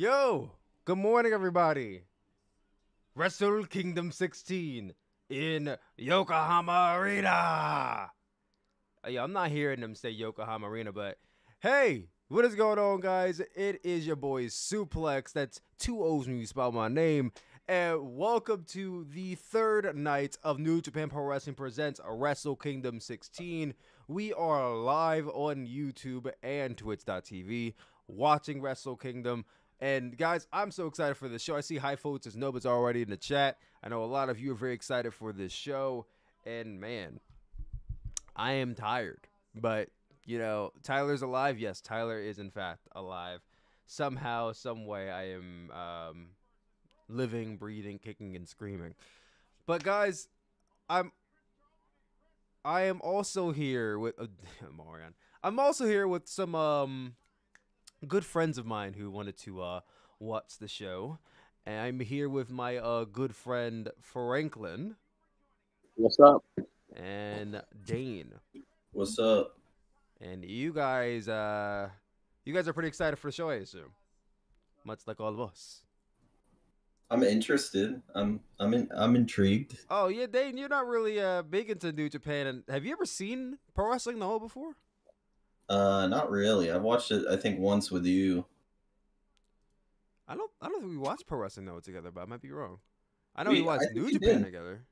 Yo, good morning everybody. Wrestle Kingdom 16 in Yokohama Arena. Yeah, I'm not hearing them say Yokohama Arena, but hey, what is going on guys? It is your boy Suplex, that's two O's when you spell my name, and welcome to the third night of New Japan Pro Wrestling Presents Wrestle Kingdom 16. We are live on YouTube and Twitch.tv watching Wrestle Kingdom. And guys, I'm so excited for this show. I see Hi Folks as Noba's already in the chat. I know a lot of you are very excited for this show. And man, I am tired. But, you know, Tyler's alive. Yes, Tyler is in fact alive. Somehow, some way, I am... living, breathing, kicking, and screaming. But guys, I am also here with Marion. I'm also here with some good friends of mine who wanted to watch the show, and I'm here with my good friend Franklin. What's up? And Dane. What's up? And you guys are pretty excited for the show, I assume, much like all of us. I'm interested. I'm intrigued. Oh yeah, Dane, you're not really big into New Japan, and have you ever seen Pro Wrestling Noah before? Not really. I've watched it, I think, once with you. I don't think we watched Pro Wrestling Noah together, but I might be wrong. I know we watched New Japan together.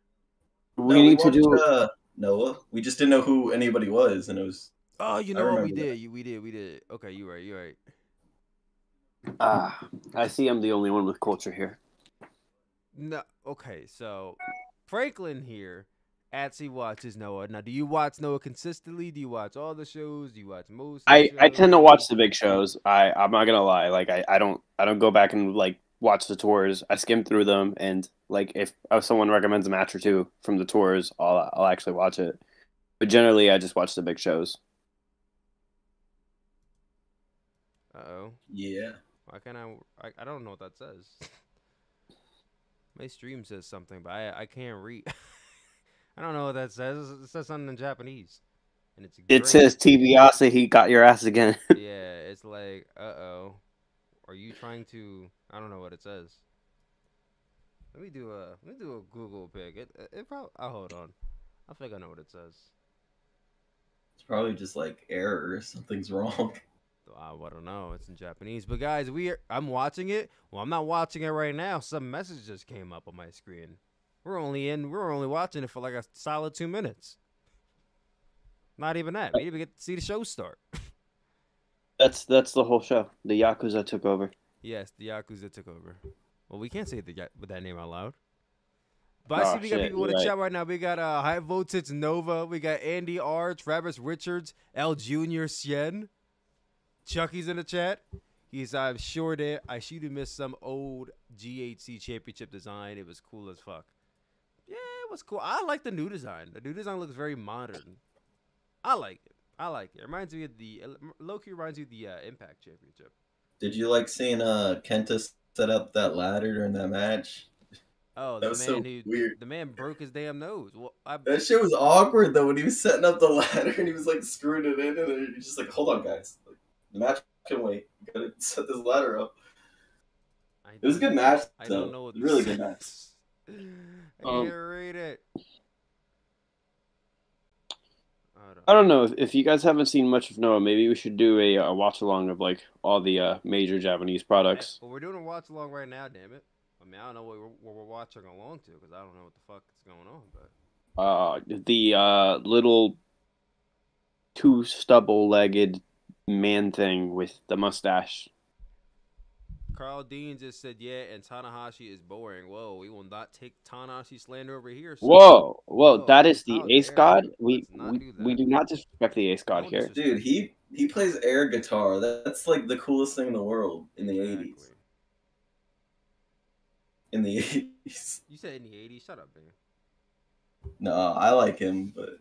We watched Noah. We just didn't know who anybody was, and it was. Oh, you know what we did? We did. Okay, you're right. Ah, I see. I'm the only one with culture here. No, okay, so Franklin here actually watches Noah. Now, do you watch Noah consistently? Do you watch all the shows? Do you watch most? I tend to watch the big shows. I'm not gonna lie. Like I don't go back and like watch the tours. I skim through them, and like if someone recommends a match or two from the tours, I'll actually watch it. But generally, I just watch the big shows. Uh oh. Yeah. Why can't I don't know what that says. My stream says something, but I can't read. I don't know what that says. It says something in Japanese, and it's great. It says TV Asahi got your ass again. Yeah, it's like oh, are you trying to? I don't know what it says. Let me do a Google pic. It probably. Oh, hold on. I think I know what it says. It's probably just like error. Something's wrong. I don't know. It's in Japanese. But guys, I'm watching it. Well, I'm not watching it right now. Some message just came up on my screen. We're only watching it for like a solid 2 minutes. Not even that. We didn't even get to see the show start. That's the whole show. The Yakuza took over. Yes, the Yakuza took over. Well, we can't say with that name out loud. But I see we got people in the chat right now. We got High Voltage Nova. We got Andy R, Travis Richards, L Junior Sien. Chucky's in the chat. I'm sure that I should have missed some old GHC championship design. It was cool as fuck. Yeah, it was cool. I like the new design. The new design looks very modern. I like it. It reminds me of the low-key reminds you of the Impact Championship. Did you like seeing Kenta set up that ladder during that match? Oh, that was so weird. The man broke his damn nose. Well, that shit was awkward though when he was setting up the ladder and he was like screwing it in, and you're just like, hold on, guys. The match can wait. You gotta set this ladder up. It was a good match, though. I don't know what this really good match. I can't read it. I don't know. If you guys haven't seen much of Noah, maybe we should do a watch-along of like all the major Japanese products. Well, we're doing a watch-along right now, damn it. I mean, I don't know what we're watching along to, because I don't know what the fuck is going on. But the little two stubble-legged man thing with the mustache. Carl Dean just said, yeah, and Tanahashi is boring. Whoa, we will not take Tanahashi slander over here. So whoa, that is the ace god. We do not disrespect the ace god here. Dude, he plays air guitar. That's like the coolest thing in the world in the 80s. In the 80s. You said in the 80s? Shut up, man. No, I like him, but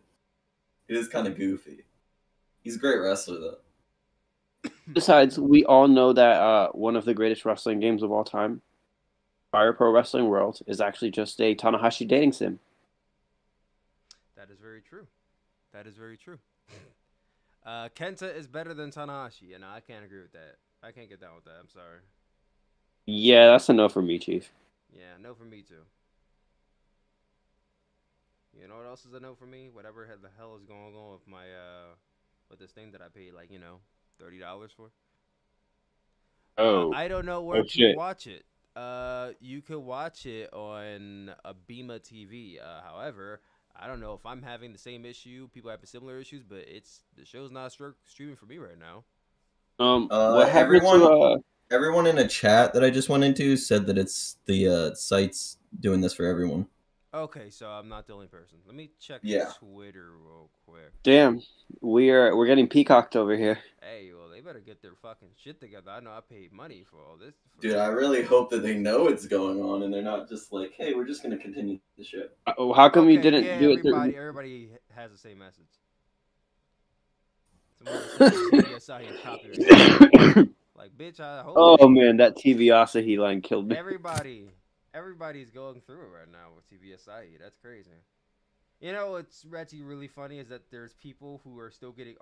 it is kind of goofy. He's a great wrestler, though. Besides, we all know that one of the greatest wrestling games of all time, Fire Pro Wrestling World, is actually just a Tanahashi dating sim. That is very true. That is very true. Kenta is better than Tanahashi, and I can't agree with that. I can't get down with that. I'm sorry. Yeah, that's enough for me, Chief. Yeah, no for me, too. You know what else is a no for me? Whatever the hell is going on with my, with this thing that I paid, like, you know, $30 for. Oh. I don't know where to watch it. You could watch it on a Beema TV. However, I don't know if I'm having the same issue. People have similar issues, but it's the show's not streaming for me right now. Everyone in a chat that I just went into said that it's the site's doing this for everyone. Okay, so I'm not the only person. Let me check Twitter real quick. Damn, we're getting peacocked over here. Hey, well, they better get their fucking shit together. I know I paid money for all this. Dude, I really hope that they know what's going on and they're not just like, hey, we're just gonna continue the shit. Oh, how come you didn't do it? Everybody has the same message. Like, bitch, I hope. Oh man, that TV Asahi line killed me. Everybody's going through it right now with TV Asahi. That's crazy. You know what's really funny is that there's people who are still getting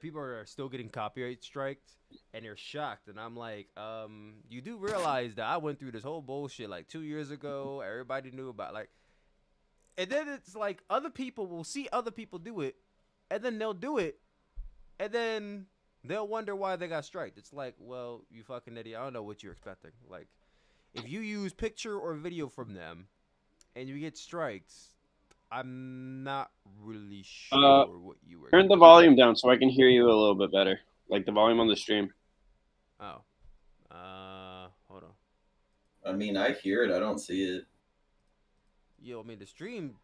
people are still getting copyright striked and they're shocked, and I'm like, you do realize that I went through this whole bullshit like 2 years ago. Everybody knew about and then it's like other people will see other people do it, and then they'll do it, and then they'll wonder why they got striked. It's like, well, you fucking idiot. I don't know what you're expecting. Like, if you use picture or video from them and you get strikes, I'm not really sure what you were. Turn the volume down so I can hear you a little bit better. Like the volume on the stream. Oh. Hold on. I mean, I hear it. I don't see it. Yo, I mean, the stream,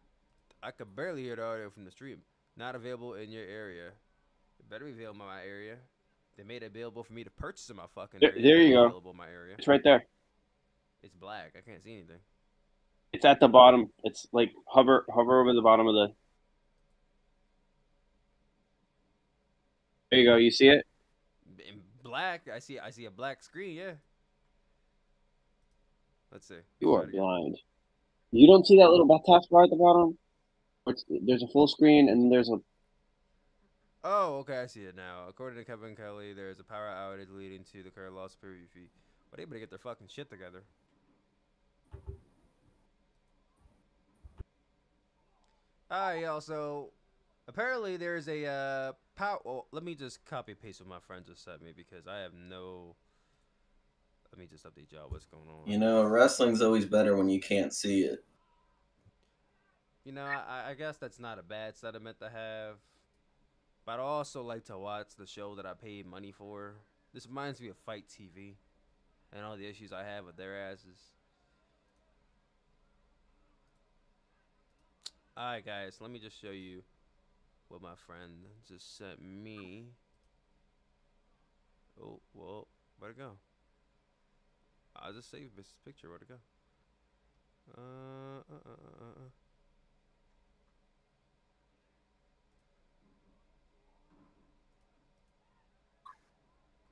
I could barely hear the audio from the stream. Not available in your area. It better be available in my area. They made it available for me to purchase in my fucking area. There you go. Available in my area. It's right there. It's black. I can't see anything. It's at the bottom. It's like hover over the bottom of the. There you go. You see it? In black. I see a black screen. Yeah. Let's see. You are blind. You don't see that little taskbar at the bottom? There's a full screen and there's a. Oh, okay. I see it now. According to Kevin Kelly, there's a power outage leading to the current loss of purview fee. But they better get their fucking shit together. Alright, y'all, so apparently there's a well, let me just copy and paste what my friends just sent me because I have no. Let me just update y'all what's going on. You know, wrestling's always better when you can't see it. You know, I guess that's not a bad sentiment to have. But I also like to watch the show that I paid money for. This reminds me of Fight TV and all the issues I have with their asses. Alright guys, let me just show you what my friend just sent me. Oh, whoa, where'd it go? I'll just save this picture, where'd it go?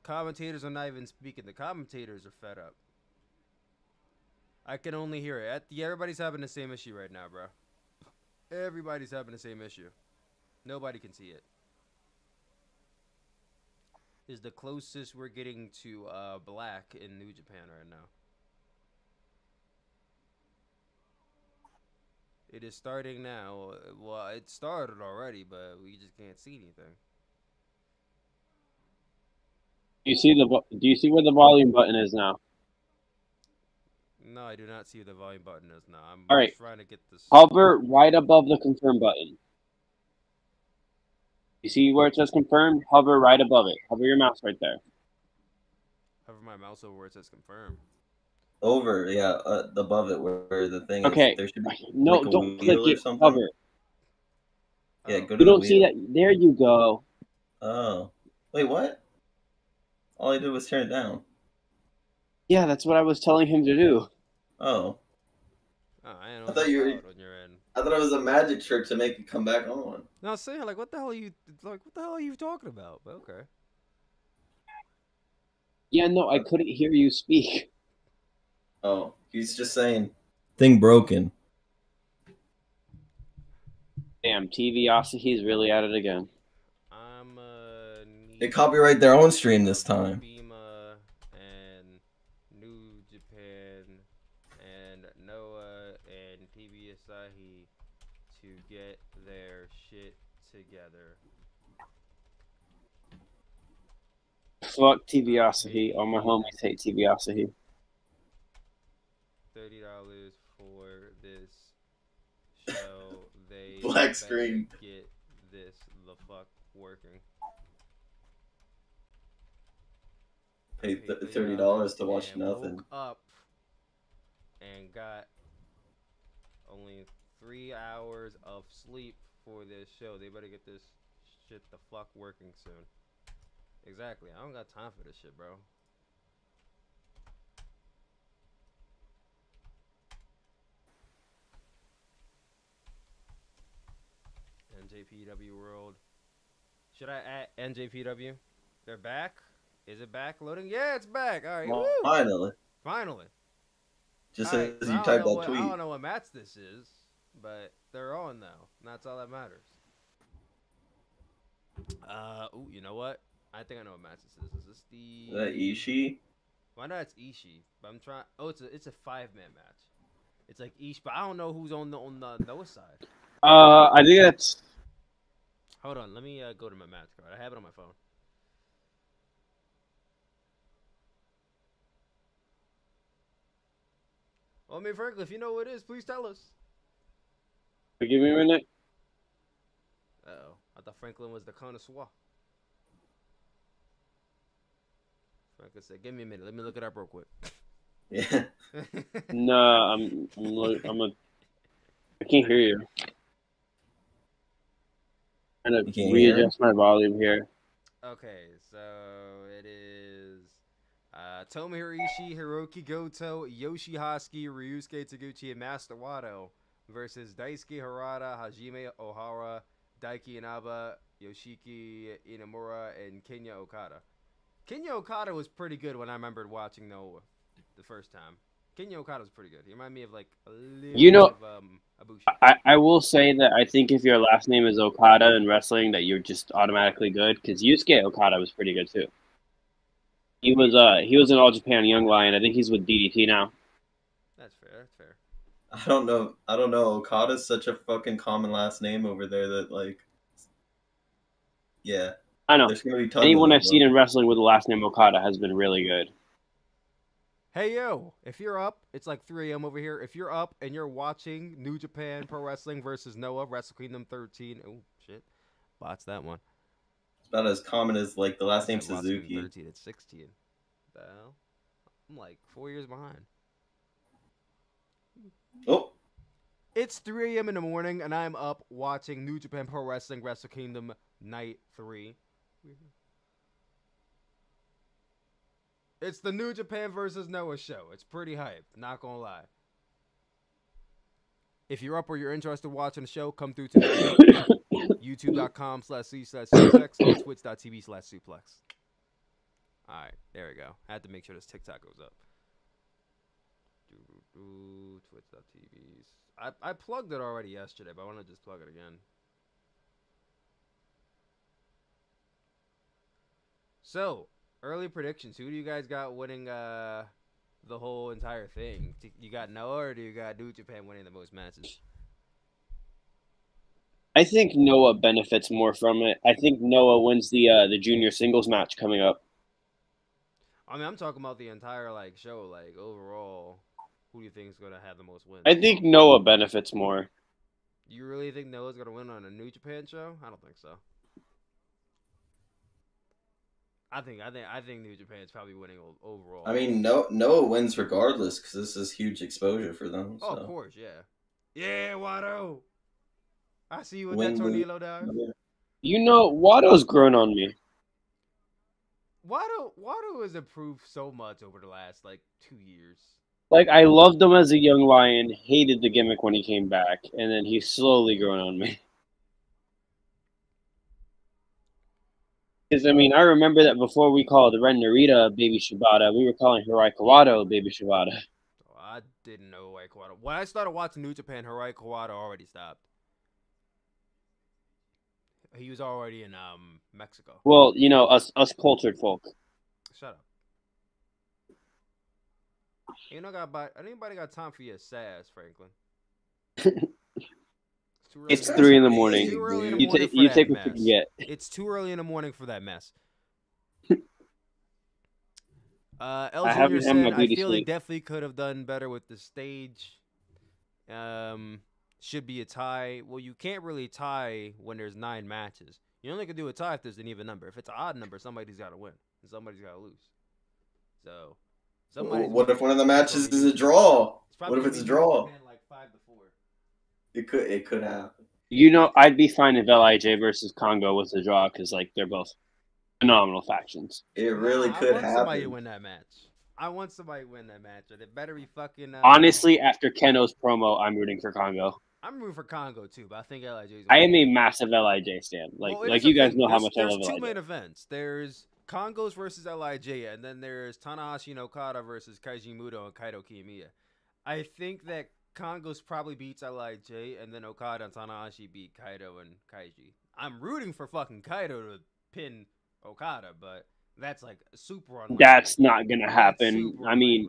Commentators are not even speaking. The commentators are fed up. I can only hear it. Everybody's having the same issue right now, bro. Everybody's having the same issue. Nobody can see it. Is the closest we're getting to black in New Japan right now. It is starting now. Well, it started already, but we just can't see anything. Do you see where the volume button is now? No, I do not see where the volume button is now. I'm trying to get this. Hover right above the confirm button. You see where it says confirm? Hover right above it. Hover your mouse right there. Hover my mouse over where it says confirm. Over, yeah, above it where the thing is. There should be like don't click it. Hover. Yeah, go to the wheel. You don't see that? There you go. Oh. Wait, what? All I did was turn it down. Yeah, that's what I was telling him to do. Oh. I thought you were. I thought it was a magic trick to make it come back on. No, saying like, what the hell are you talking about? But okay. Yeah, no, I couldn't hear you speak. Oh, he's just saying thing broken. Damn, TV Asahi's really at it again. They copyright their own stream this time. Beema and Asahi to get their shit together. Fuck TV Asahi. All my homies hate TV Asahi. $30 for this show. They black screen. Get this the fuck working. Pay $30 to watch nothing. Woke up and got only 3 hours of sleep for this show. They better get this shit the fuck working soon. Exactly. I don't got time for this shit, bro. NJPW World. Should I add NJPW? They're back? Is it back loading? Yeah, it's back. All right. Well, woo! Finally. Just as you type that tweet. I don't know what match this is, but they're on now. That's all that matters. Ooh, you know what? I think I know what match this is. Is this the... Is that Ishii? Well, I know it's Ishii, but I'm trying... Oh, it's a five-man match. It's like Ishii, but I don't know who's on the Noah side. I think that's... Hold on, let me go to my match card. I have it on my phone. Well, I mean, Franklin, if you know what it is, please tell us. Give me a minute. Uh-oh. I thought Franklin was the connoisseur. Franklin said, give me a minute. Let me look it up real quick. Yeah. Nah, I can't hear you. I'm going to readjust my volume here. Okay, so it is... Tomohiro Ishii, Hirooki Goto, YOSHI-HASHI, Ryusuke Taguchi, and Master Wato versus Daisuke Harada, Hajime Ohara, Daiki Inaba, Yoshiki Inamura, and Kenya Okada. Kenya Okada was pretty good when I remembered watching Noah the first time. Kenya Okada was pretty good. He reminded me of like a little of Ibushi. I will say that I think if your last name is Okada in wrestling, that you're just automatically good, because Yusuke Okada was pretty good too. He was an All Japan Young Lion. I think he's with DDT now. That's fair. That's fair. I don't know. Okada's such a fucking common last name over there that like, yeah. I know. There's gonna be tons. Anyone I've seen in wrestling with the last name Okada has been really good. Hey yo, if you're up, it's like 3 a.m. over here. If you're up and you're watching New Japan Pro Wrestling versus Noah Wrestle Kingdom 13, oh shit, bots that one. Not as common as like the last name Suzuki. 13 at 16. What the hell? I'm like 4 years behind. Oh, it's 3 a.m. in the morning, and I'm up watching New Japan Pro Wrestling Wrestle Kingdom Night 3. It's the New Japan versus Noah show. It's pretty hype. Not gonna lie. If you're up or you're interested in watching the show, come through to youtube.com/c/suplex and twitch.tv/suplex. All right, there we go. I had to make sure this TikTok goes up. Twitch.tv. I plugged it already yesterday, but I want to just plug it again. So, early predictions. Who do you guys got winning the whole entire thing? You got Noah, or do you got New Japan winning the most matches? I think Noah benefits more from it. I think Noah wins the junior singles match coming up. I mean, I'm talking about the entire like show, like overall. Who do you think is going to have the most wins? I think Noah benefits more. You really think Noah's going to win on a New Japan show? I don't think so. I think New Japan's probably winning overall. I mean, Noah wins regardless because this is huge exposure for them. So. Oh, of course, yeah. Yeah, Wato. I see you with that tornillo down. You know, Wato's grown on me. Wato has improved so much over the last like 2 years. Like, I loved him as a young lion, hated the gimmick when he came back, and then he's slowly grown on me. Because, I mean, I remember that before we called Ren Narita Baby Shibata, we were calling Hirai Kawato Baby Shibata. Oh, I didn't know Hirai Kawato. When I started watching New Japan, Hirai Kawato already stopped. He was already in Mexico. Well, you know, us cultured folk. Shut up. Ain't nobody got time for your sass, Franklin. It's 3 in the morning. You take what you can get. It's too early in the morning for that mess. Elgin said, I feel they definitely could have done better with the stage. Should be a tie. Well, you can't really tie when there's 9 matches. You only can do a tie if there's an even number. If it's an odd number, somebody's got to win and somebody's got to lose. So, what if one of the matches is a draw? What if it's a draw? Like 5-4. It could happen. You know, I'd be fine if LIJ versus Kongo was a draw because like they're both phenomenal factions. It really could happen. I want somebody to win that match. And it better be fucking. Honestly, after Keno's promo, I'm rooting for Kongo. I'm rooting for Kongo too, but I think LIJ. I am a massive LIJ stan. Like you guys know how much I love LIJ. There's 2 main events. There's Kongo's versus LIJ, and then there's Tanahashi and Okada versus Kaiji Mudo and Kaito Kiyomiya. I think that Kongo's probably beats LIJ, and then Okada and Tanahashi beat Kaito and Kaiji. I'm rooting for fucking Kaito to pin Okada, but that's like super unlikely. That's not gonna happen. I mean,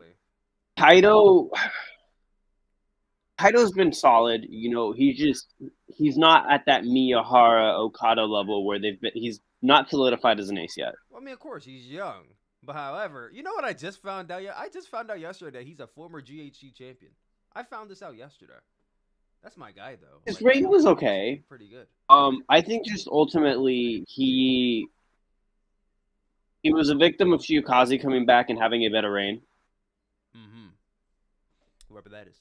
Kaito's been solid, you know. He's not at that Miyahara Okada level where he's not solidified as an ace yet. Well, I mean, of course he's young, but however, you know what I just found out? Yeah, I just found out yesterday that he's a former GHC champion. I found this out yesterday. That's my guy, though. His rating was okay, pretty good. I think just ultimately he was a victim of Shiyukaze coming back and having a better reign. Mm-hmm. Whoever that is.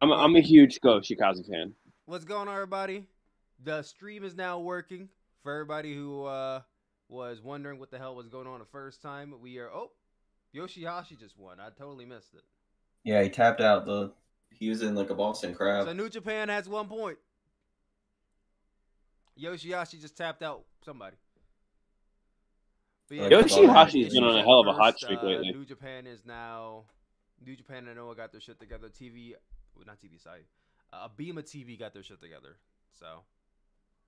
I'm a huge Go Shiozaki fan. What's going on, everybody? The stream is now working. For everybody who was wondering what the hell was going on the first time, we are... Oh, YOSHI-HASHI just won. I totally missed it. Yeah, he tapped out. He was in like a Boston crowd. So New Japan has 1 point. YOSHI-HASHI just tapped out somebody. Yeah, YOSHI-HASHI has been on a hell of a hot streak lately. New Japan and Noah got their shit together. Abima TV got their shit together. So,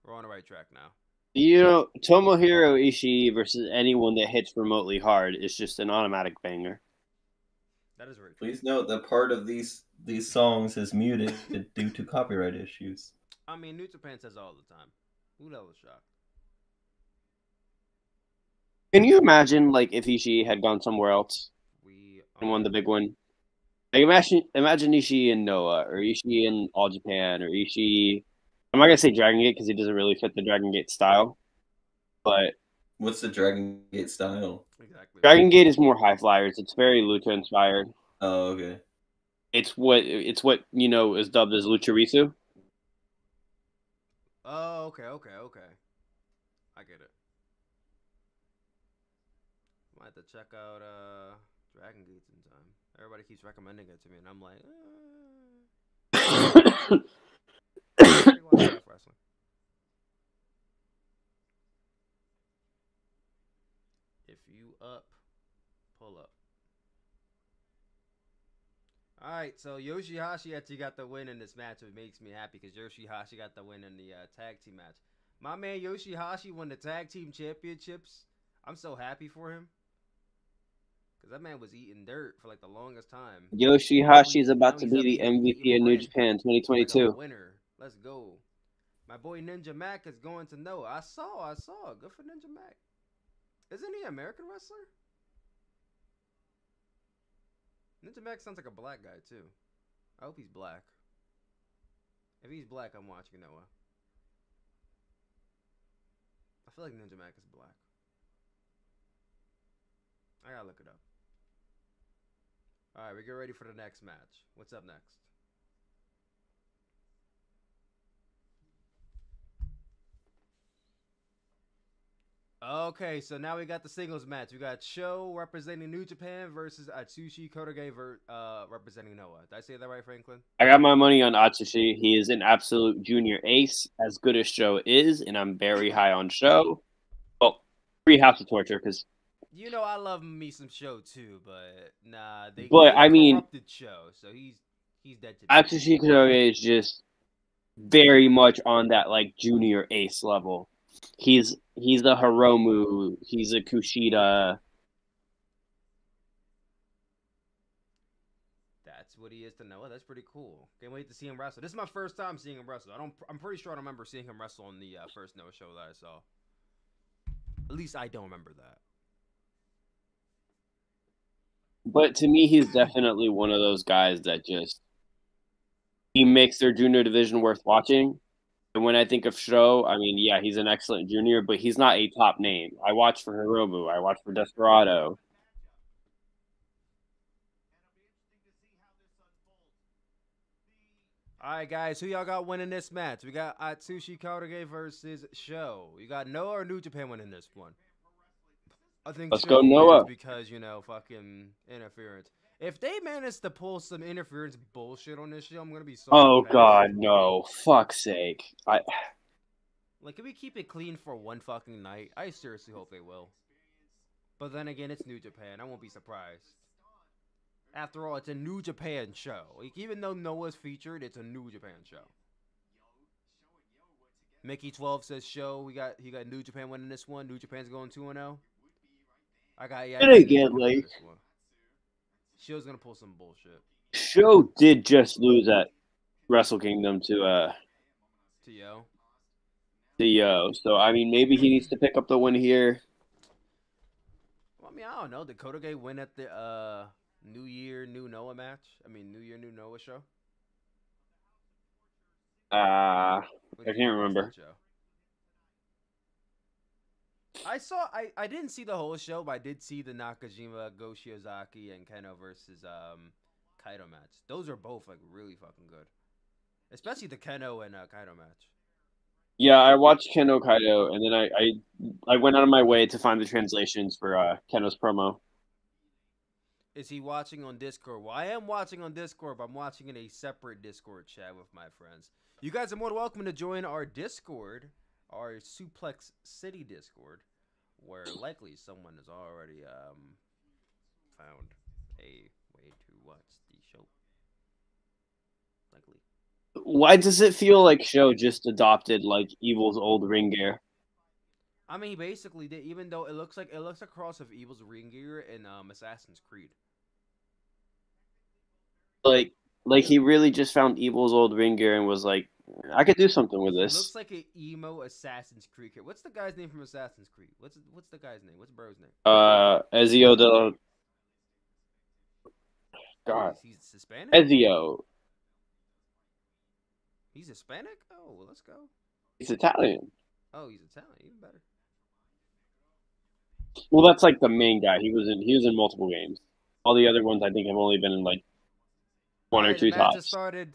we're on the right track now. You know, Tomohiro Ishii versus anyone that hits remotely hard is just an automatic banger. That is very true. Please note that part of these songs is muted due to copyright issues. I mean, New Japan says all the time. Who the hell is shocked? Can you imagine, like, if Ishii had gone somewhere else and won the big one? Like, imagine Ishii and Noah, or Ishii and All Japan, or Ishii... I'm not going to say Dragon Gate because he doesn't really fit the Dragon Gate style, but... What's the Dragon Gate style? Exactly. Dragon Gate is more high flyers. It's very Lucha-inspired. Oh, okay. It's what, you know, is dubbed as Lucharisu. Oh, okay. I get it. I might have to check out Dragon Gate sometime. Everybody keeps recommending it to me, and I'm like, if you up, pull up. All right, so YOSHI-HASHI actually got the win in this match, which makes me happy because YOSHI-HASHI got the win in the tag team match. My man YOSHI-HASHI won the tag team championships. I'm so happy for him. That man was eating dirt for like the longest time. YOSHI-HASHI is about to be the MVP of New Japan 2022. Winner. Let's go. My boy Ninja Mac is going to Noah. I saw. Good for Ninja Mac. Isn't he an American wrestler? Ninja Mac sounds like a black guy too. I hope he's black. If he's black, I'm watching Noah. I feel like Ninja Mac is black. I gotta look it up. All right, we get ready for the next match. What's up next? Okay, so now we got the singles match. We got SHO representing New Japan versus Atsushi Kotoge representing Noah. Did I say that right, Franklin? I got my money on Atsushi. He is an absolute junior ace, as good as SHO is, and I'm very high on SHO. Well, free house of torture, because... You know I love me some SHO too, but nah, they corrupted SHO, so he's dead today. Atsushi Kotoge is just very much on that like junior ace level. He's a Hiromu, he's a Kushida. That that's what he is to Noah. That's pretty cool. Can't wait to see him wrestle. This is my first time seeing him wrestle. I'm pretty sure I don't remember seeing him wrestle in the first Noah show that I saw. At least I don't remember that. But to me, he's definitely one of those guys that just, he makes their junior division worth watching. And when I think of SHO, I mean, yeah, he's an excellent junior, but he's not a top name. I watch for Hiromu. I watch for Desperado. All right, guys, who y'all got winning this match? We got Atsushi Kotoge versus SHO. You got Noah or New Japan winning this one? I think let's go Noah, because, you know, fucking interference. If they manage to pull some interference bullshit on this show, I'm gonna be so mad. God, no! Fuck's sake! Like, can we keep it clean for one fucking night? I seriously hope they will. But then again, it's New Japan. I won't be surprised. After all, it's a New Japan show. Like, even though Noah's featured, it's a New Japan show. Mickey 12 says show. He got New Japan winning this one. New Japan's going 2-0. Like, SHO's gonna pull some bullshit. SHO did just lose at Wrestle Kingdom to Yo. So I mean, maybe he needs to pick up the win here. Well, I mean, I don't know. Did Kotoge win at the New Year, New Noah match? I mean, New Year, New Noah show. I can't remember. I didn't see the whole show, but I did see the Nakajima, Go Shiozaki, and Keno versus Kaito match. Those are both like really fucking good, especially the Keno and Kaito match. Yeah, I watched Keno Kaito, and then I went out of my way to find the translations for Keno's promo. Is he watching on Discord? Well, I am watching on Discord, but I'm watching in a separate Discord chat with my friends. You guys are more than welcome to join our Discord. Our Suplex City Discord, where likely someone has already found a way to watch the show. Likely. Why does it feel like SHO just adopted like Evil's old ring gear? I mean, basically, even though it looks like a cross of Evil's ring gear and Assassin's Creed. Like he really just found Evil's old ring gear and was like, I could do something with this. It looks like an emo Assassin's Creed. What's the guy's name from Assassin's Creed? What's the guy's name? What's bro's name? Ezio del. God. Oh, he's Hispanic. Ezio. He's Hispanic. Oh, well, let's go. He's Italian. Oh, he's Italian. Even better. Well, that's like the main guy. He was in multiple games. All the other ones, I think, have only been in like one or two tops. Just started.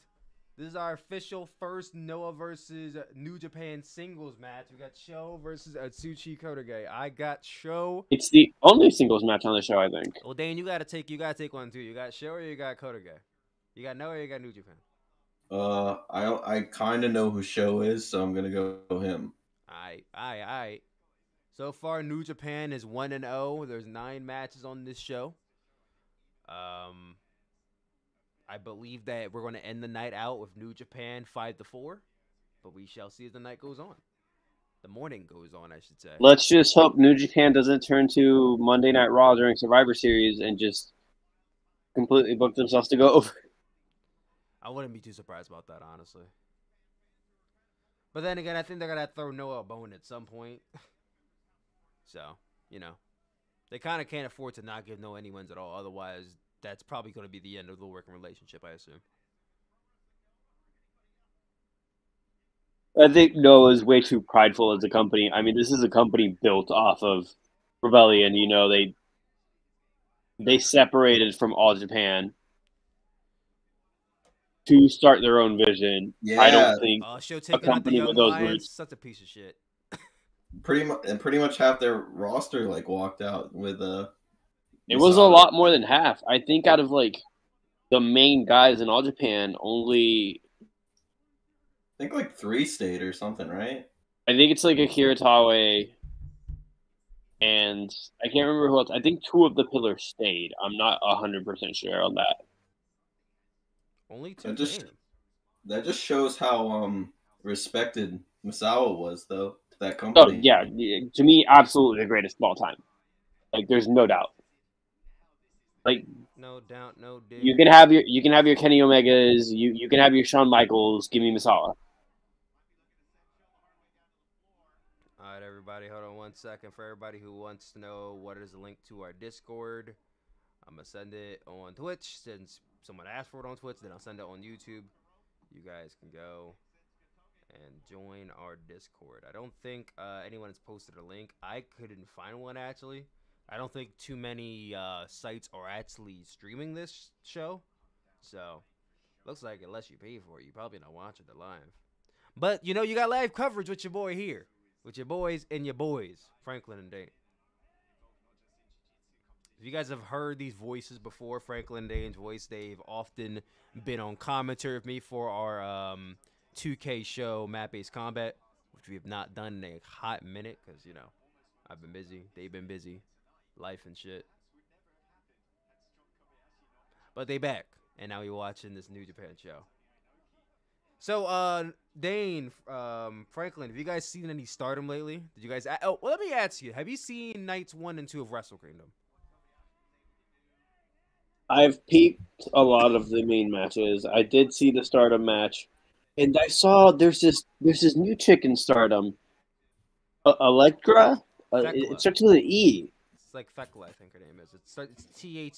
This is our official first Noah versus New Japan singles match. We got SHO versus Atsushi Kotoge. I got SHO. It's the only singles match on the show, I think. Well, Dane, you gotta take one too. You got SHO or you got Kotoge? You got Noah or you got New Japan? I kind of know who SHO is, so I'm gonna go him. All right. So far, New Japan is 1-0. There's 9 matches on this show. I believe that we're going to end the night out with New Japan 5-4, but we shall see as the night goes on. The morning goes on, I should say. Let's just hope New Japan doesn't turn to Monday Night Raw during Survivor Series and just completely book themselves to go over. I wouldn't be too surprised about that, honestly. But then again, I think they're going to throw Noah a bone at some point. So, you know, they kind of can't afford to not give Noah any wins at all. Otherwise, that's probably going to be the end of the working relationship, I assume. I think Noah is way too prideful as a company. I mean, this is a company built off of Rebellion. You know, they separated from All Japan to start their own vision. Yeah. I don't think a company with those words. Such a piece of shit. Pretty much half their roster like walked out with a. It was a lot more than half. I think out of like the main guys in All Japan, only I think like 3 stayed or something, right? I think it's like Akira Taue and I can't remember who else. I think 2 of the pillars stayed. I'm not 100% sure on that. Only 2. That just shows how respected Misawa was, though, to that company. Oh yeah, to me, absolutely the greatest of all time. Like, there's no doubt. Like no doubt. You can have your Kenny Omegas. You can have your Shawn Michaels. Give me Misawa. All right, everybody, hold on one second. For everybody who wants to know what is the link to our Discord, I'm gonna send it on Twitch since someone asked for it on Twitch. Then I'll send it on YouTube. You guys can go and join our Discord. I don't think anyone has posted a link. I couldn't find one actually. I don't think too many sites are actually streaming this show, so looks like unless you pay for it, you're probably not watching it live. But you know, you got live coverage with your boy here, with your boys and your boys, Franklin and Dane. If you guys have heard these voices before, Franklin and Dane's voice, they've often been on commentary with me for our 2K show, Map-Based Combat, which we have not done in a hot minute because, you know, I've been busy, they've been busy, life and shit. But they back, and now we're watching this New Japan show. So, Dane, Franklin, have you guys seen any Stardom lately? Did you guys... Oh, well, let me ask you, have you seen Nights 1 and 2 of Wrestle Kingdom? I've peeped a lot of the main matches. I did see the Stardom match, and I saw there's this new chick in Stardom, Electra. It starts with an E. It's like Thekla, I think her name is. It's T-H-E-K-L-A.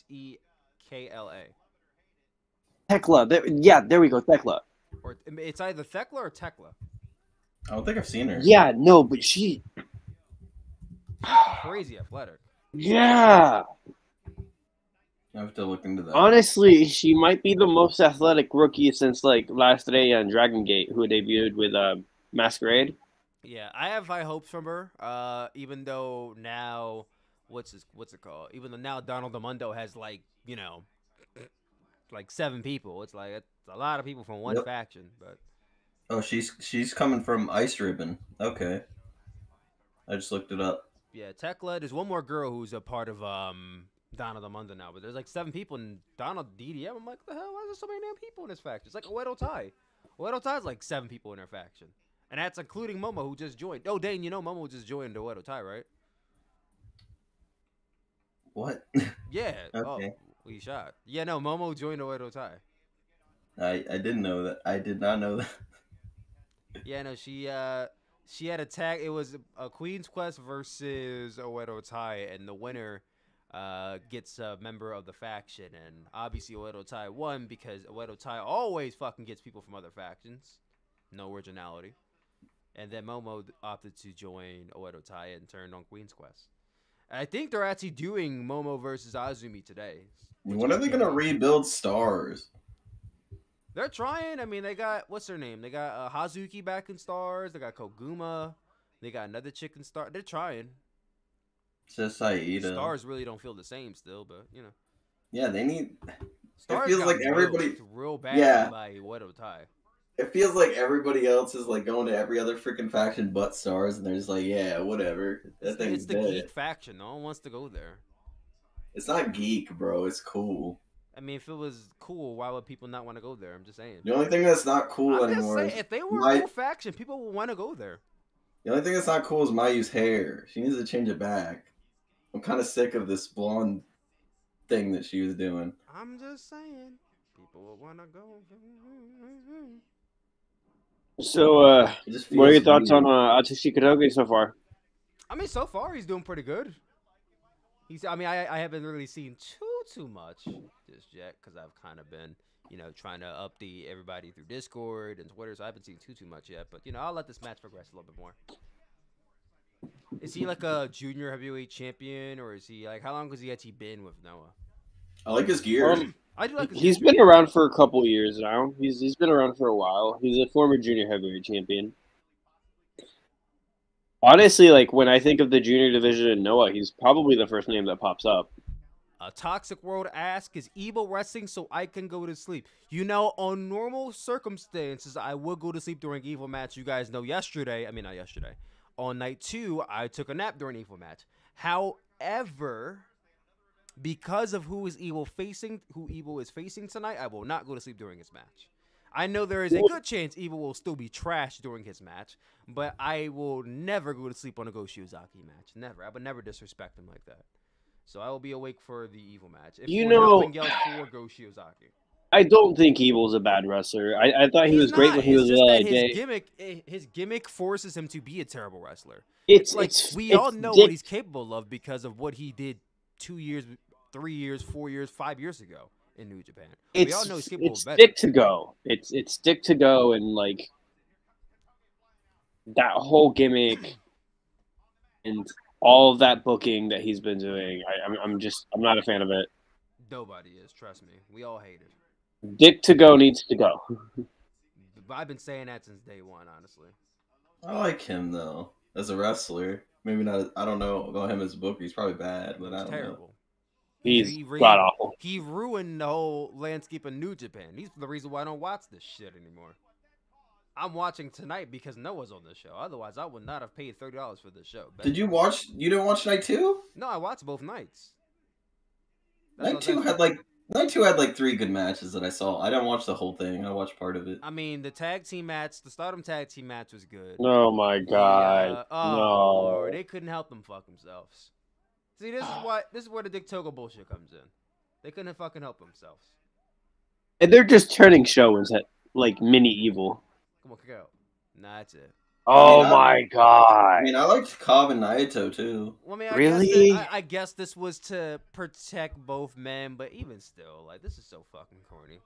Thekla. There we go. Thekla. Or it's either Thekla or Tekla. I don't think I've seen her. Yeah, no, but she. Crazy athletic. Yeah. I have to look into that. Honestly, she might be the most athletic rookie since like last day on Dragon Gate, who debuted with Masquerade. Yeah, I have high hopes from her. Even though now, what's it called? Even though now Donald Amundo has like, you know, like 7 people. It's like it's a lot of people from one faction. But oh, she's coming from Ice Ribbon. Okay, I just looked it up. Yeah, Tekla. There's one more girl who's a part of Donald Amundo now, but there's like 7 people in Donald DDM. I'm like, the hell? Why is there so many damn people in this faction? It's like Oedo Tai. Oedo Tai's like 7 people in her faction, and that's including Momo, who just joined. Oh, Dane, you know Momo just joined the Oedo Tai, right? What? Yeah. Okay. Oh, we shot. Yeah, no, Momo joined the Oedo Tai. I didn't know that. I did not know that. Yeah, no, she had a tag. It was a Queen's Quest versus Oedo Tai, and the winner gets a member of the faction, and obviously Oedo Tai won because Oedo Tai always fucking gets people from other factions. No originality. And then Momo opted to join Oedo Tai and turned on Queen's Quest. And I think they're actually doing Momo versus Azumi today. When are they going to rebuild Stars? They're trying. I mean, they got, what's her name? They got Hazuki back in Stars. They got Koguma. They got another chick in Stars. They're trying. Just Saida. Stars really don't feel the same still, but you know. Yeah, they need. Stars, it feels like everybody real bad. Yeah. By Oedo Tai. It feels like everybody else is like going to every other freaking faction but Stars, and they're just like, yeah, whatever. That thing's it's the dead. Geek faction. No one wants to go there. It's not geek, bro. It's cool. I mean, if it was cool, why would people not want to go there? I'm just saying. The only thing that's not cool anymore. Saying, is if they were a cool faction, people would want to go there. The only thing that's not cool is Mayu's hair. She needs to change it back. I'm kind of sick of this blonde thing that she was doing. I'm just saying, people will want to go. So, what are your thoughts on Atsushi Kotoge so far? I mean, so far he's doing pretty good. He's, I mean, I haven't really seen too much just yet because I've kind of been, you know, trying to update everybody through Discord and Twitter, so I haven't seen too much yet. But you know, I'll let this match progress a little bit more. Is he like a junior heavyweight champion, or is he like, how long has he actually been with Noah? I like his gear. I do like his gear. Been around for a couple years now. He's been around for a while. He's a former junior heavyweight champion. Honestly, like when I think of the junior division in Noah, he's probably the first name that pops up. A Toxic World ask, is EVIL resting so I can go to sleep? You know, on normal circumstances, I would go to sleep during EVIL match. You guys know yesterday, I mean not yesterday, on night 2, I took a nap during EVIL match. However, because of who EVIL is facing tonight, I will not go to sleep during his match. I know there is a good chance EVIL will still be trash during his match, but I will never go to sleep on a Go Shiozaki match. Never. I would never disrespect him like that. So I will be awake for the Evil match. If you know, for Go Shiozaki. I don't think Evil's a bad wrestler. I thought he was great when he was LIJ. His gimmick forces him to be a terrible wrestler. It's like we all know what he's capable of because of what he did 2 years, 3 years, 4 years, 5 years ago in New Japan. We all know he's capable of better. Dick Togo. It's Dick Togo, and like that whole gimmick and all of that booking that he's been doing. I'm not a fan of it. Nobody is, trust me. We all hate it. Dick Togo needs to go. I've been saying that since day one, honestly. I like him though as a wrestler. Maybe not. I don't know about him as a booker. He's probably bad, but I don't know. He's god awful. He ruined the whole landscape of New Japan. He's the reason why I don't watch this shit anymore. I'm watching tonight because Noah's on this show. Otherwise, I would not have paid $30 for this show. Did you watch? You didn't watch night two? No, I watched both nights. Night two had like 3 good matches that I saw. I didn't watch the whole thing. I watched part of it. I mean, the tag team match, the Stardom tag team match was good. Oh my god! Lord, they couldn't help them fuck themselves. See, this is where the Dick Togo bullshit comes in. They couldn't fucking help themselves. And they're just turning SHO into like mini Evil. Come on, go. Nah, that's it. Oh my god! I mean, I liked Cobb and Naito too. Well, I mean, I guess this was to protect both men, but even still, like, this is so fucking corny.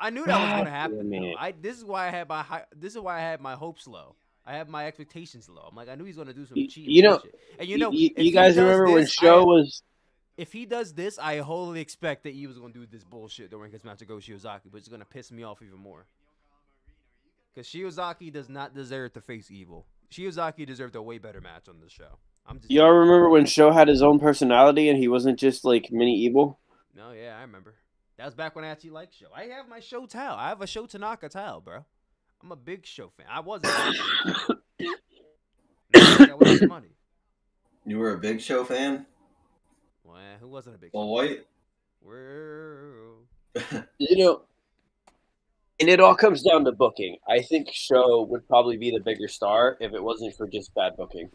I knew that was gonna happen. Though. This is why I had my hopes low. I have my expectations low. I'm like, I knew he's gonna do some cheating. You know, shit. And you know, you guys remember this, when SHO was. If he does this, I wholly expect that he was gonna do this bullshit during his match with Go Shiozaki, but it's gonna piss me off even more. Because Shiozaki does not deserve to face Evil. Shiozaki deserved a way better match on this show. Y'all remember when SHO had his own personality and he wasn't just like mini Evil? No, yeah, I remember. That was back when I actually liked SHO. I have my SHO towel. I have a SHO Tanaka towel, bro. I'm a big SHO fan. I wasn't. That was his money. You were a big SHO fan? Well, who wasn't a big SHO fan? White? Well, you know. And it all comes down to booking. I think SHO would probably be the bigger star if it wasn't for just bad booking.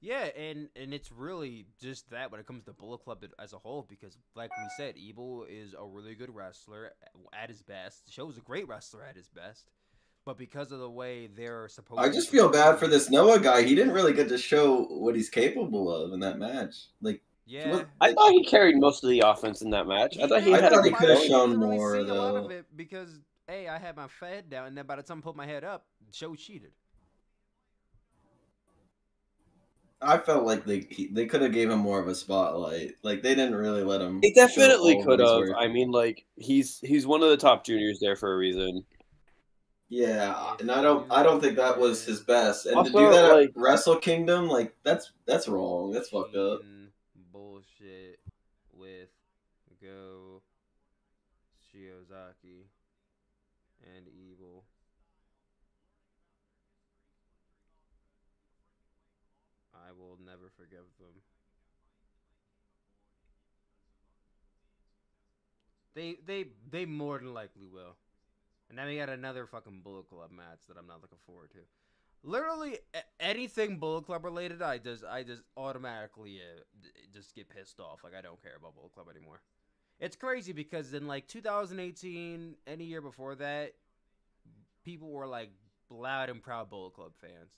Yeah, and it's really just that when it comes to Bullet Club as a whole, because like we said, Evil is a really good wrestler at his best. SHO's a great wrestler at his best. But because of the way they're supposed to... I just feel bad for this Noah guy. He didn't really get to SHO what he's capable of in that match. Like... Yeah, I thought he carried most of the offense in that match. I thought he could have shown more, though. A lot of it because... Hey, I had my head down, and then by the time I put my head up, SHO cheated. I felt like they could have gave him more of a spotlight. Like, they didn't really let him. They definitely could have. I mean, like, he's one of the top juniors there for a reason. Yeah, and I don't think that was his best. And also, to do that at Wrestle Kingdom, like, that's wrong. That's fucked up. Bullshit with Go Shiozaki. And Evil. I will never forgive them. They more than likely will. And then we got another fucking Bullet Club match that I'm not looking forward to. Literally anything Bullet Club related, I just automatically just get pissed off. Like, I don't care about Bullet Club anymore. It's crazy because in like 2018, any year before that, people were like loud and proud Bullet Club fans.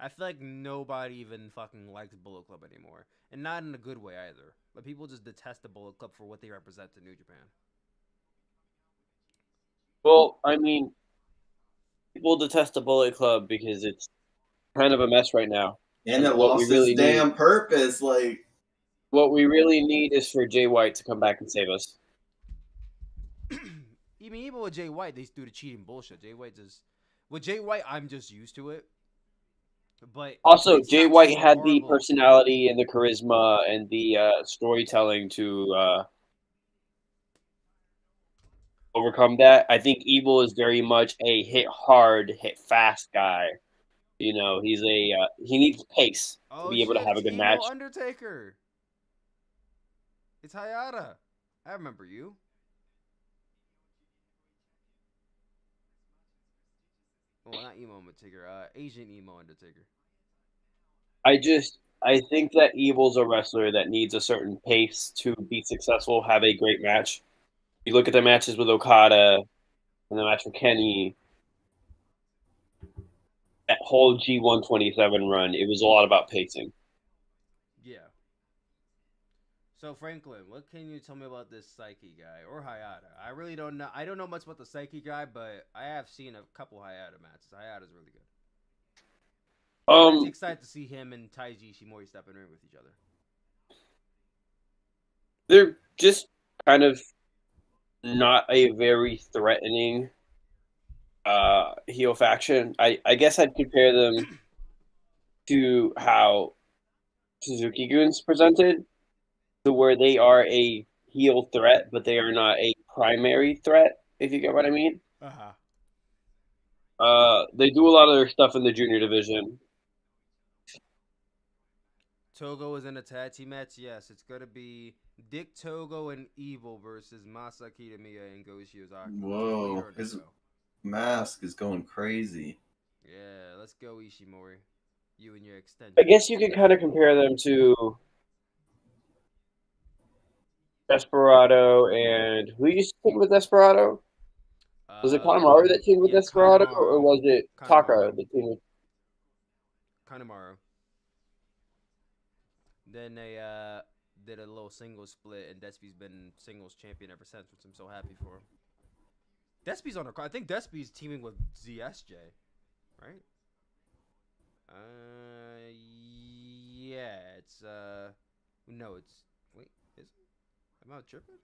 I feel like nobody even fucking likes Bullet Club anymore. And not in a good way either. Like, people just detest the Bullet Club for what they represent to New Japan. Well, I mean, people detest the Bullet Club because it's kind of a mess right now. And it lost its damn purpose, like... What we really need is for Jay White to come back and save us. Even with Jay White, they do the cheating bullshit. With Jay White, I'm just used to it. But also, Jay White had the personality and the charisma and the storytelling to overcome that. I think Evil is very much a hit hard, hit fast guy. You know, he's a he needs pace to be able to have a good match. Undertaker. It's Hayata. I remember you. Well, not Emo Undertaker. Asian Emo Undertaker. I just I think that Evil's a wrestler that needs a certain pace to be successful, have a great match. You look at the matches with Okada and the match with Kenny, that whole G127 run, it was a lot about pacing. Yeah. So, Franklin, what can you tell me about this Psyche guy or Hayata? I really don't know. I don't know much about the Psyche guy, but I have seen a couple Hayata matches. Hayata's really good. I'm excited to see him and Taiji Ishimori step in ring with each other. They're just kind of not a very threatening heel faction. I guess I'd compare them to how Suzuki-gun's presented, to where they are a heel threat, but they are not a primary threat, if you get what I mean. Uh-huh. They do a lot of their stuff in the junior division. Togo is in a tag team match. Yes, it's going to be Dick Togo and EVIL versus Masa Kitamiya and Go Shiozaki. Whoa, his mask is going crazy. Yeah, let's go Ishimori. You and your extension. I guess you can kind of compare them to Desperado and... Who used to team with Desperado? Was it Kanemaru that teamed with Desperado, or was it Taka that teamed with... Kanemaru. Then they did a little singles split, and Despy's been singles champion ever since, which I'm so happy for him. Despy's on a card. I think Despy's teaming with ZSJ, right? Yeah, it's no, it's wait, is it? Am I tripping?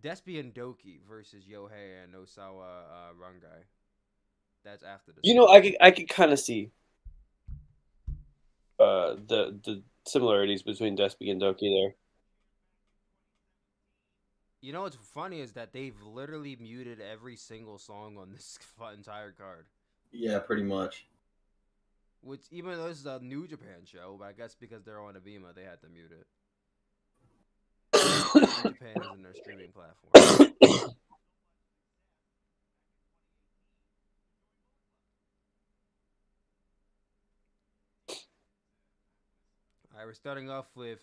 Despy and Doki versus Yohei and Osawa Rangai. That's after the. You know, I could kind of see the similarities between Despy and Doki there. You know what's funny is that they've literally muted every single song on this entire card. Yeah, pretty much. Which, even though this is a New Japan show, but I guess because they're on Abima, they had to mute it. Japan is in their streaming platform. Alright, we're starting off with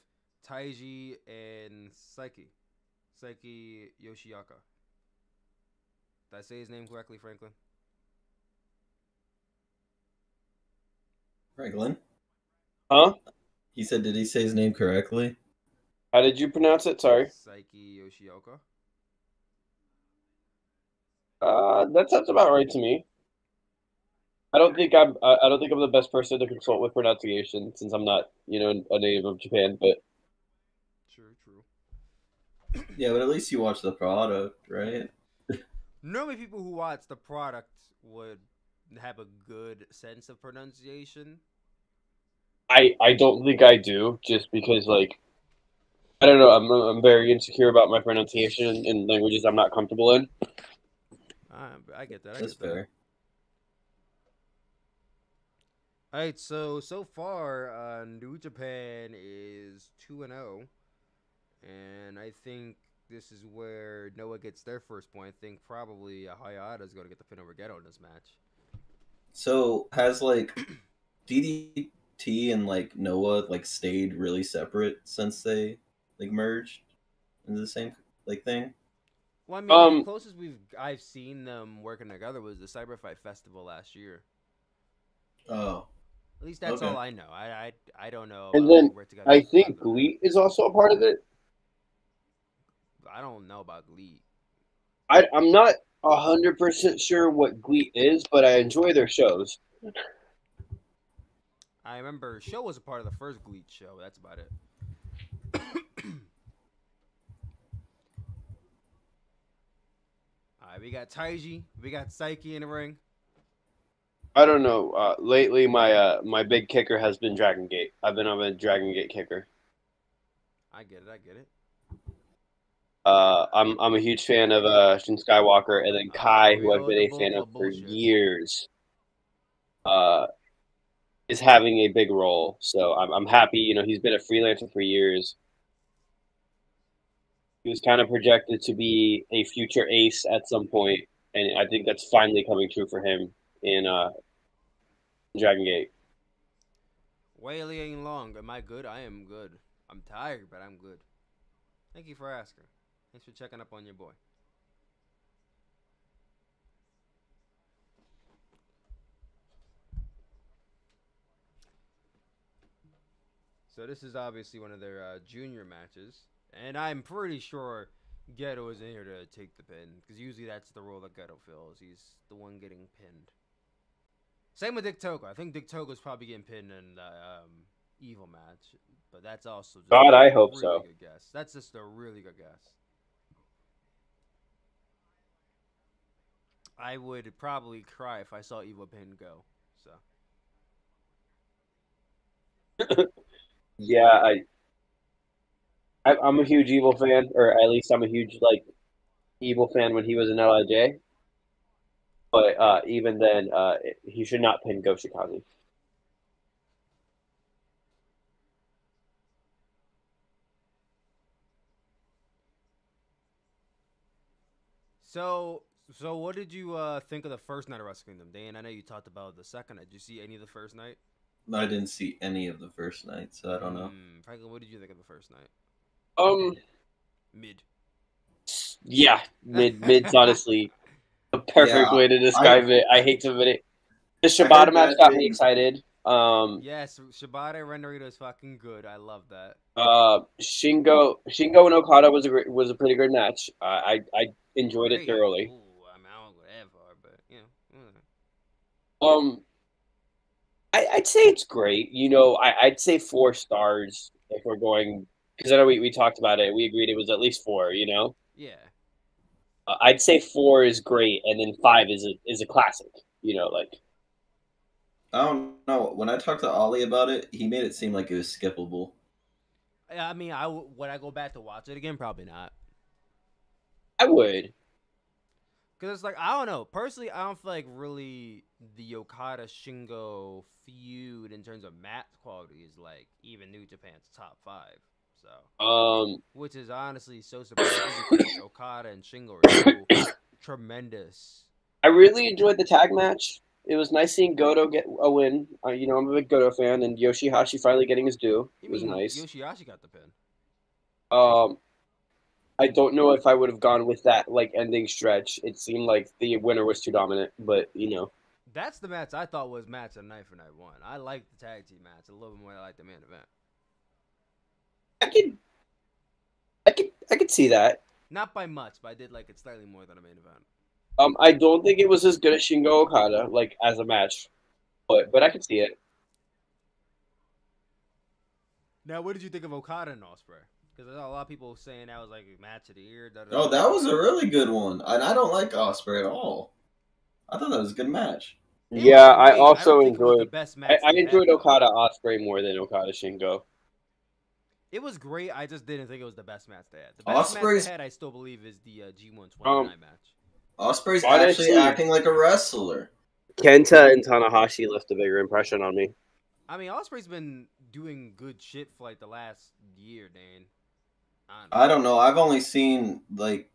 Taiji and Saiki. Saiki Yoshiaka. Did I say his name correctly, Franklin? Franklin? Huh? He said, did he say his name correctly? How did you pronounce it? Sorry. Saiki Yoshioka. That sounds about right to me. I don't think I'm the best person to consult with pronunciation, since I'm not, you know, a native of Japan. But true, true. Yeah, but at least you watch the product, right? Normally, people who watch the product would have a good sense of pronunciation. I don't think I do, just because like. I don't know. I'm very insecure about my pronunciation in languages I'm not comfortable in. I get that. That's fair. All right. So far, New Japan is 2-0, and I think this is where Noah gets their first point. I think probably Hayata is going to get the pin over Geto in this match. So has like DDT and like Noah like stayed really separate since they. Like merged into the same like thing. Well, I mean, the closest I've seen them working together was the Cyber Fight Festival last year. Oh, at least that's okay. All I know. I don't know. And then I think Glee is also a part of it. I don't know about Glee. I'm not 100% sure what Glee is, but I enjoy their shows. I remember SHO was a part of the first Glee show. That's about it. All right, we got Taiji, we got Saiki in the ring. I don't know. Lately, my big kicker has been Dragon Gate. I've been on a Dragon Gate kicker. I get it. I get it. I'm a huge fan of Shin Skywalker, and then Kai, who I've been a fan of for years. Is having a big role, so I'm happy. You know, he's been a freelancer for years. He was kind of projected to be a future ace at some point, and I think that's finally coming true for him in Dragon Gate. Wailing long. Am I good? I am good. I'm tired, but I'm good. Thank you for asking. Thanks for checking up on your boy. So this is obviously one of their junior matches. And I'm pretty sure Geto is in here to take the pin. Because usually that's the role that Geto fills. He's the one getting pinned. Same with Dick Togo. I think Dick Togo's probably getting pinned in the EVIL match. But that's also just God, I hope so. Good guess. That's just a really good guess. I would probably cry if I saw EVIL pin go. So. Yeah, I'm a huge EVIL fan, or at least I'm a huge like EVIL fan when he was in LIJ. But even then, he should not pin Go Shiozaki. So what did you think of the first night of Wrestle Kingdom, Dan? I know you talked about the second night. Did you see any of the first night? I didn't see any of the first night, so I don't know. Franklin, what did you think of the first night? Mid. Yeah, mid's honestly the perfect way to describe it. I hate to admit it. The Shibata match got me excited. Yes, Shibata rendering is fucking good. I love that. Shingo and Okada was a pretty good match. I enjoyed it thoroughly. Ooh, I'm out whatever, but you know. I'd say it's great. You know, I'd say 4 stars if we're going, because I know we talked about it. We agreed it was at least 4. You know. Yeah. I'd say 4 is great, and then 5 is a classic. You know, like. I don't know. When I talked to Ollie about it, he made it seem like it was skippable. I mean, would I go back to watch it again? Probably not. I would. Because it's like, I don't know. Personally, I don't feel like really the Okada Shingo feud in terms of match quality is like even New Japan's top 5. So, which is honestly so surprising because Okada and Shingo are so tremendous. I really enjoyed the tag match. It was nice seeing Goto get a win. You know, I'm a big Goto fan, and YOSHI-HASHI finally getting his due. It was nice. YOSHI-HASHI got the pin. I don't know if I would have gone with that like ending stretch. It seemed like the winner was too dominant, but you know. That's the match I thought was match of night for night 1. I like the tag team match a little bit more than I like the main event. I could see that. Not by much, but I did like it slightly more than a main event. I don't think it was as good as Shingo Okada, like as a match. But I could see it. Now what did you think of Okada and Osprey? Because there's a lot of people saying that was like a match of the year. Oh, that was a really good one. And I don't like Osprey at all. I thought that was a good match. Yeah, I also enjoyed. I enjoyed Okada Osprey more than Okada Shingo. It was great. I just didn't think it was the best match they had. The best match they had, I still believe, is the G129 match. Osprey's actually acting like a wrestler. Kenta and Tanahashi left a bigger impression on me. I mean, Osprey's been doing good shit for like the last year, Dane. I don't know. I've only seen like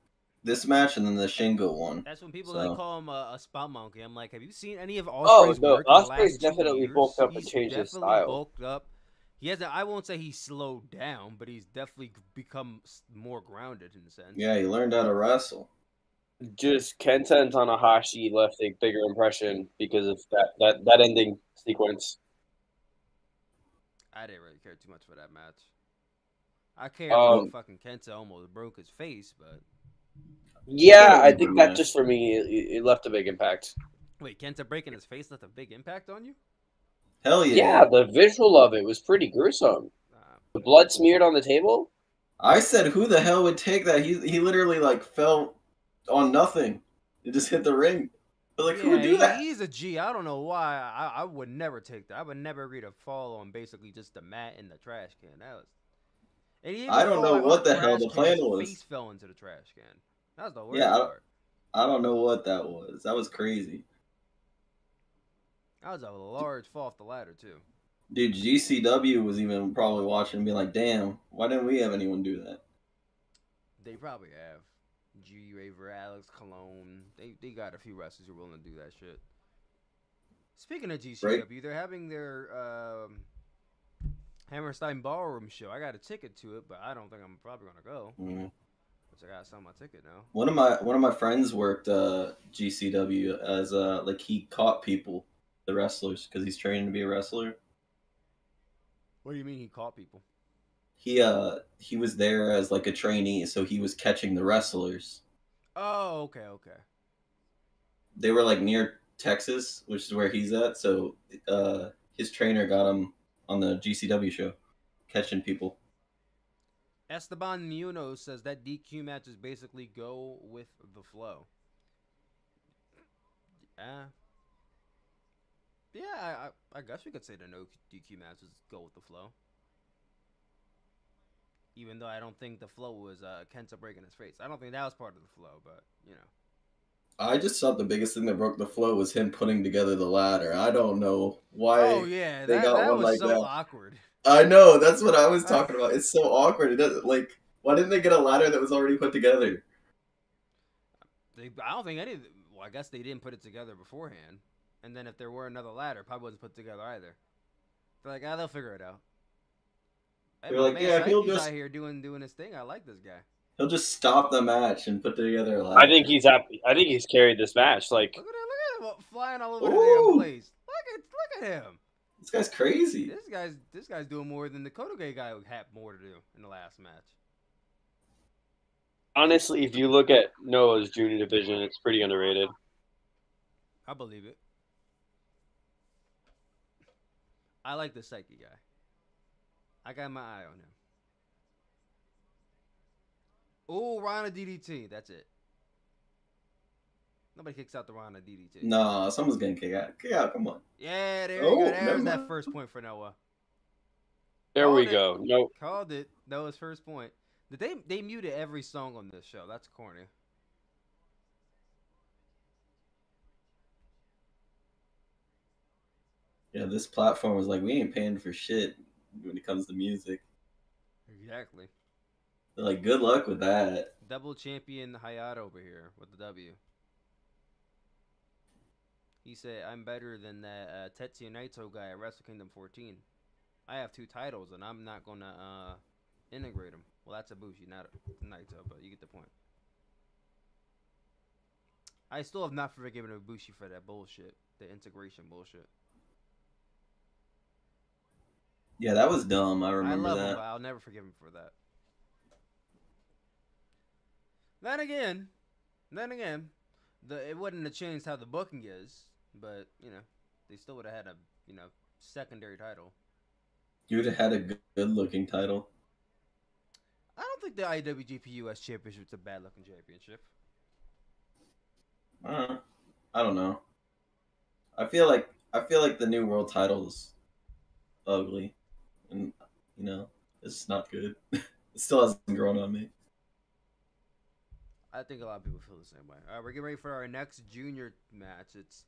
this match and then the Shingo one. That's when people like call him a spot monkey. I'm like, have you seen any of Osprey's work? Oh no, Osprey's definitely bulked up and changed his style. Bulked up. He hasn't. I won't say he slowed down, but he's definitely become more grounded in a sense. Yeah, he learned how to wrestle. Just Kenta and Tanahashi left a bigger impression because of that ending sequence. I didn't really care too much for that match. I care about fucking Kenta almost broke his face, but... Yeah, I think that just for me, it left a big impact. Wait, Kenta breaking his face left a big impact on you? Hell yeah. Yeah, the visual of it was pretty gruesome. The blood smeared on the table? I said, who the hell would take that? He literally, like, fell on nothing. It just hit the ring. But, like, yeah, who would do that? He's a G. I don't know why. I would never take that. I would never read a fall on basically just the mat in the trash can. That was... I don't know what the hell the plan was. His face fell into the trash can. That was the worst part. I don't know what that was. That was crazy. That was a large fall off the ladder, too. Dude, GCW was even probably watching and being like, damn, why didn't we have anyone do that? They probably have. G. Raver, Alex, Cologne. They got a few wrestlers who are willing to do that shit. Speaking of GCW, right? They're having their Hammerstein Ballroom show. I got a ticket to it, but I don't think I'm probably gonna go. Mm-hmm. Which I gotta sell my ticket now. One of my friends worked GCW as like he caught people, the wrestlers, because he's training to be a wrestler. What do you mean he caught people? He was there as like a trainee, so he was catching the wrestlers. Oh, okay, okay. They were like near Texas, which is where he's at. So his trainer got him on the GCW show, catching people. Esteban Munoz says that DQ match is basically go with the flow. Yeah, I guess we could say the no DQ match is go with the flow. Even though I don't think the flow was Kenta breaking his face. I don't think that was part of the flow, but, you know. I just thought the biggest thing that broke the flow was him putting together the ladder. I don't know why they got that one so awkward. I know. That's what I was talking about. It's so awkward. It doesn't, like, why didn't they get a ladder that was already put together? I don't think any of them, well, I guess they didn't put it together beforehand. And then if there were another ladder, it probably wasn't put together either. They're like, ah, they'll figure it out. They're like, man, yeah, he's just out here doing his thing. I like this guy. He'll just stop the match and put together a ladder. I think he's happy. I think he's carried this match. Like, look at him flying all over the damn place. Look at him. This guy's crazy. This guy's doing more than the Kotoge guy had more to do in the last match. Honestly, if you look at Noah's junior division, it's pretty underrated. I believe it. I like the Psyche guy. I got my eye on him. Oh, Rana DDT. That's it. Nobody kicks out the Rana DDT. No, someone's getting kicked out. Kick out, come on. Yeah, there you go. There's that first point for Noah. There we go. Nope. Called it. Noah's first point. They muted every song on this show. That's corny. Yeah, this platform was like, we ain't paying for shit when it comes to music. Exactly. They're like, good luck with that. Double champion Hayato over here with the W. He said, I'm better than that Tetsuya Naito guy at Wrestle Kingdom 14. I have 2 titles, and I'm not going to integrate them. Well, that's a Bushi, not a Naito, but you get the point. I still have not forgiven Ibushi for that bullshit, the integration bullshit. Yeah, that was dumb. I remember that. I love him, but I'll never forgive him for that. Then again, it wouldn't have changed how the booking is, but, you know, they still would have had a, you know, secondary title. You would have had a good-looking title. I don't think the IWGP US Championship's a bad-looking championship. I don't know. I feel like the new world title's ugly, and, you know, it's not good. It still hasn't grown on me. I think a lot of people feel the same way. All right, we're getting ready for our next junior match. It's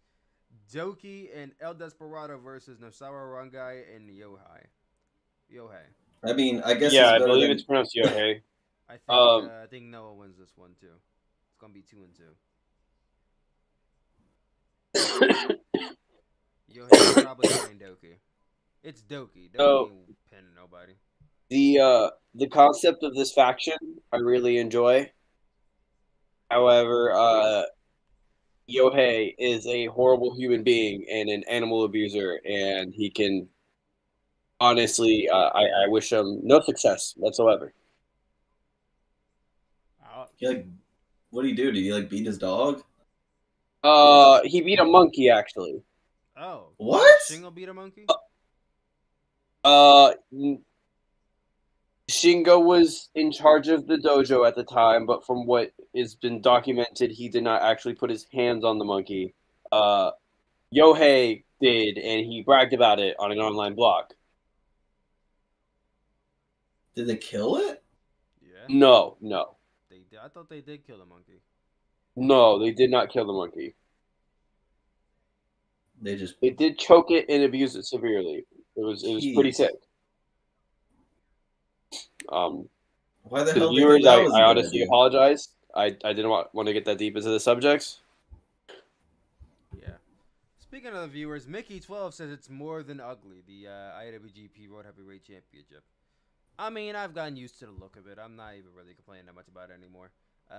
Doki and El Desperado versus Nosawa Rangai and Yohei. I mean, I guess. Yeah, I believe it's pronounced Yohei. I think Noah wins this one too. It's gonna be 2-2. Yohei probably playing Doki. It's Doki. Doki ain't pinning nobody. The concept of this faction I really enjoy. However, Yohei is a horrible human being and an animal abuser, and he can, honestly, I wish him no success whatsoever. He, like, what did he do? Did he, like, beat his dog? He beat a monkey, actually. Oh. What? Shingo beat a monkey? Shingo was in charge of the dojo at the time, but from what has been documented, he did not actually put his hands on the monkey. Yohei did, and he bragged about it on an online blog. Did they kill it? Yeah. No. They did. I thought they did kill the monkey. No, they did not kill the monkey. They did choke it and abuse it severely. It was pretty sick. Why the hell viewers, I honestly apologize. I didn't want to get that deep into the subjects. Yeah. Speaking of the viewers, Mickey12 says it's more than ugly, the IWGP World Heavyweight Championship. I mean, I've gotten used to the look of it. I'm not even really complaining that much about it anymore.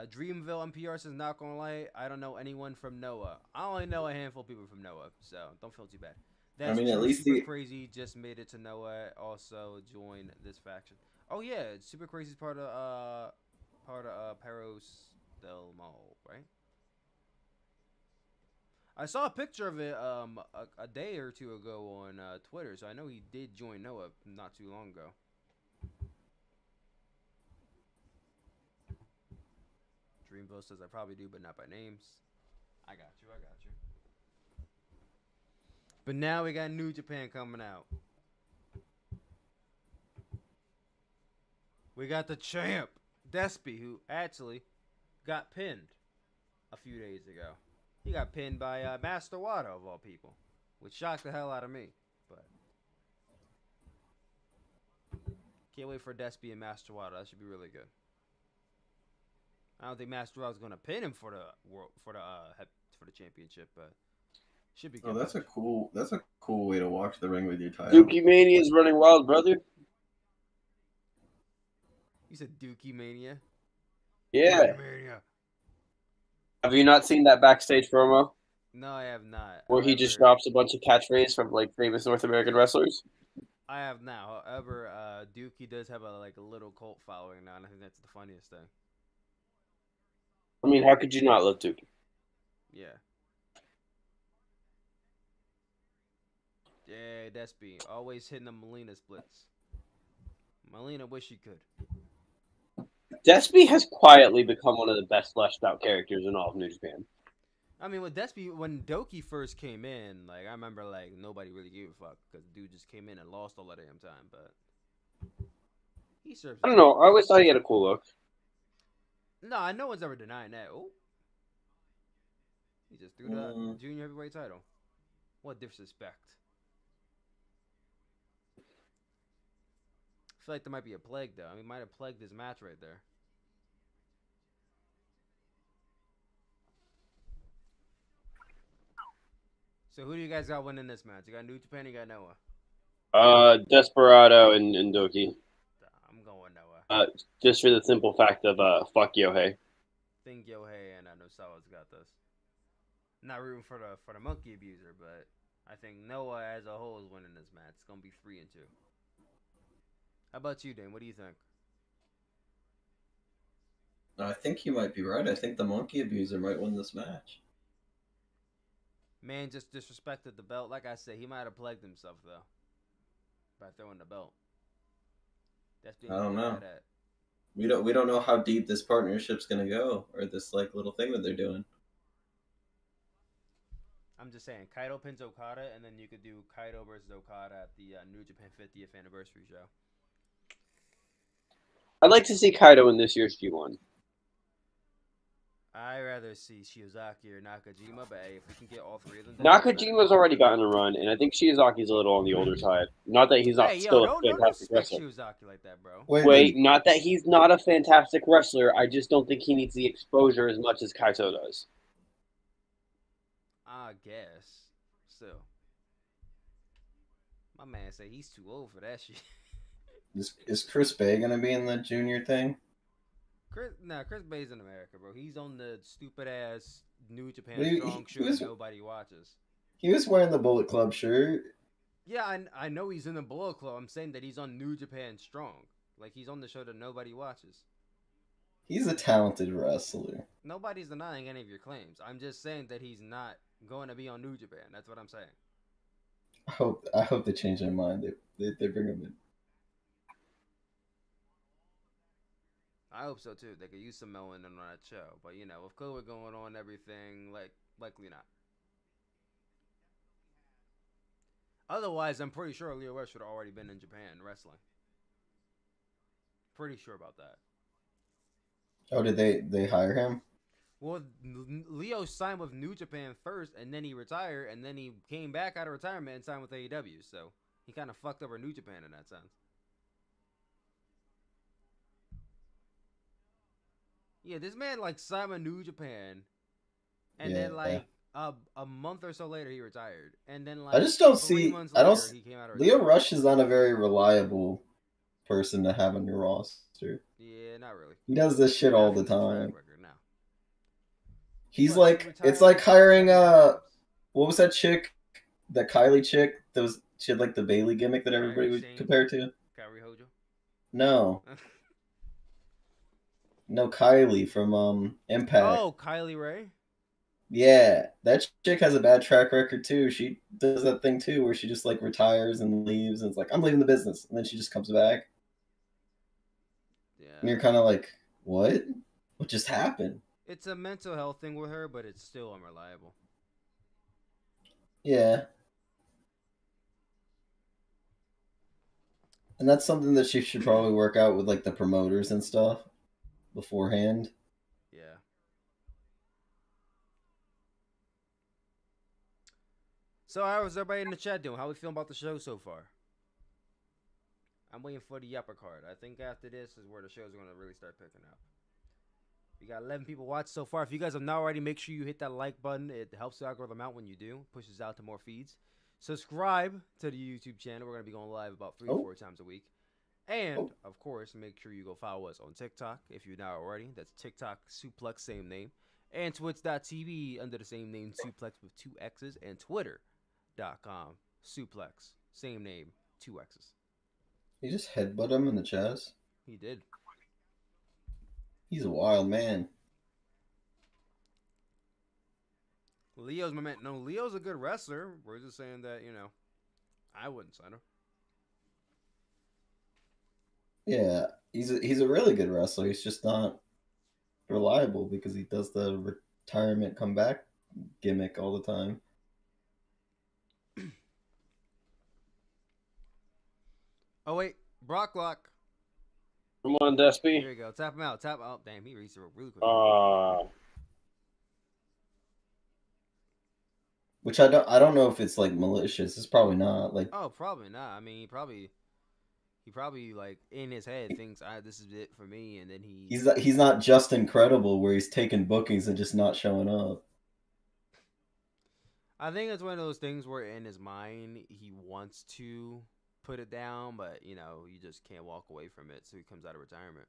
Dreamville NPR says, not gonna lie, I don't know anyone from Noah. I only know a handful of people from Noah, so don't feel too bad. That's, I mean, at least Super Crazy just made it to Noah. Also joined this faction. Oh yeah, Super Crazy's part of Perros del Mal, right? I saw a picture of it a day or two ago on Twitter, so I know he did join Noah not too long ago. Dreamville says, I probably do, but not by names. I got you, I got you. But now we got New Japan coming out. We got the champ, Despy, who actually got pinned a few days ago. He got pinned by Master Wato, of all people, which shocked the hell out of me. But can't wait for Despy and Master Wato. That should be really good. I don't think Master Wato is going to pin him for the championship, but should be good. Oh, that's a cool. That's a cool way to walk to the ring with your title. Dookie Mania is running wild, brother. You said Dookie Mania. Yeah. Dookie Mania. Have you not seen that backstage promo? No, I have not. Where he just drops a bunch of catchphrases from like famous North American wrestlers. I have now. However, Dookie does have a little cult following now, and I think that's the funniest thing. I mean, how could you not love Dookie? Yeah. Yeah, Despy always hitting the Melina splits. Melina wish she could. Despy has quietly become one of the best fleshed out characters in all of New Japan. I mean, with Despy, when Doki first came in, like I remember, like nobody really gave a fuck because dude just came in and lost all that damn time. But he serves. I don't know. I always thought he had a cool look. No, no one's ever denying that. Oh, he just threw the junior heavyweight title. What disrespect! I feel like there might be a plague, though. I mean, might have plagued this match right there. So who do you guys got winning this match? You got New Japan, you got Noah? Desperado and Doki. I'm going Noah. Just for the simple fact of fuck Yohei. I think Yohei and Nosawa's got this. Not rooting for the monkey abuser, but I think Noah as a whole is winning this match. It's gonna be 3-2. How about you, Dane? What do you think? I think you might be right. I think the monkey abuser might win this match. Man just disrespected the belt. Like I said, he might have plagued himself, though, by throwing the belt. That's I don't know. We don't know how deep this partnership's going to go or this like little thing that they're doing. I'm just saying, Kaito pins Okada, and then you could do Kaito versus Okada at the New Japan 50th anniversary show. I'd like to see Kaito in this year's G1. I'd rather see Shiozaki or Nakajima, but hey, if we can get all three of them... Nakajima's already gotten a run, and I think Shiozaki's a little on the older side. Not that he's not still a fantastic wrestler. Shiozaki like that, bro. Wait, not that he's not a fantastic wrestler. I just don't think he needs the exposure as much as Kaito does. I guess. So, my man said he's too old for that shit. Is Chris Bay gonna be in the junior thing? Chris Bay's in America, bro. He's on the stupid ass New Japan Strong show nobody watches. He was wearing the Bullet Club shirt. Yeah, I know he's in the Bullet Club. I'm saying that he's on New Japan Strong. Like he's on the show that nobody watches. He's a talented wrestler. Nobody's denying any of your claims. I'm just saying that he's not going to be on New Japan. That's what I'm saying. I hope they change their mind. They bring him in. I hope so too. They could use some melanin on that show, but you know, with COVID going on, everything likely not. Otherwise, I'm pretty sure Leo Rush would have already been in Japan wrestling. Pretty sure about that. Oh, did they hire him? Well, Leo signed with New Japan first, and then he retired, and then he came back out of retirement and signed with AEW. So he kind of fucked over New Japan in that sense. Yeah, this man like signed with New Japan, and then like A month or so later, he retired, and then like I just don't see. I don't. He came out of Lio Rush is not a very reliable person to have on your roster. Yeah, not really. He does this shit all the time. He's like, it's like hiring what was that chick, that Kylie chick that was she had like the Bailey gimmick that everybody would compare to. Kairi Hojo. No. No, Kylie from Impact. Oh, Kylie Ray. Yeah, that chick has a bad track record too. She does that thing too where she just like retires and leaves and it's like, I'm leaving the business. And then she just comes back. Yeah. And you're kind of like, what? What just happened? It's a mental health thing with her, but it's still unreliable. Yeah. And that's something that she should probably work out with like the promoters and stuff beforehand. So how's everybody in the chat doing? How we feeling about the show so far? I'm waiting for the upper card. I think after this is where the show's going to really start picking up. We got 11 people watched so far. If you guys have not already, make sure you hit that like button. It helps the algorithm out when you do. Pushes out to more feeds. Subscribe to the YouTube channel. We're going to be going live about 3 or 4 times a week. And, of course, make sure you go follow us on TikTok if you're not already. That's TikTok Suplex, same name. And Twitch.tv under the same name, Suplex with 2 X's. And Twitter.com Suplex, same name, 2 X's. You just headbutt him in the chest. He did. He's a wild man. Leo's my man. No, Leo's a good wrestler. We're just saying that, you know, I wouldn't sign him. Yeah, he's a really good wrestler. He's just not reliable because he does the retirement comeback gimmick all the time. Oh, wait. Brock Lock. Come on, Despy. Here we go. Tap him out. Tap out. Oh, damn, he reads it really quick. Which I don't know if it's, like, malicious. It's probably not. Like, oh, probably not. I mean, he probably like, in his head thinks, all right, this is it for me, and then he... He's not just incredible where he's taking bookings and just not showing up. I think it's one of those things where, in his mind, he wants to... put it down, but you know, you just can't walk away from it, so he comes out of retirement.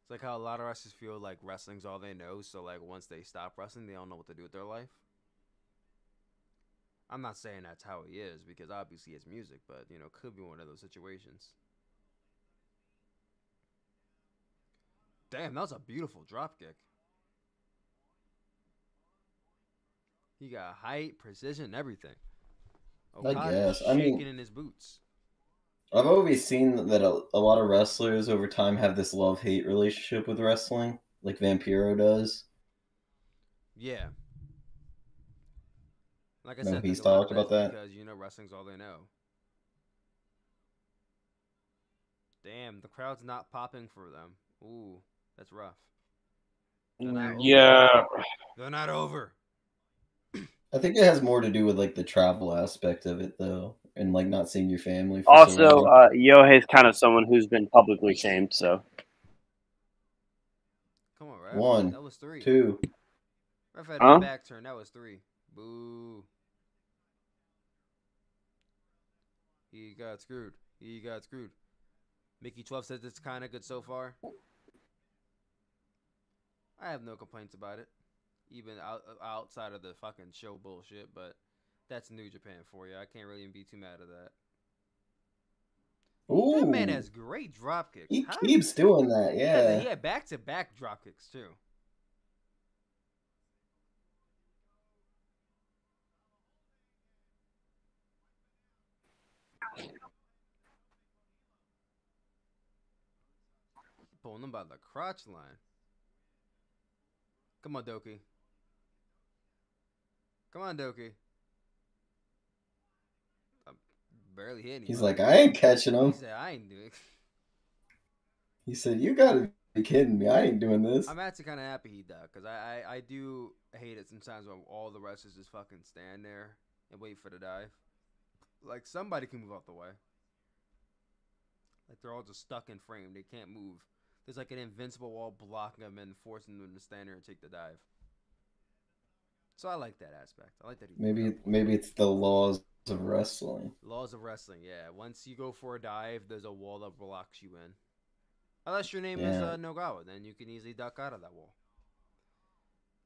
It's like how a lot of wrestlers feel like wrestling's all they know, so like once they stop wrestling, they don't know what to do with their life. I'm not saying that's how he is, because obviously it's music, but you know, could be one of those situations. Damn, that was a beautiful dropkick. He got height, precision, everything. I guess. I mean, shaking in his boots. I've always seen that a lot of wrestlers over time have this love-hate relationship with wrestling, like Vampiro does. Yeah. Like I said, he's talked about that because you know wrestling's all they know. Damn, the crowd's not popping for them. Ooh, that's rough. Yeah. They're not over. I think it has more to do with like the travel aspect of it, though, and like not seeing your family. Also, Yohei's kind of someone who's been publicly shamed, so. Come on, right? One, that was three. Two. Ref had a back turn. That was three. Boo. He got screwed. He got screwed. Mickey 12 says it's kind of good so far. I have no complaints about it. Even outside of the fucking show bullshit, but that's New Japan for you. I can't really even be too mad at that. Ooh. That man has great drop kicks. He keeps doing that, yeah. He had back-to-back drop kicks, too. Pulling him by the crotch line. Come on, Doki. Come on, Doki. I'm barely hitting him. He's like, I ain't catching him. He said, I ain't doing it. He said, you gotta be kidding me. I ain't doing this. I'm actually kind of happy he died, because I do hate it sometimes when all the wrestlers just fucking stand there and wait for the dive. Like, somebody can move out the way. Like, they're all just stuck in frame. They can't move. there's like an invincible wall blocking them and forcing them to stand there and take the dive. So I like that aspect. I like that. Maybe it's the laws of wrestling. Laws of wrestling, yeah. Once you go for a dive, there's a wall that blocks you in. Unless your name is Nogawa, then you can easily duck out of that wall.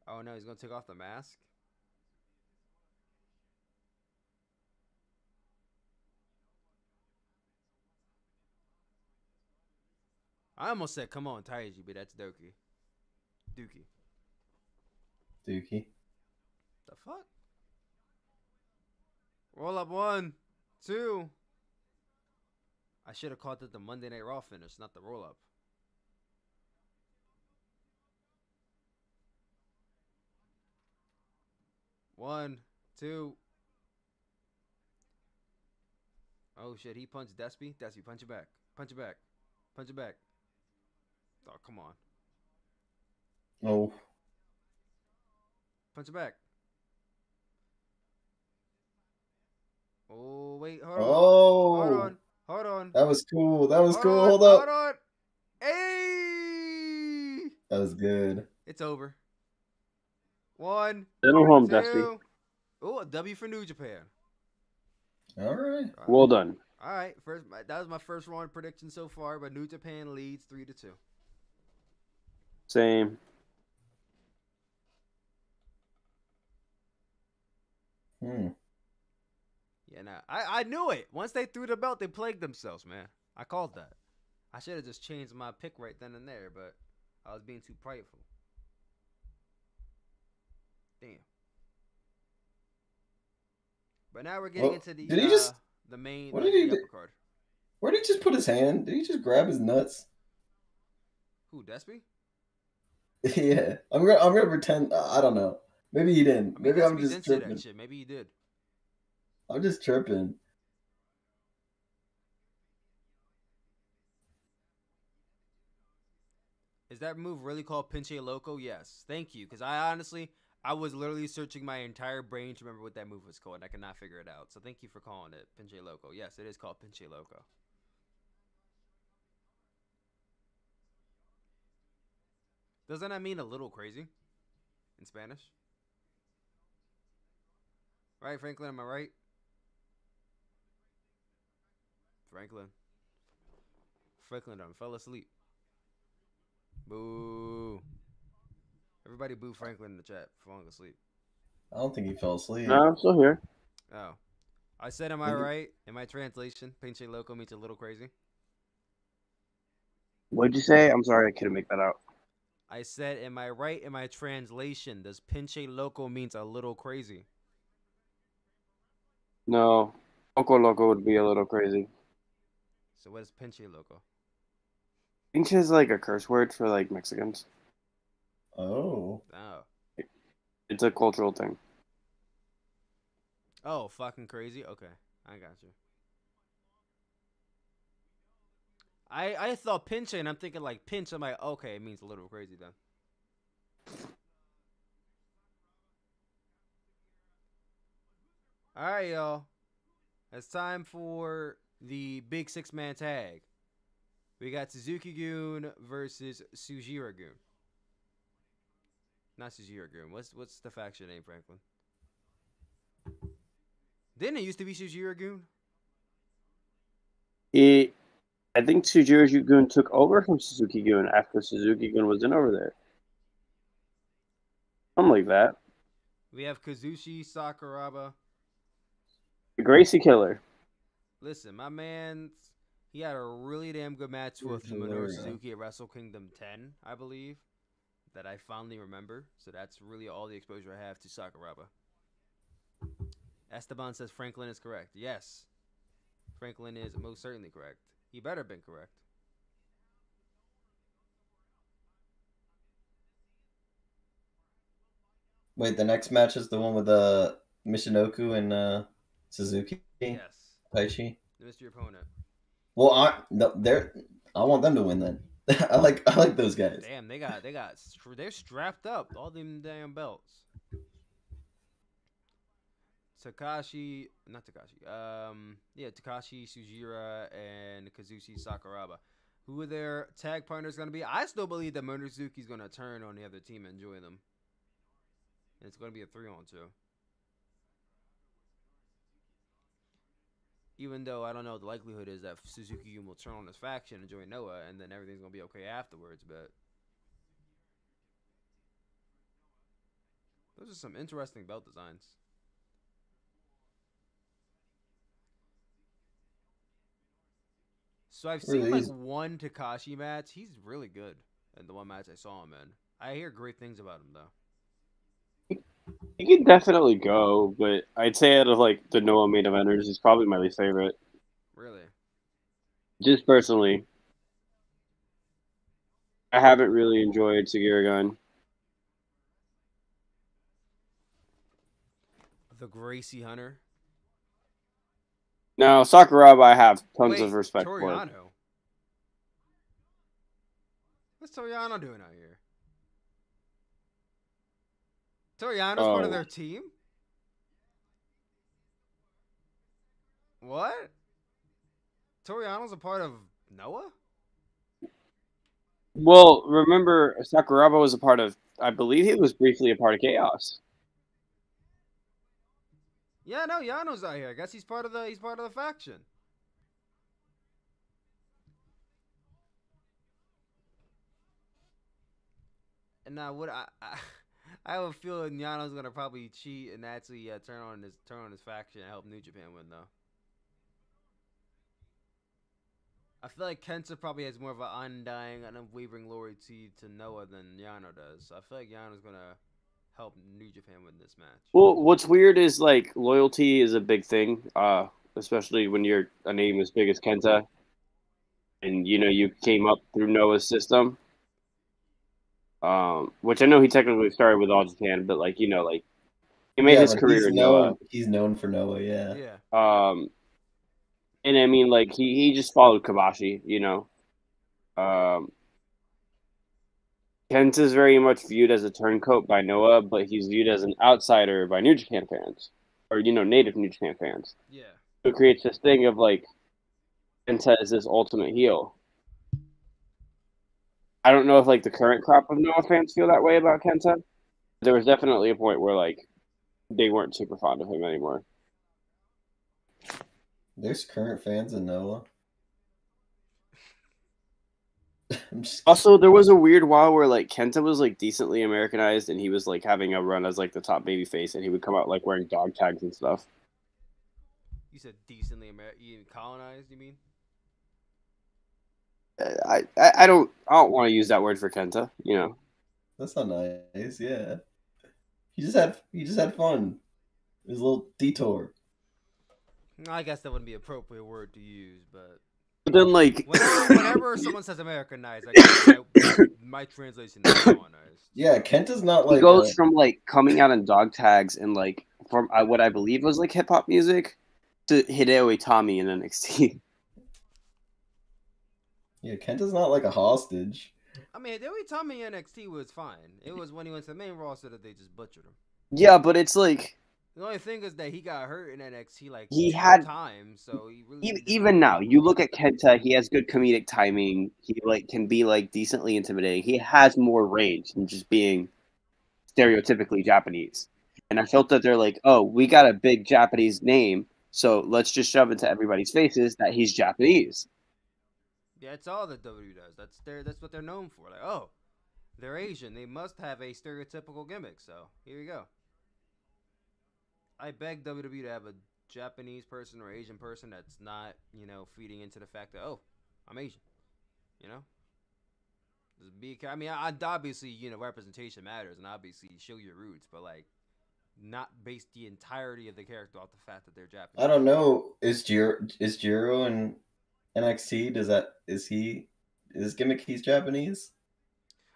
Oh no, he's gonna take off the mask. I almost said, "Come on, Taiji," but that's Doki. Dookie. The fuck? Roll up 1, 2. I should have called it the Monday Night Raw finish, not the roll up. One, two. Oh shit! He punched Despy. Despy, punch it back. Punch it back. Punch it back. Oh come on. Oh. Punch it back. Oh wait, hold on. That was cool. Hold on. Hold on. Hey. That was good. It's over. 1, 2. Oh, a W for New Japan. All right. Well done. All right. First, that was my first round prediction so far, but New Japan leads 3-2. Same. Yeah, nah. I knew it. Once they threw the belt, they plagued themselves, man. I called that. I should have just changed my pick right then and there, but I was being too prideful. Damn. But now we're getting into the the main upper card. Where did he just put his hand? Did he just grab his nuts? Who, Despy? Yeah. I'm gonna pretend I don't know. Maybe he didn't. I mean, maybe I'm just tripping. That shit. Maybe he did. I'm just tripping. Is that move really called Pinche Loco? Yes. Thank you. Because I was literally searching my entire brain to remember what that move was called. And I could not figure it out. So thank you for calling it Pinche Loco. Yes, it is called Pinche Loco. Doesn't that mean a little crazy in Spanish? Right, Franklin, am I right? Franklin done fell asleep. Boo. Everybody boo Franklin in the chat for falling asleep. I don't think he fell asleep. No, I'm still here. Oh. I said, am I right? In my translation, Pinche Loco means a little crazy. What'd you say? I'm sorry, I couldn't make that out. I said, am I right in my translation? Does Pinche Loco means a little crazy? No. Loco Loco would be a little crazy. So what is Pinche Loco? Pinche is like a curse word for like Mexicans. Oh. Oh. It's a cultural thing. Oh, fucking crazy? Okay. I got you. I thought pinche and I'm thinking like pinch. I'm like, okay, it means a little crazy then. All right, y'all. It's time for the big 6-man tag. We got Suzuki-gun versus Sujira-gun. Not Sujira-gun. What's the faction name, Franklin? Didn't it used to be Sujira-gun? I think Sujira-gun took over from Suzuki-gun after Suzuki-gun was in over there. Something like that. We have Kazushi Sakuraba. The Gracie Killer. Listen, my man, he had a really damn good match with Minoru Suzuki at Wrestle Kingdom 10, I believe, that I fondly remember. So that's really all the exposure I have to Sakuraba. Esteban says Franklin is correct. Yes, Franklin is most certainly correct. He better have been correct. Wait, the next match is the one with Michinoku and... Suzuki, yes, Taichi. Missed your opponent. Well, I want them to win then. I like those guys. Damn, they're strapped up. All them damn belts. Takashi Sujira and Kazushi Sakuraba. who their tag partner is going to be. I still believe that Minoru Suzuki is going to turn on the other team and join them. And it's going to be a 3-on-2. Even though I don't know, the likelihood is that Suzuki will turn on his faction and join Noah, and then everything's going to be okay afterwards, but... Those are some interesting belt designs. So I've seen like one Takashi match. He's really good in the one match I saw him in. I hear great things about him though. He can definitely go, but I'd say out of like the Noah main eventers, he's probably my least favorite. Really? Just personally, I haven't really enjoyed Sugiura-gun. The Gracie Hunter. No, Sakuraba I have tons of respect Toriano. For. What's Toriano doing out here? Toriano's part of their team? What? Toriano's a part of Noah? Well, remember, Sakuraba was a part of, I believe he was briefly a part of Chaos. Yeah, no, Yano's out here. I guess he's part of the faction. And now what I have a feeling Yano's gonna probably cheat and actually turn on his faction and help New Japan win though. I feel like Kenta probably has more of an undying, unwavering loyalty to Noah than Yano does. So I feel like Yano's gonna help New Japan win this match. Well, what's weird is like loyalty is a big thing, especially when you're a name as big as Kenta, and you know you came up through Noah's system. Which I know he technically started with All Japan, but like you know, like he made his career in Noah. He's known for Noah, yeah. Yeah. And I mean, like he just followed Kobashi, you know. Kenta is very much viewed as a turncoat by Noah, but he's viewed as an outsider by New Japan fans. Or, you know, native New Japan fans. Yeah. So it creates this thing of, like, Kenta is this ultimate heel. I don't know if, like, the current crop of Noah fans feel that way about Kenta. There was definitely a point where, like, they weren't super fond of him anymore. There's current fans of Noah. Also, there was a weird while where like Kenta was like decently Americanized, and he was like having a run as like the top baby face, and he would come out like wearing dog tags and stuff. You said decently colonized? You mean? I don't want to use that word for Kenta. You know, that's not nice. Yeah, he just had fun. His little detour. I guess that wouldn't be an appropriate word to use, but. But then, like, whenever someone says Americanized, I guess my translation is colonized. Yeah, Kenta's not like. He goes from like coming out in dog tags and like from what I believe was like hip hop music to Hideo Itami in NXT. Yeah, Kenta's not like a hostage. I mean, Hideo Itami in NXT was fine. It was when he went to the main roster that they just butchered him. Yeah, but it's like. The only thing is that he got hurt in NXT like he had time, so he really even now, you look at Kenta, he has good comedic timing. He like can be like decently intimidating. He has more range than just being stereotypically Japanese. And I felt that they're like, oh, we got a big Japanese name, so let's just shove into everybody's faces that he's Japanese. Yeah, it's all that WWE does. That's what they're known for. Like, oh, they're Asian. They must have a stereotypical gimmick. So here you go. I beg WWE to have a Japanese person or Asian person that's not, you know, feeding into the fact that, oh, I'm Asian, you know? I mean, obviously, you know, representation matters, and obviously show your roots, but, like, not base the entirety of the character off the fact that they're Japanese. I don't know. Is Jiro in NXT? Is his gimmick he's Japanese?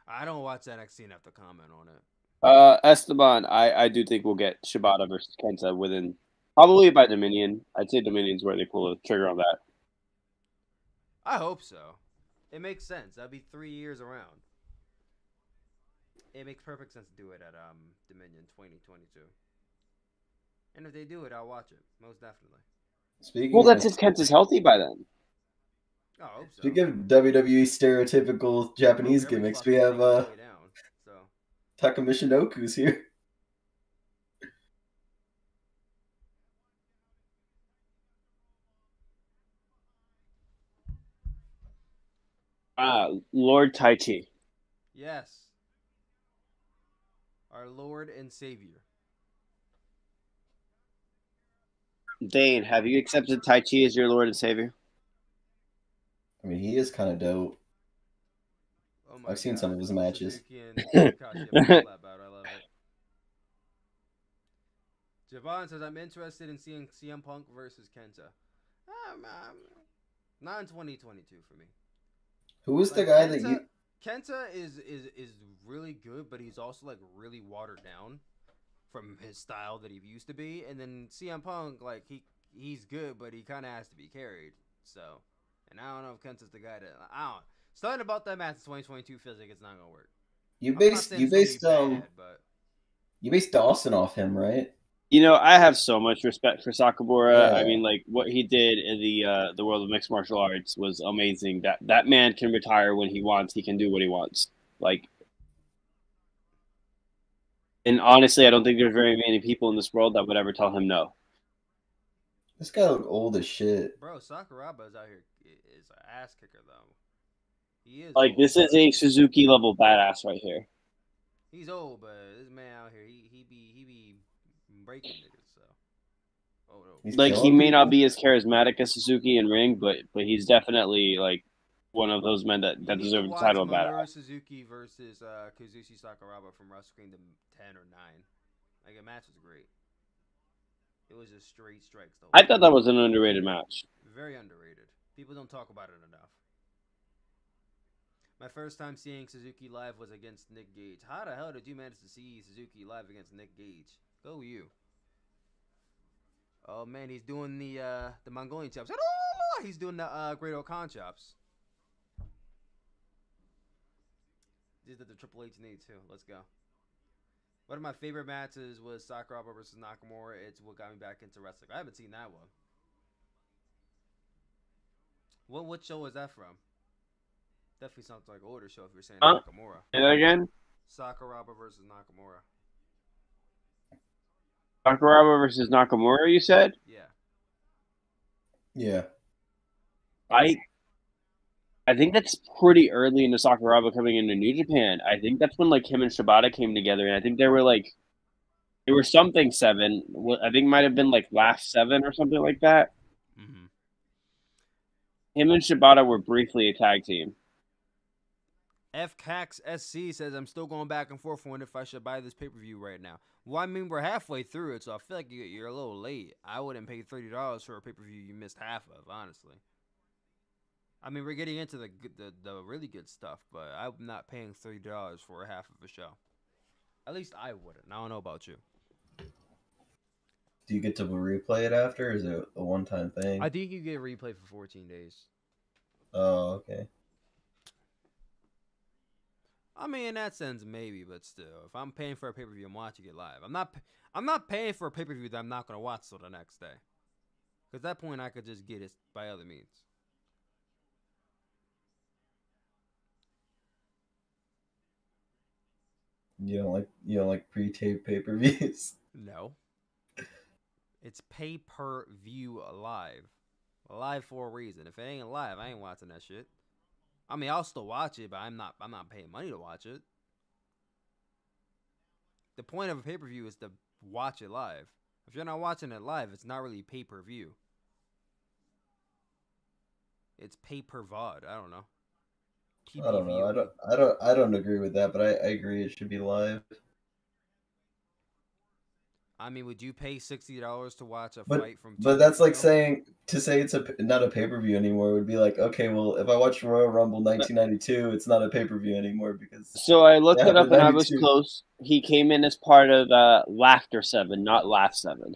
I don't watch NXT enough to comment on it. Esteban, I do think we'll get Shibata versus Kenta within probably by Dominion. I'd say Dominion's where they pull the trigger on that. I hope so. It makes sense. That'd be 3 years around. It makes perfect sense to do it at Dominion 2022. And if they do it, I'll watch it most definitely. Speaking well, that's if Kenta's healthy by then. Oh, I hope so. To give WWE stereotypical Japanese gimmicks, we have Takamishinoku's here. Lord Taichi. Yes. Our Lord and Savior. Dane, have you accepted Taichi as your Lord and Savior? I mean, he is kind of dope. Oh my God. I've seen some of his matches. Javon says, I'm interested in seeing CM Punk versus Kenta. Not in 2022 for me. Who is the guy Kenta, that you... Kenta is really good, but he's also, like, really watered down from his style that he used to be. And then CM Punk, like, he's good, but he kind of has to be carried. So, and I don't know if Kenta's the guy that... Something about that match in 2022 feels like it's not going to work. You based Dawson off him, right? You know, I have so much respect for Sakuraba. Yeah. I mean, like, what he did in the world of mixed martial arts was amazing. That man can retire when he wants. He can do what he wants. Like, and honestly, I don't think there's very many people in this world that would ever tell him no. This guy looked old as shit. Bro, Sakuraba is out here is an ass kicker though. He is like old. This is a Suzuki level badass right here. He's old, but this man out here, he be breaking niggas, so. Oh, no. Like, he may not be as charismatic as Suzuki in ring, but he's definitely, like, one of those men that deserve the title of badass. Suzuki versus Kazushi Sakuraba from Wrestle Kingdom 10 or 9. Like, a match was great. It was just straight strikes. I thought that was an underrated match. Very underrated. People don't talk about it enough. My first time seeing Suzuki live was against Nick Gage. How the hell did you manage to see Suzuki live against Nick Gage? Go you. Oh man, he's doing the Mongolian chops. He's doing the Great Okan chops. He did the Triple H knee too. Let's go. One of my favorite matches was Sakuraba versus Nakamura. It's what got me back into wrestling. I haven't seen that one. What show was that from? Definitely sounds like an older show if you're saying Nakamura. Say that again? Sakuraba versus Nakamura. Sakuraba versus Nakamura, you said? Yeah. Yeah. I think that's pretty early into Sakuraba coming into New Japan. I think that's when, like, him and Shibata came together, and I think they were something 7. I think it might have been, like, Last 7 or something like that. Mm-hmm. Him and Shibata were briefly a tag team. FCAX SC says, I'm still going back and forth on if I should buy this pay-per-view right now. Well, I mean, we're halfway through it, so I feel like you're a little late. I wouldn't pay $30 for a pay-per-view you missed half of, honestly. I mean, we're getting into the really good stuff, but I'm not paying $30 for half of a show. At least I wouldn't. I don't know about you. Do you get to replay it after? Or is it a one-time thing? I think you get replay for 14 days. Oh, okay. I mean, in that sense, maybe, but still, if I'm paying for a pay-per-view, I'm watching it live. I'm not paying for a pay-per-view that I'm not going to watch till the next day. Because at that point, I could just get it by other means. You don't like pre-taped pay-per-views? No. It's pay-per-view live. Live for a reason. If it ain't live, I ain't watching that shit. I mean, I'll still watch it, but I'm not paying money to watch it. The point of a pay-per-view is to watch it live. If you're not watching it live, it's not really pay-per-view. It's pay-per-vod. I don't know. PPV. I don't know. I don't agree with that, but I agree it should be live. I mean, would you pay $60 to watch a fight from? But that's like saying to say it's not a pay per view anymore would be like, okay, well, if I watch Royal Rumble 1992, it's not a pay per view anymore because. So I looked it up and I was close. He came in as part of Laughter 7, not Laugh 7.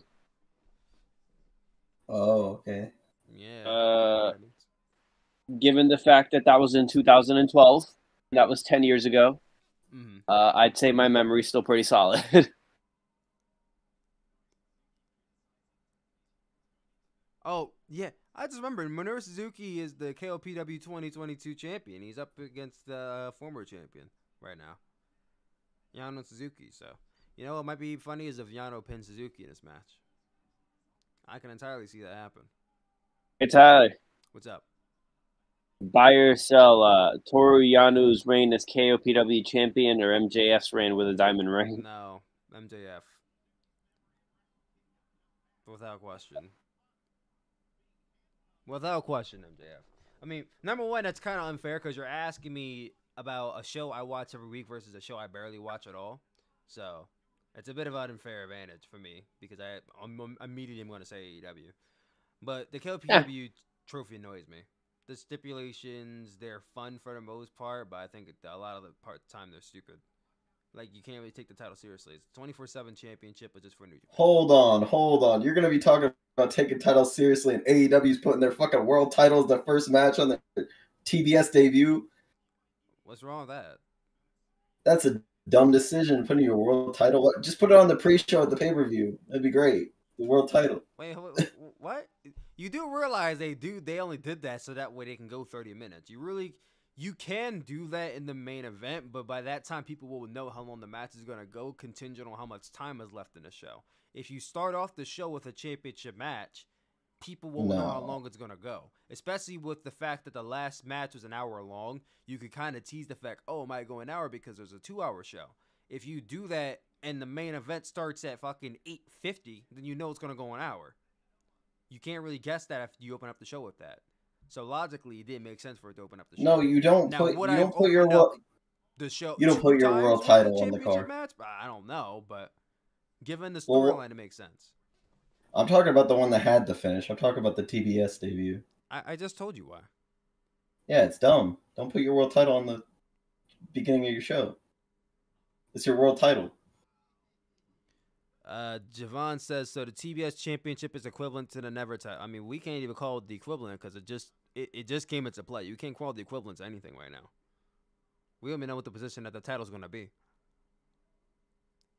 Oh, okay. Yeah. Given the fact that that was in 2012, that was 10 years ago, mm-hmm. I'd say my memory's still pretty solid. Oh, yeah. I just remembered Minoru Suzuki is the KOPW 2022 champion. He's up against the former champion right now, Yano Suzuki. So, you know, what might be funny is if Yano pins Suzuki in this match. I can entirely see that happen. Hey, Tyler. What's up? Buy or sell Toru Yanu's reign as KOPW champion or MJF's reign with a diamond ring? No, MJF. Without question. Without question, MJF. I mean, number one, that's kind of unfair because you're asking me about a show I watch every week versus a show I barely watch at all. So, it's a bit of an unfair advantage for me because I'm immediately going to say AEW. But the KOPW trophy annoys me. The stipulations, they're fun for the most part, but I think a lot of the time they're stupid. Like, you can't really take the title seriously. It's a 24/7 championship, but just for New Japan. Hold on. You're going to be talking about taking titles seriously, and AEW's putting their fucking world titles, the first match on their TBS debut. What's wrong with that? That's a dumb decision, putting your world title. Just put it on the pre-show at the pay-per-view. That'd be great. The world title. Wait what? You do realize they only did that so that way they can go 30 minutes. You can do that in the main event, but by that time, people will know how long the match is going to go, contingent on how much time is left in the show. If you start off the show with a championship match, people will know how long it's going to go, especially with the fact that the last match was an hour long. You could kind of tease the fact, oh, it might go an hour because there's a 2-hour show. If you do that and the main event starts at fucking 8:50, then you know it's going to go an hour. You can't really guess that after you open up the show with that. So logically, it didn't make sense for it to open up the show. No, you don't put your world title on the card. Match? I don't know, but given the storyline, it makes sense. I'm talking about the one that had the finish. I'm talking about the TBS debut. I just told you why. Yeah, it's dumb. Don't put your world title on the beginning of your show. It's your world title. Javon says, so the TBS championship is equivalent to the never title. I mean, we can't even call it the equivalent because it just came into play. You can't call it the equivalent to anything right now. We don't even know what the position that the title's going to be.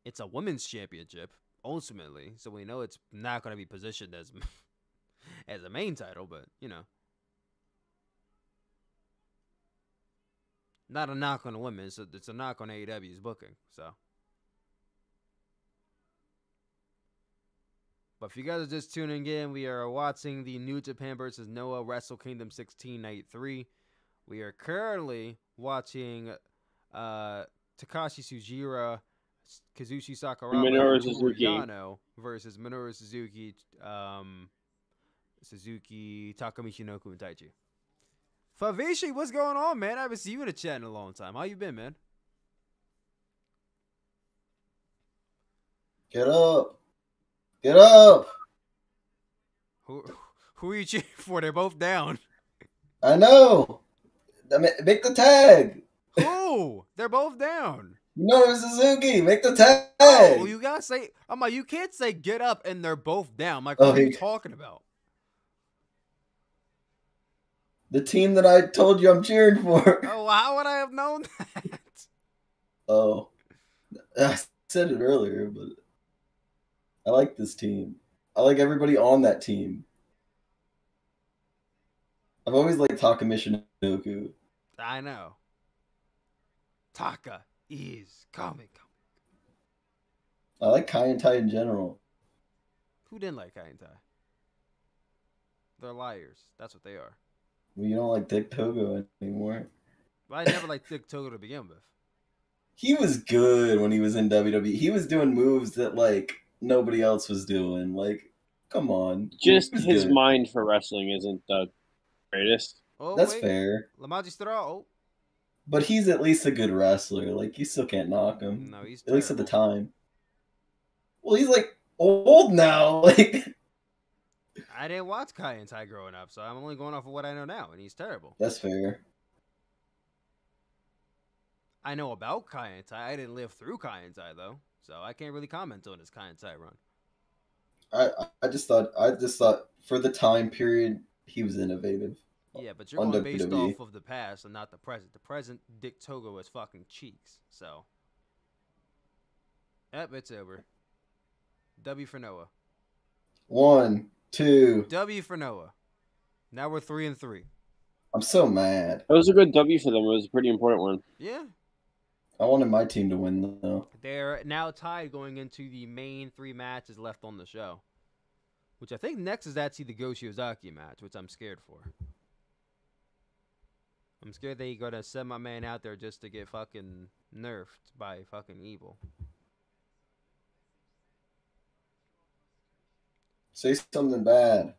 It's a women's championship, ultimately, so we know it's not going to be positioned as as a main title, but, you know. Not a knock on the women, so it's a knock on AEW's booking, so. But if you guys are just tuning in, we are watching the New Japan vs. Noah Wrestle Kingdom 16 Night 3. We are currently watching Takashi Sujira, Kazushi Sakuraba, Minoru Suzuki versus Minoru Suzuki, Takami Shinoku, and Taichi. Favishi, what's going on, man? I haven't seen you in the chat in a long time. How you been, man? Get up. Get up! Who are you cheering for? They're both down. I know. I mean, make the tag. Who? They're both down. No, Suzuki, make the tag. Oh, you gotta say. I'm like, you can't say get up and they're both down. Like, what are you talking about? The team that I told you I'm cheering for. Oh, how would I have known that? Oh, I said it earlier, but. I like this team. I like everybody on that team. I've always liked Taka Michinoku. I know. Taka is coming. I like Kai and Tai in general. Who didn't like Kai and Tai? They're liars. That's what they are. Well, you don't like Dick Togo anymore. Well, I never liked Dick Togo to begin with. He was good when he was in WWE. He was doing moves that, like, nobody else was doing. Like, come on. Just his mind for wrestling isn't the greatest. Oh, that's fair. But he's at least a good wrestler. Like, you still can't knock him. No, he's terrible. At least at the time. Well, he's like old now. Like, I didn't watch Kai and Tai growing up, so I'm only going off of what I know now, and he's terrible. That's fair. I know about Kai and Tai. I didn't live through Kai and Tai though. So I can't really comment on this Kai and Tai run. I just thought for the time period he was innovative. Yeah, but you're going based off of the past and not the present. The present Dick Togo is fucking cheeks. So yep, it's over. W for Noah. 1, 2. W for Noah. Now we're 3-3. I'm so mad. It was a good W for them. It was a pretty important one. Yeah. I wanted my team to win, though. They're now tied going into the main three matches left on the show. Which I think next is actually the Go Shiozaki match, which I'm scared for. I'm scared they're going to send my man out there just to get fucking nerfed by fucking EVIL. Say something bad.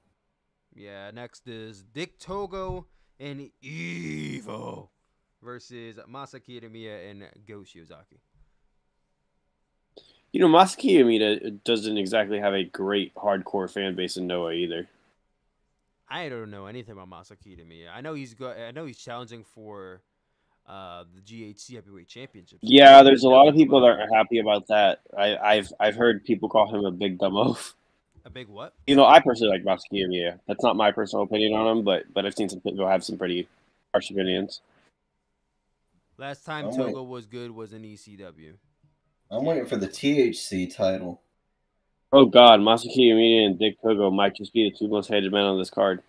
Yeah, next is Dick Togo and EVIL versus Masaki Emiya and Go Shiozaki. You know, Masaki Emiya doesn't exactly have a great hardcore fan base in Noah either. I don't know anything about Masaki Emiya. I know he's got. I know he's challenging for the GHC Heavyweight Championship. Yeah, there's a lot of people that are happy about that. I've heard people call him a big dumb oaf. A big what? You know, I personally like Masaki Emiya. That's not my personal opinion on him, but I've seen some people have some pretty harsh opinions. Last time Togo was good was in ECW. I'm waiting for the THC title. Oh God, Masaki Emiya and Dick Togo might just be the two most hated men on this card.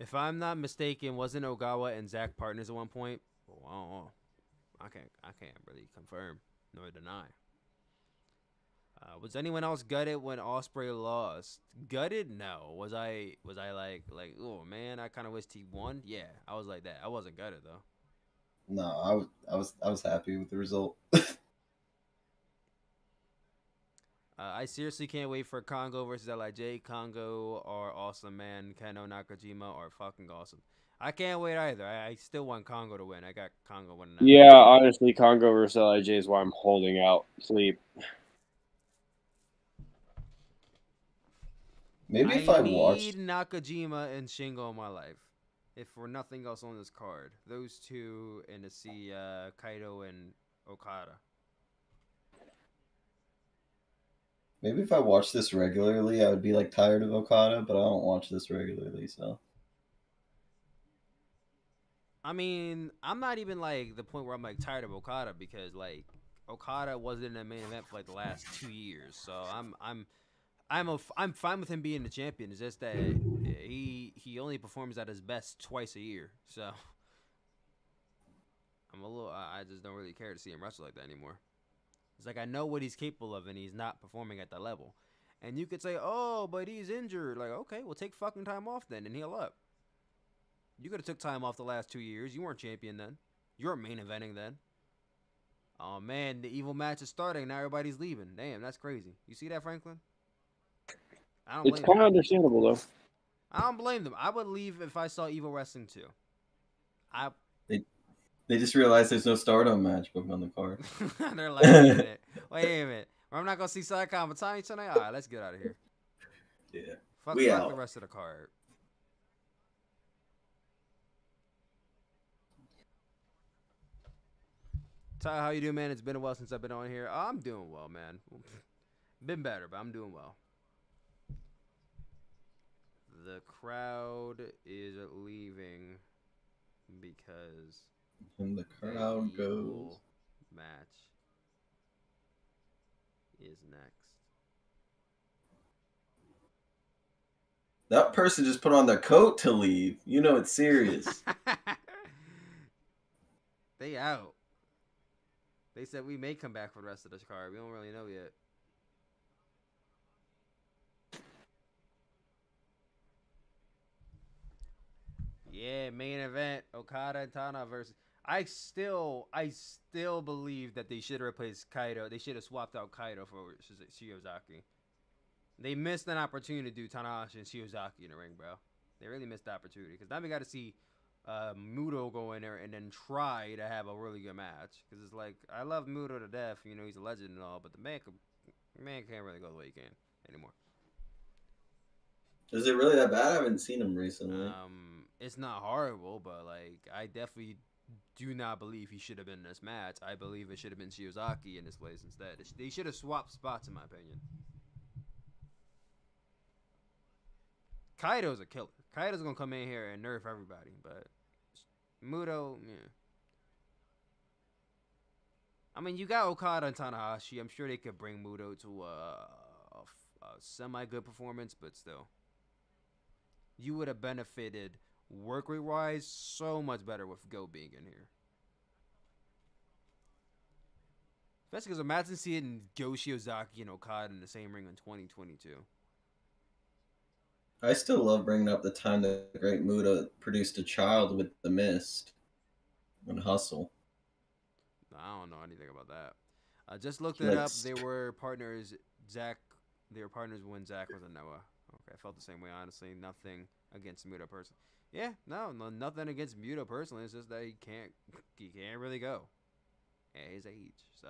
If I'm not mistaken, wasn't Ogawa and Zach partners at one point? Oh, I can't really confirm nor deny. Was anyone else gutted when Ospreay lost? Gutted? No. Was I like oh man, I kind of wished he won. Yeah, I was like that. I wasn't gutted though. No, I was happy with the result. I seriously can't wait for Kongo versus LIJ. Kongo are awesome, man. Kano Nakajima are fucking awesome. I can't wait either. I still want Kongo to win. I got Kongo winning. Yeah, honestly, Kongo versus LIJ is why I'm holding out sleep. Maybe if I watched... I need Nakajima and Shingo in my life. If for nothing else on this card. Those two, and to see Kaito and Okada. Maybe if I watched this regularly, I would be like tired of Okada, but I don't watch this regularly, so. I mean, I'm not even like the point where I'm like tired of Okada because like Okada wasn't in the main event for like the last 2 years, so I'm fine with him being the champion. It's just that he only performs at his best twice a year, so I'm a little I just don't really care to see him wrestle like that anymore. It's like I know what he's capable of, and he's not performing at that level. And you could say, "Oh, but he's injured." Like, okay, well, take fucking time off then and heal up. You could have took time off the last 2 years. You weren't champion then. You weren't main eventing then. Oh man, the EVIL match is starting now. Everybody's leaving. Damn, that's crazy. You see that, Franklin? I don't. It's kind of understandable though. I don't blame them. I would leave if I saw EVIL wrestling too. They just realized there's no Stardom match book on the card. They're like, wait a minute. I'm not going to see Saikon Matani tonight? All right, let's get out of here. Yeah. Fuck the rest of the card. Ty, how you doing, man? It's been a while since I've been on here. I'm doing well, man. Been better, but I'm doing well. The crowd is leaving because... And the crowd goes. Match is next. That person just put on their coat to leave. You know it's serious. They out. They said we may come back for the rest of this card. We don't really know yet. Yeah, main event. Okada and Tana versus. I still believe that they should have replaced Kaito. They should have swapped out Kaito for Shiozaki. They missed an opportunity to do Tanahashi and Shiozaki in the ring, bro. They really missed the opportunity. Because now we got to see Mudo go in there and then try to have a really good match. Because it's like, I love Mudo to death. You know, he's a legend and all. But the man can't really go the way he can anymore. Is it really that bad? I haven't seen him recently. It's not horrible, but like I definitely... do not believe he should have been in this match. I believe it should have been Shiozaki in this place instead. They should have swapped spots, in my opinion. Kaito's a killer. Kaito's going to come in here and nerf everybody, but Mudo, yeah. I mean, you got Okada and Tanahashi. I'm sure they could bring Mudo to a semi-good performance, but still. you would have benefited work rate wise so much better with Go being in here. Especially because imagine seeing Go Shiozaki and Okada in the same ring in 2022. I still love bringing up the time that the Great Muda produced a child with The Mist and Hustle. I don't know anything about that. I just looked it up. They were partners. Zach, they were partners when Zach was a Noah. Okay, I felt the same way, honestly. Nothing against Muda personally. Yeah, no, nothing against Muda personally. It's just that he can't really go at his age. So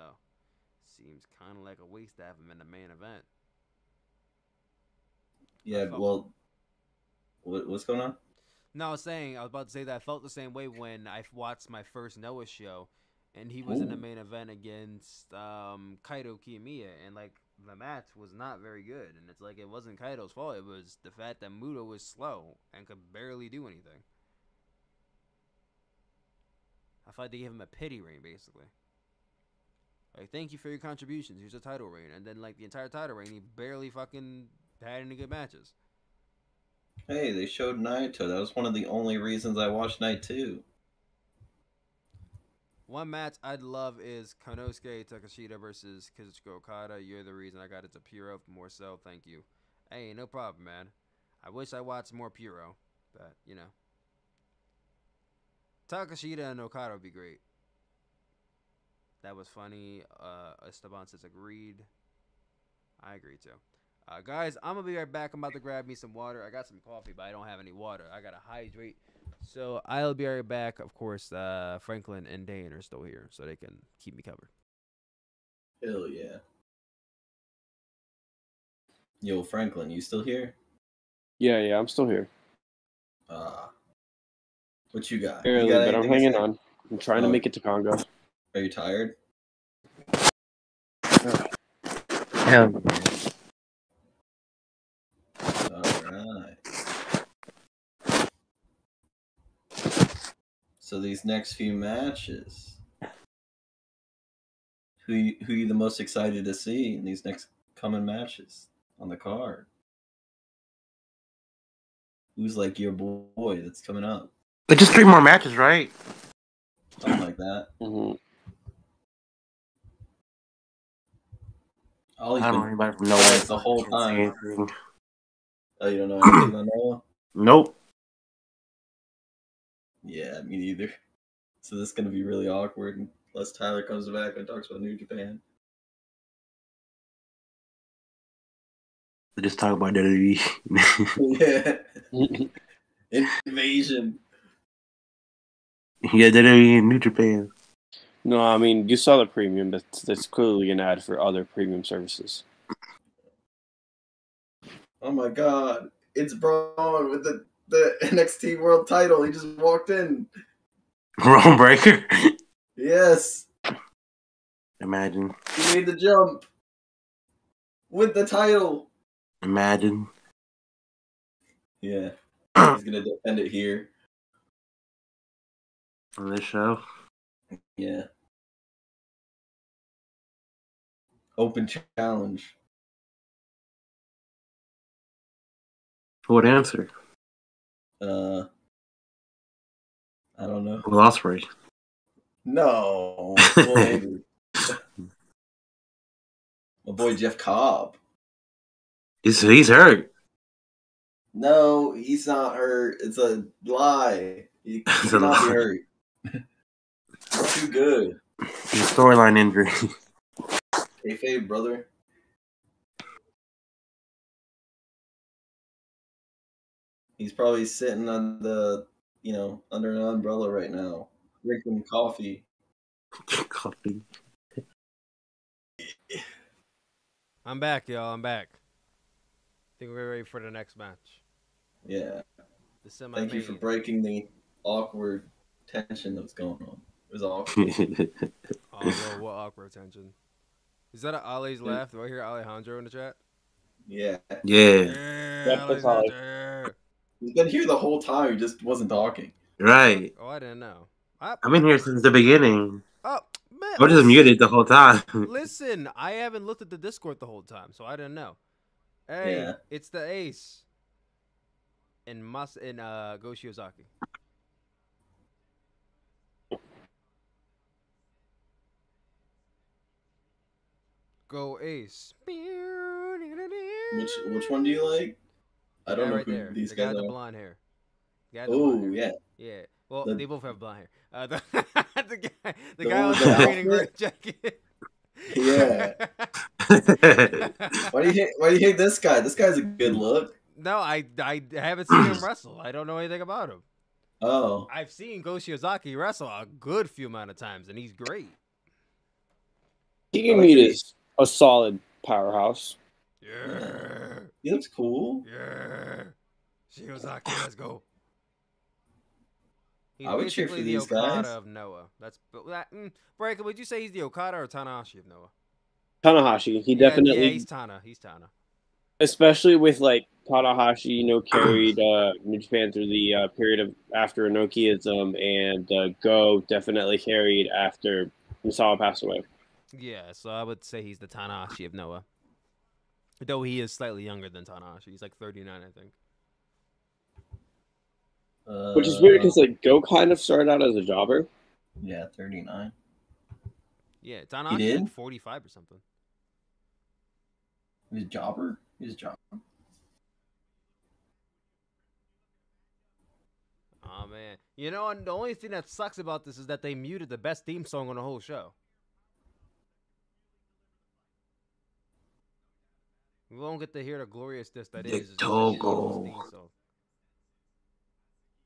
seems kind of like a waste to have him in the main event. Yeah, well, what's going on? No, I was about to say that I felt the same way when I watched my first Noah show, and he was in the main event against Kaito Kiyomiya, and like the match was not very good, and it's like it wasn't Kaito's fault. It was the fact that Muto was slow and could barely do anything. I thought they gave him a pity reign, basically. Like, thank you for your contributions. Here's a title reign, and then like the entire title reign, he barely fucking had any good matches. Hey, they showed Naito. That was one of the only reasons I watched Night 2. One match I'd love is Konosuke Takeshita versus Kazuchika Okada. You're the reason I got into Puro more so. Thank you. Hey, no problem, man. I wish I watched more Puro, but you know, Takeshita and Okada would be great. That was funny. Esteban says agreed. I agree too. Guys, I'm gonna be right back. I'm about to grab me some water. I got some coffee, but I don't have any water. I gotta hydrate. So I'll be right back. Of course, Franklin and Dane are still here, so they can keep me covered. Hell yeah. Yo, Franklin, you still here? Yeah, I'm still here. What you got? Barely, but I'm hanging on. I'm trying to make it to Kongo. Are you tired? Yeah. So these next few matches, who you the most excited to see in these next coming matches on the card? Who's like your boy that's coming up? But just 3 more matches, right? Something like that. Ollie's I don't know anybody from Noah the whole time. Oh, you don't know anything about Noah? Nope. Yeah, me neither. So this is going to be really awkward unless Tyler comes back and talks about New Japan. Just talk about WWE. Yeah. Invasion. Yeah, WWE and New Japan. No, I mean, you saw the premium. That's clearly an ad for other premium services. Oh my god. It's Braun with the NXT World Title. He just walked in. Braun Breaker? Yes. Imagine. He made the jump. With the title. Imagine. Yeah. He's going to defend it here. On this show? Yeah. Open challenge. What answer? I don't know. Will Ospreay. No. My boy Jeff Cobb. He's hurt. No, he's not hurt. It's a lie. He cannot be hurt. It's too good. It's a storyline injury. Kayfabe, brother. He's probably sitting on the, under an umbrella right now, drinking coffee. Coffee. I'm back, y'all. I'm back. I think we're ready for the next match. Yeah. Thank you for breaking the awkward tension that was going on. It was awkward. Oh, what awkward tension? Is that Ollie's laugh? Do I hear Alejandro in the chat? Yeah. Yeah. Alejandro. He's been here the whole time. He just wasn't talking. Right. Oh, I didn't know. I've been here since the beginning. Oh, man. I'm just muted the whole time. Listen, I haven't looked at the Discord the whole time, so I didn't know. Hey, it's the Ace. and Go Shiozaki. Go Ace. Which one do you like? I don't know right who there. These guys are. The blonde hair. Oh yeah. Yeah. Well, they both have blonde hair. The guy on the green and jacket. Yeah. Why do you hate this guy? This guy's a good look. No, I haven't seen him wrestle. I don't know anything about him. Oh. I've seen Go Shiozaki wrestle a good few amount of times, and he's great. Kiyomiya is a solid powerhouse. Yeah. He looks cool. Yeah. Shiozaki, let's go. He's basically the Okada of Noah. That's Franklin, would you say he's the Okada or Tanahashi of Noah? Tanahashi. He definitely. Yeah, he's Tana. Especially with like Tanahashi, carried New Japan through the period of after Enochism, and Go definitely carried after Misawa passed away. Yeah, so I would say he's the Tanahashi of Noah. Though he is slightly younger than Tanahashi. He's like 39, I think. Which is weird because like Go kind of started out as a jobber. Yeah, 39. Yeah, Tanahashi did like 45 or something. He was a jobber. Oh man, and the only thing that sucks about this is that they muted the best theme song on the whole show. We won't get to hear the gloriousness that is Dick Togo.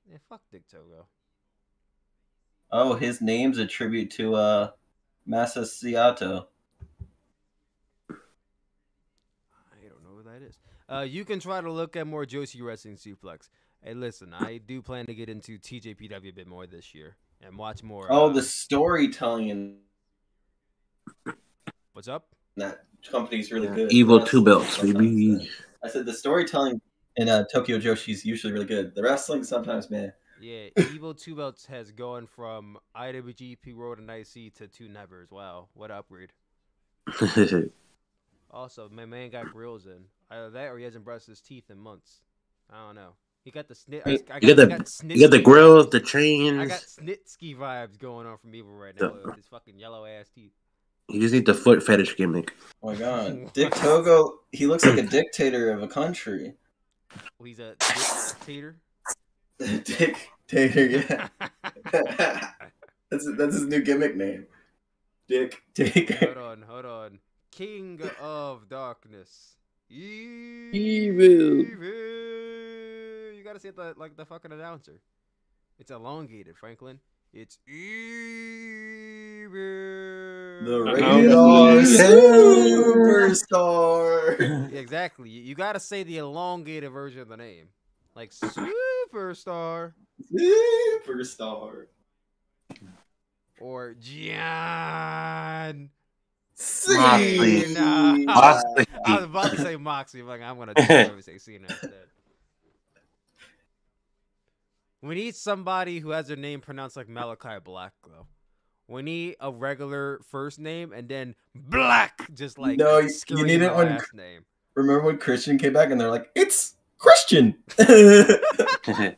Yeah, fuck Dick Togo. Oh, his name's a tribute to Masasato. I don't know who that is. You can try to look at more Joshi Wrestling Suplex. Hey, listen, I do plan to get into TJPW a bit more this year and watch more. Oh, the storytelling. What's up? That company's really good. Evil Two Belts, baby. I said the storytelling in Tokyo Joshi's usually really good. The wrestling sometimes, man. Yeah, Evil Two Belts has gone from IWGP World and IC to two nevers. Wow, what an upgrade. Also, my man got grills in. Either that or he hasn't brushed his teeth in months. I don't know. He got the snit. You got the grills, the chains. I got Snitsky vibes going on from Evil right now with his fucking yellow ass teeth. You just need the foot fetish gimmick. Oh my god. Dick Togo, he looks like a dictator of a country. Well, he's a dictator? Dictator, yeah. that's his new gimmick name. Dictator. Hold on. King of Darkness. Evil. You gotta say it like the fucking announcer. It's elongated, Franklin. It's evil. The radar superstar. Exactly. You got to say the elongated version of the name. Like superstar. Superstar. Or John. Moxley. I was about to say Moxley. I'm like, I'm going to say Cena instead. We need somebody who has their name pronounced like Malachi Black, though. We need a regular first name and then Black, just like you need it on name. Remember when Christian came back and they're like, "It's Christian." you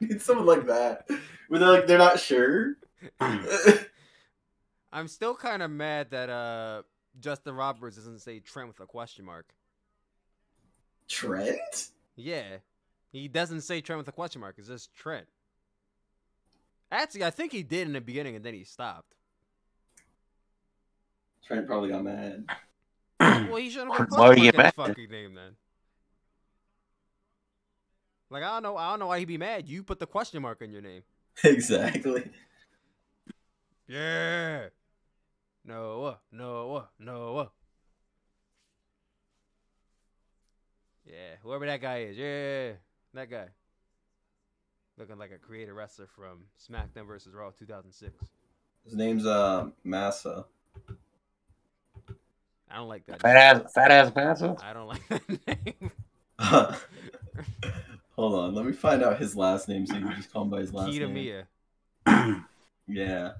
need someone like that, where they're like, they're not sure. I'm still kind of mad that Justin Roberts doesn't say Trent with a question mark. Trent? Yeah. He doesn't say Trent with a question mark. It's just Trent. Actually, I think he did in the beginning, and then he stopped. Trent probably got mad. Well, he should have put that fucking name then. Like, I don't know why he'd be mad. You put the question mark in your name. Exactly. Yeah. Noah. Yeah, whoever that guy is. Yeah. That guy. Looking like a creative wrestler from SmackDown vs. Raw 2006. His name's Massa. I don't like that. Fat ass Massa? I don't like that name. Hold on. Let me find out his last name so you can just call him by his last name. Kiyomiya. Yeah.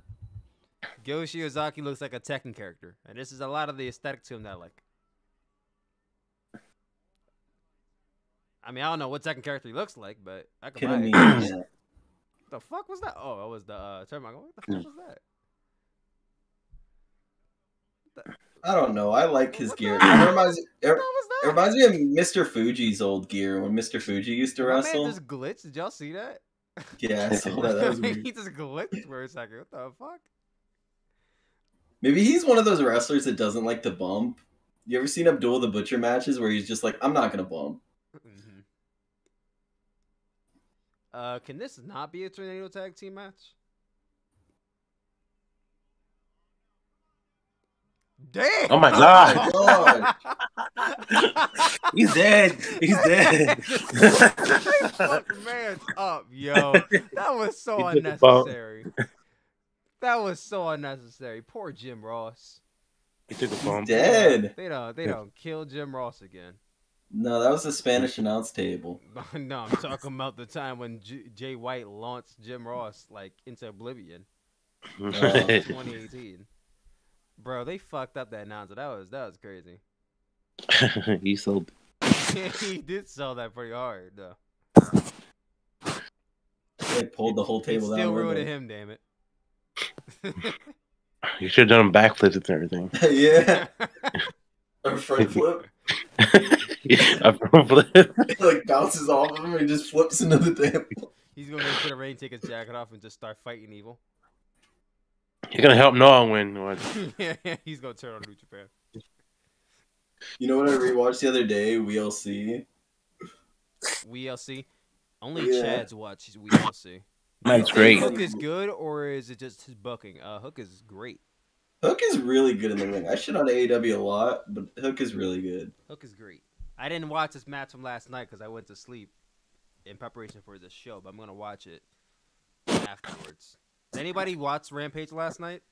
Go Shiozaki looks like a Tekken character. And this is a lot of the aesthetic to him that I like. I mean, I don't know what second character he looks like, but I could buy it. What the fuck was that? Oh, it was the terminal. What the fuck was that? I don't know. I like his gear. It reminds me of Mr. Fuji's old gear when Mr. Fuji used to wrestle. Man just glitched. Did y'all see that? Yeah, I saw that. That was weird. He just glitched for a second. What the fuck? Maybe he's one of those wrestlers that doesn't like to bump. You ever seen Abdul the Butcher matches where he's just like, I'm not going to bump? Mm-hmm. Can this not be a tornado tag team match? Damn! Oh my god! Oh my god. He's dead! He's dead! Fuck man's up, yo! That was so unnecessary. That was so unnecessary. Poor Jim Ross. He took a bomb. He's dead. They don't kill Jim Ross again. No, that was the Spanish announce table. No, I'm talking about the time when Jay White launched Jim Ross like into oblivion. 2018. Bro, they fucked up that announcer. That was crazy. He sold. He did sell that pretty hard, though. They pulled the whole table down. Still ruined him, damn it. You should have done backflips and everything. Yeah. A front flip. A front flip. It like bounces off of him and just flips into the table. He's gonna go to the ring, take his jacket off, and just start fighting evil. He's gonna help Noah win. Yeah, he's gonna turn on New Japan. You know what I rewatched the other day? WLC. WLC. Only Chad's watch is WLC. That's great. Hook is good, or is it just his booking? Hook is great. Hook is really good in the ring. I shit on AEW a lot, but Hook is really good. Hook is great. I didn't watch this match from last night because I went to sleep in preparation for this show, but I'm gonna watch it afterwards. Did anybody watch Rampage last night?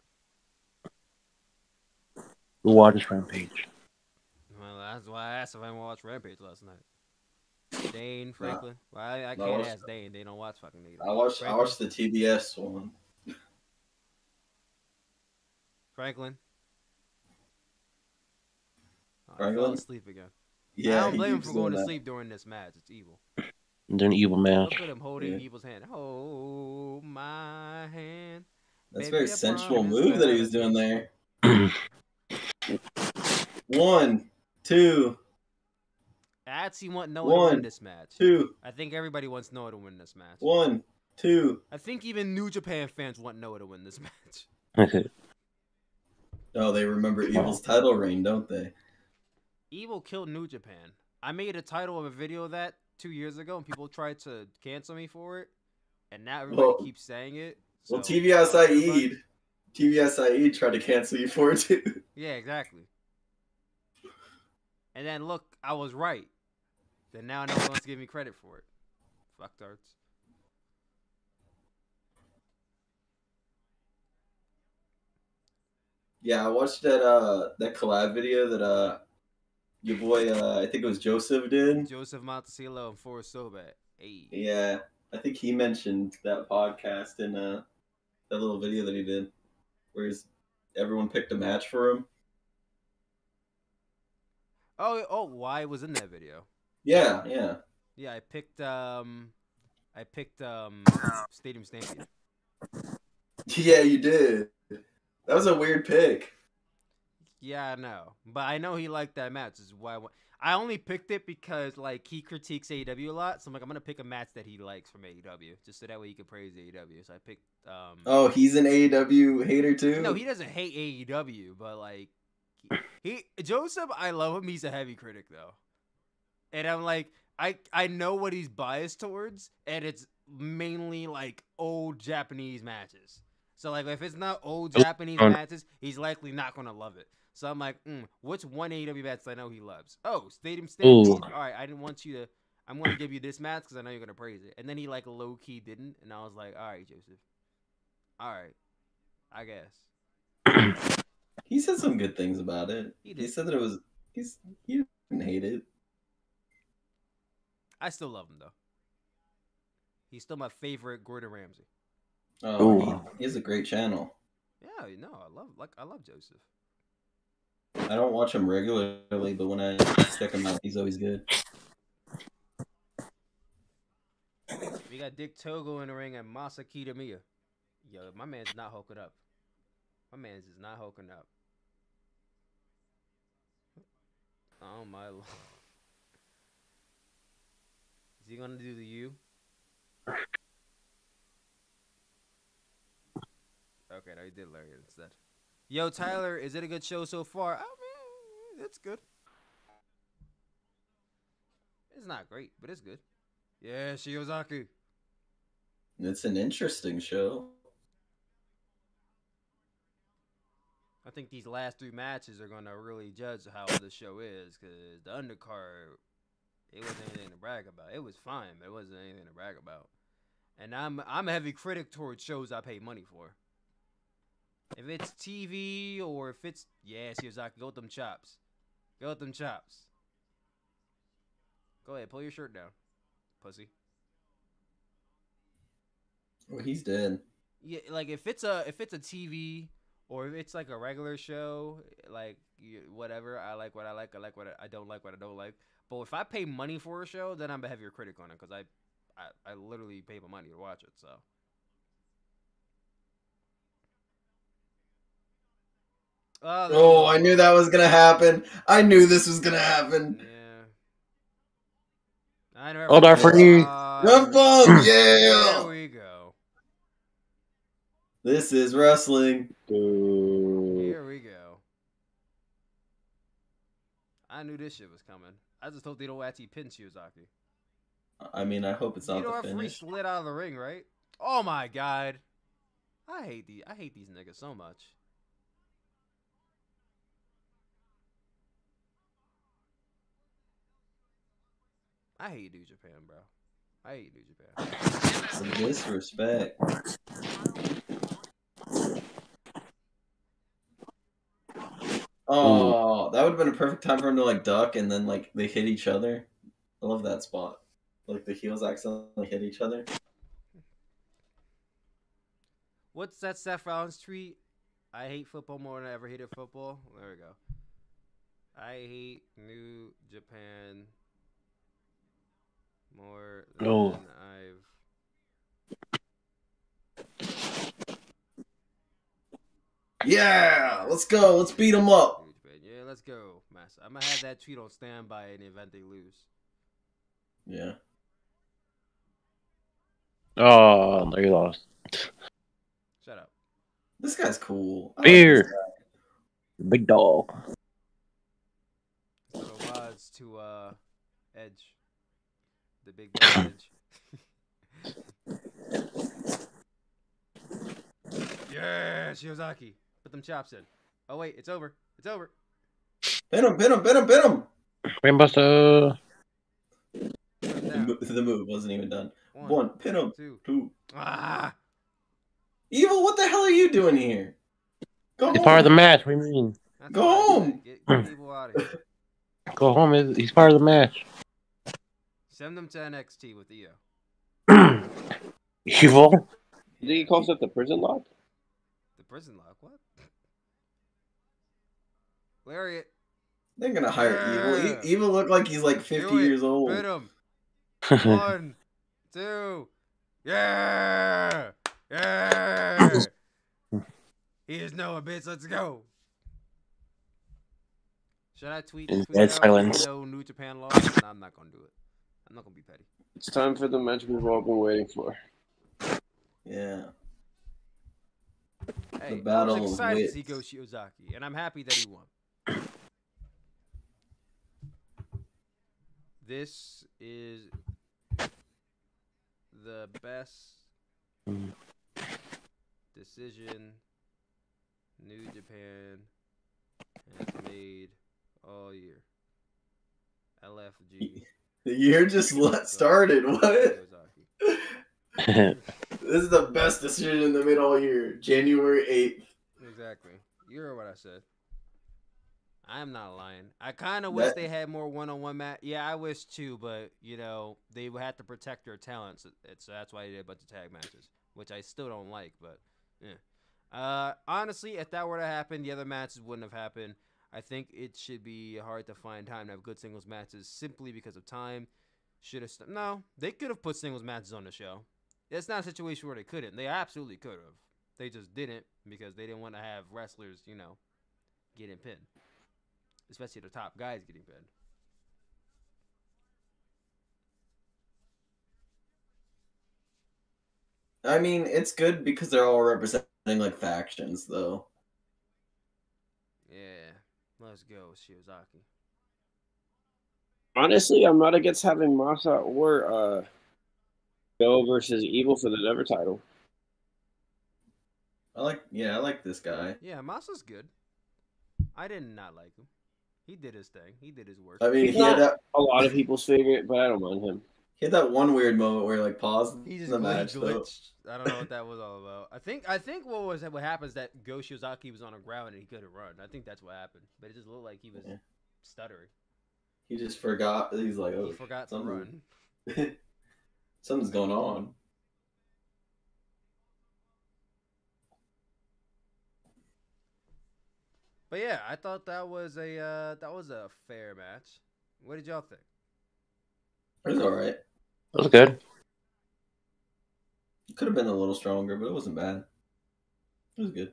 Who watched Rampage? Well, that's why I asked if anyone watched Rampage last night. Dane, Franklin. Nah. Well, I can't ask Dane. They don't watch fucking either. I watched the TBS one. Franklin. Oh, Franklin? I fell asleep again. Yeah, I don't blame him for going to sleep during this match. It's evil. They're an evil man. Look at him holding Evil's hand. Hold my hand. That's a very sensual move that he was doing there. 1, 2. I actually want Noah to win this match. 2. I think everybody wants Noah to win this match. 1, 2. I think even New Japan fans want Noah to win this match. Oh, they remember Evil's title reign, don't they? Evil killed New Japan. I made a title of a video of that 2 years ago, and people tried to cancel me for it, and now everybody keeps saying it. So, well, TV Asahi tried to cancel you for it too. Yeah, exactly. And then look, I was right. Then now no one wants to give me credit for it. Fuck darts. Yeah, I watched that that collab video that your boy, I think it was Joseph, did. Joseph Montesillo and Forrest Sobat. Hey. Yeah, I think he mentioned that podcast in that little video that he did, where everyone picked a match for him. Oh, why was in that video? Yeah. I picked Stadium Stampede. Yeah, you did. That was a weird pick. Yeah, I know. But I know he liked that match. Is why I only picked it because, like, he critiques AEW a lot. So I'm like, I'm going to pick a match that he likes from AEW. Just so that way he can praise AEW. So I picked... Oh, he's an AEW hater too? No, he doesn't hate AEW. But, like, Joseph, I love him. He's a heavy critic, though. And I'm like, I know what he's biased towards. And it's mainly, like, old Japanese matches. So, like, if it's not old Japanese matches, he's likely not going to love it. So I'm like, what's one AEW match I know he loves? Oh, Stadium Stampede. All right, I didn't want you to. I'm going to give you this match because I know you're going to praise it. And then he like low key didn't, and I was like, all right, Joseph. All right, I guess. He said some good things about it. He said that it was. He didn't hate it. I still love him though. He's still my favorite Gordon Ramsay. Oh, he has a great channel. Yeah, you know, I love Joseph. I don't watch him regularly, but when I check him out, he's always good. We got Dick Togo in the ring and Masa Kitamiya. Yo, my man's not hulking up. My man's is not hulking up. Oh my lord. Is he gonna do the U? Okay, no, he did Larry instead. Yo, Tyler, is it a good show so far? I mean, it's good. It's not great, but it's good. Yeah, Shiozaki. It's an interesting show. I think these last three matches are going to really judge how the show is, because the undercard, it wasn't anything to brag about. It was fine, but it wasn't anything to brag about. And I'm a heavy critic towards shows I pay money for. If it's TV or if it's... Yeah, Shiozaki, go with them chops. Go with them chops. Go ahead, pull your shirt down, pussy. Oh, he's dead. Yeah, like if it's a TV or if it's like a regular show, like whatever. I like what I like. I like what I don't like. What I don't like. But if I pay money for a show, then I'm a heavier critic on it because I literally pay my money to watch it. So. Oh, I knew that was gonna happen. I knew this was gonna happen. Yeah. Hold on for you. Yeah. There we go. This is wrestling. Here we go. I knew this shit was coming. I just hope they don't actually pin Shiozaki. I mean, I hope it's not the finish. He slid out of the ring, right? Oh my god. I hate these niggas so much. I hate New Japan, bro. I hate New Japan. Some disrespect. Oh, that would have been a perfect time for him to, like, duck and then, like, they hit each other. I love that spot. Like, the heels accidentally hit each other. What's that Seth Rollins tweet? I hate football more than I ever hated football. There we go. I hate New Japan more than I've... Yeah! Let's go! Let's beat them up! Yeah, let's go, Master. I'm gonna have that tweet on standby in the event they lose. Yeah. Oh, they lost. Shut up. This guy's cool. Beer! Like guy. Big dog. So the odds to, Edge. The big damage. Yeah, Shiozaki. Put them chops in. Oh, wait. It's over. It's over. Pin him, pin him, pin him, pin him. Rainbuster. The move wasn't even done. One pin him. Two. Ah. Evil, what the hell are you doing here? Go home. It's part of the match. What do you mean? Go home. Get Evil out of here. Go home. He's part of the match. Send them to NXT with EO. Evil? Did he call it the prison lock? The prison lock? What? Lariat. They're gonna hire Evil. Evil look like he's like 50 years old. Hit him. 1, 2. Yeah! Yeah! He is Noah, bitch. Let's go. Should I tweet? Dead silence. No New Japan law? No, I'm not gonna do it. I'm not gonna be petty. It's time for the match we've all been waiting for. Yeah. Hey, the battle. I was excited to see Go Shiozaki, and I'm happy that he won. This is the best decision New Japan has made all year. LFG. The year just started. What? This is the best decision they made all year. January 8th. Exactly. You heard what I said. I'm not lying. I kind of wish they had more one-on-one match. Yeah, I wish too, but, you know, they had to protect their talents. So that's why they did a bunch of tag matches, which I still don't like, but, yeah. Honestly, if that were to happen, the other matches wouldn't have happened. I think it should be hard to find time to have good singles matches simply because of time. Should have stopped. No, they could have put singles matches on the show. It's not a situation where they couldn't. They absolutely could have. They just didn't because they didn't want to have wrestlers, you know, getting pinned. Especially the top guys getting pinned. I mean, it's good because they're all representing, like, factions, though. Yeah. Let's go, Shiozaki. Honestly, I'm not against having Masa or Go versus Evil for the never title. I like this guy. Yeah, Masa's good. I did not like him. He did his thing. He did his work. I mean, a lot of people's favorite, but I don't mind him. He had that one weird moment where he like paused the match. Glitched. I don't know what that was all about. I think what happened is that Go Shiozaki was on the ground and he couldn't run. I think that's what happened. But it just looked like he was stuttering. He just forgot. He's like, oh, he forgot something to run. Something's going on. But yeah, I thought that was a fair match. What did y'all think? It was alright. It was good. It could have been a little stronger, but it wasn't bad. It was good.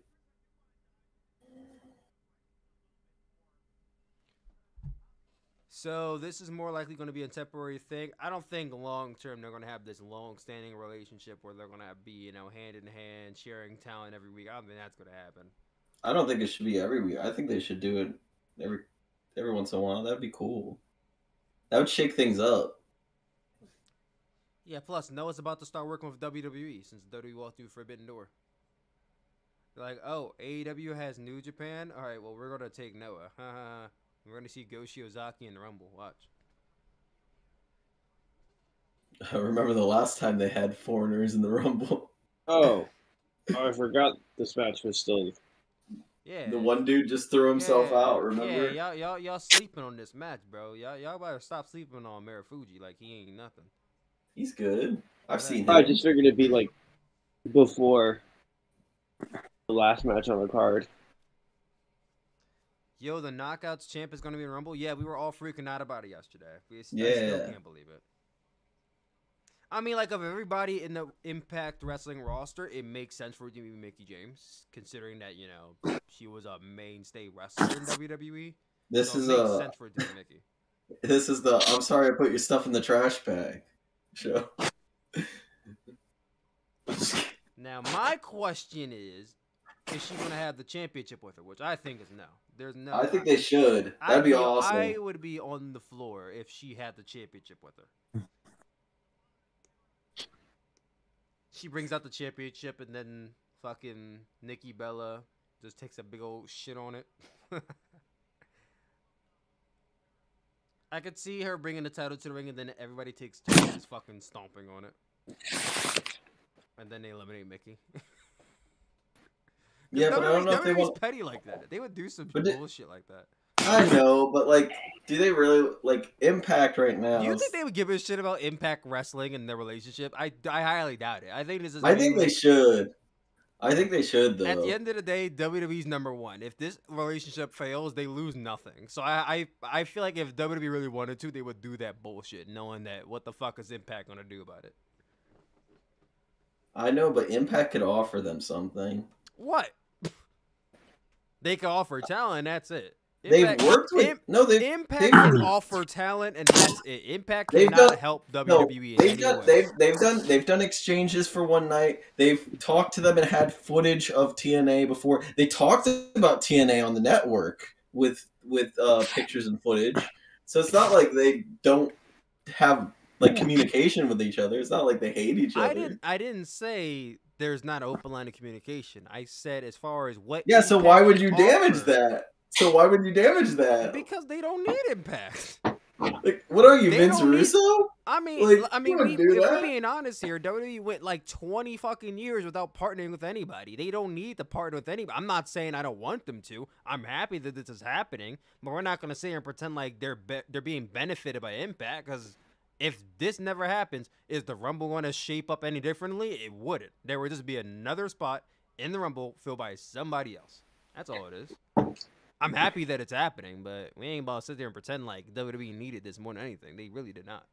So this is more likely going to be a temporary thing. I don't think long term they're going to have this long-standing relationship where they're going to be, you know, hand in hand, sharing talent every week. I don't think that's going to happen. I don't think it should be every week. I think they should do it every once in a while. That'd be cool. That would shake things up. Yeah, plus Noah's about to start working with WWE since WWE walked through Forbidden Door. They're like, oh, AEW has New Japan? All right, well, we're going to take Noah. We're going to see Go Shiozaki in the Rumble. Watch. I remember the last time they had foreigners in the Rumble. Oh, I forgot this match was still... Yeah. The one dude just threw himself out, remember? Yeah, y'all sleeping on this match, bro. Y'all better stop sleeping on Marufuji. Like, he ain't nothing. He's good. I've seen him. I just figured it'd be, like, before the last match on the card. Yo, the Knockouts champ is going to be in Rumble? Yeah, we were all freaking out about it yesterday. I still can't believe it. I mean, like, of everybody in the Impact Wrestling roster, it makes sense for it to be Mickie James, considering that, you know, she was a mainstay wrestler in WWE. This is the I'm sorry I put your stuff in the trash bag show. Now, my question is she going to have the championship with her? Which I think is no. There's no. I think they should. That'd be awesome. I would be on the floor if she had the championship with her. She brings out the championship and then fucking Nikki Bella just takes a big old shit on it. I could see her bringing the title to the ring and then everybody takes turns fucking stomping on it. And then they eliminate Mickie. Yeah, but I don't know if they want... petty like that. They would do some bullshit like that. I know, but, like, do they really, like, Impact right now? Do you think they would give a shit about Impact Wrestling and their relationship? I highly doubt it. I think they should, though. At the end of the day, WWE's number one. If this relationship fails, they lose nothing. So I feel like if WWE really wanted to, they would do that bullshit, knowing that what the fuck is Impact going to do about it? I know, but Impact could offer them something. What? They could offer talent, that's it. Impact can offer talent, and that's it. Impact cannot help WWE. They've done exchanges for one night. They've talked to them and had footage of TNA before. They talked about TNA on the network with pictures and footage. So it's not like they don't have like communication with each other. It's not like they hate each other. I didn't say there's not an open line of communication. I said as far as what. Yeah. So why would you damage that? Because they don't need Impact. Like, what are you, Vince Russo? I mean, if we're being honest here, WWE went like 20 fucking years without partnering with anybody. They don't need to partner with anybody. I'm not saying I don't want them to. I'm happy that this is happening, but we're not going to sit here and pretend like they're being benefited by Impact, because if this never happens, is the Rumble going to shape up any differently? It wouldn't. There would just be another spot in the Rumble filled by somebody else. That's all it is. I'm happy that it's happening, but we ain't about to sit there and pretend like WWE needed this more than anything. They really did not.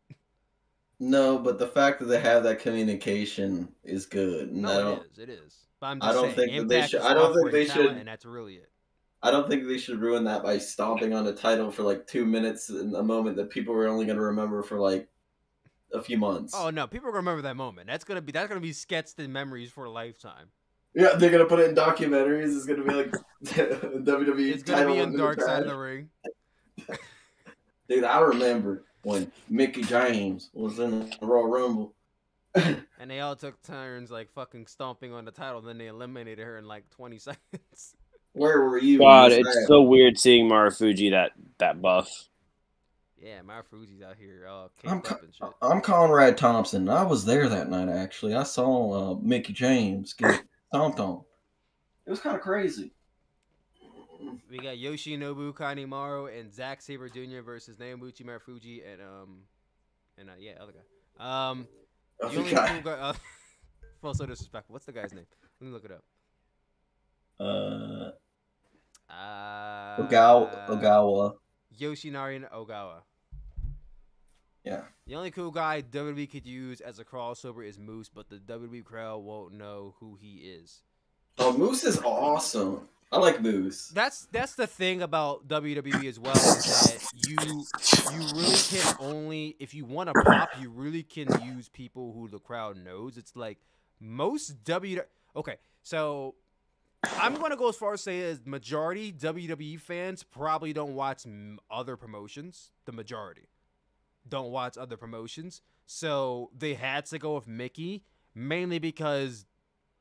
No, but the fact that they have that communication is good. And no, it is. But I'm just I don't think they should. And that's really it. I don't think they should ruin that by stomping on a title for like 2 minutes in a moment that people are only going to remember for like a few months. Oh no, people are going to remember that moment. That's going to be sketched in memories for a lifetime. Yeah, they're going to put it in documentaries. It's going to be like WWE. It's going to be in Dark Side of the Ring. Dude, I remember when Mickie James was in the Royal Rumble. And they all took turns like fucking stomping on the title. Then they eliminated her in like 20 seconds. Where were you? God, it's so weird seeing Marufuji that buff. Yeah, Marufuji's out here. I'm Conrad Thompson. I was there that night, actually. I saw Mickie James get stomped on. It was kind of crazy. We got Yoshinobu Kanemaru and Zack Sabre Jr. versus Nobuchi Marufuji and other guy. Well, so disrespectful. What's the guy's name? Let me look it up. Ogawa. Yoshinari Ogawa. Yeah. The only cool guy WWE could use as a crossover is Moose, but the WWE crowd won't know who he is. Oh, Moose is awesome. I like Moose. That's the thing about WWE as well, is that you really can only, if you want to pop, you really can use people who the crowd knows. It's like most WWE. Okay, so I'm going to go as far as say is majority WWE fans probably don't watch other promotions. The majority don't watch other promotions. So they had to go with Mickie, mainly because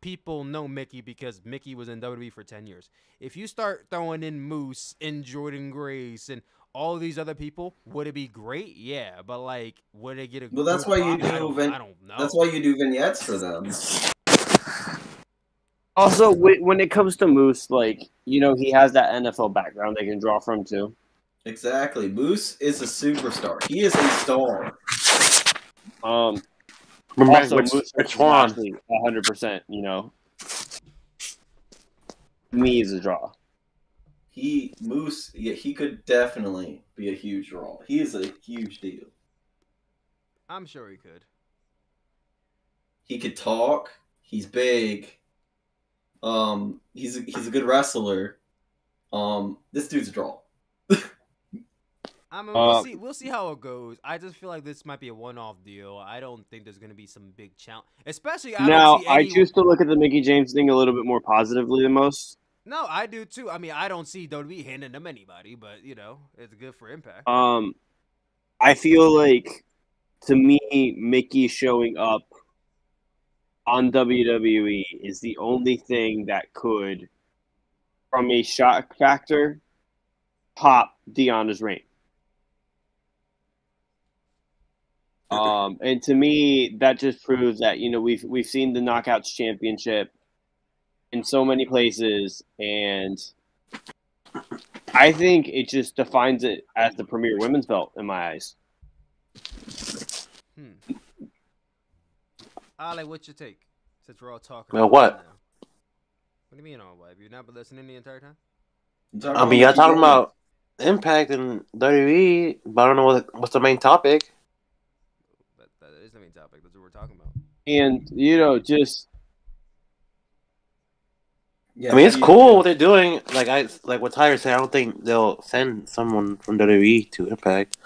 people know Mickie because Mickie was in WWE for 10 years. If you start throwing in Moose and Jordan Grace and all these other people, would it be great? Yeah, but like, would they get a... Well, that's why you I don't know. That's why you do vignettes for them. Also, when it comes to Moose, like, you know, he has that NFL background they can draw from, too. Exactly. Moose is a superstar. He is a star. Also, Moose is 100%, you know. Me is a draw. He could definitely be a huge draw. He is a huge deal. I'm sure he could. He could talk. He's big. He's a good wrestler. This dude's a draw. I mean, we'll see how it goes. I just feel like this might be a one-off deal. I don't think there's going to be some big challenge, especially. I choose to look at the Mickie James thing a little bit more positively than most. No, I do too. I mean, I don't see WWE handing them anybody, but you know, it's good for Impact. I feel like, to me, Mickie showing up on WWE is the only thing that could, from a shock factor, pop Deanna's reign. And to me, that just proves that, you know, we've seen the Knockouts Championship in so many places, and I think it just defines it as the premier women's belt in my eyes. Ale, what's your take? Since we're all talking about what? Now. What do you mean, all what? Have you not been listening the entire time? I mean, y'all talking about Impact and WWE, but I don't know what's the main topic. That is the main topic. That's what we're talking about. And, you know, just... Yeah, I mean, it's cool what they're doing. Like what Tyler said, I don't think they'll send someone from WWE to Impact.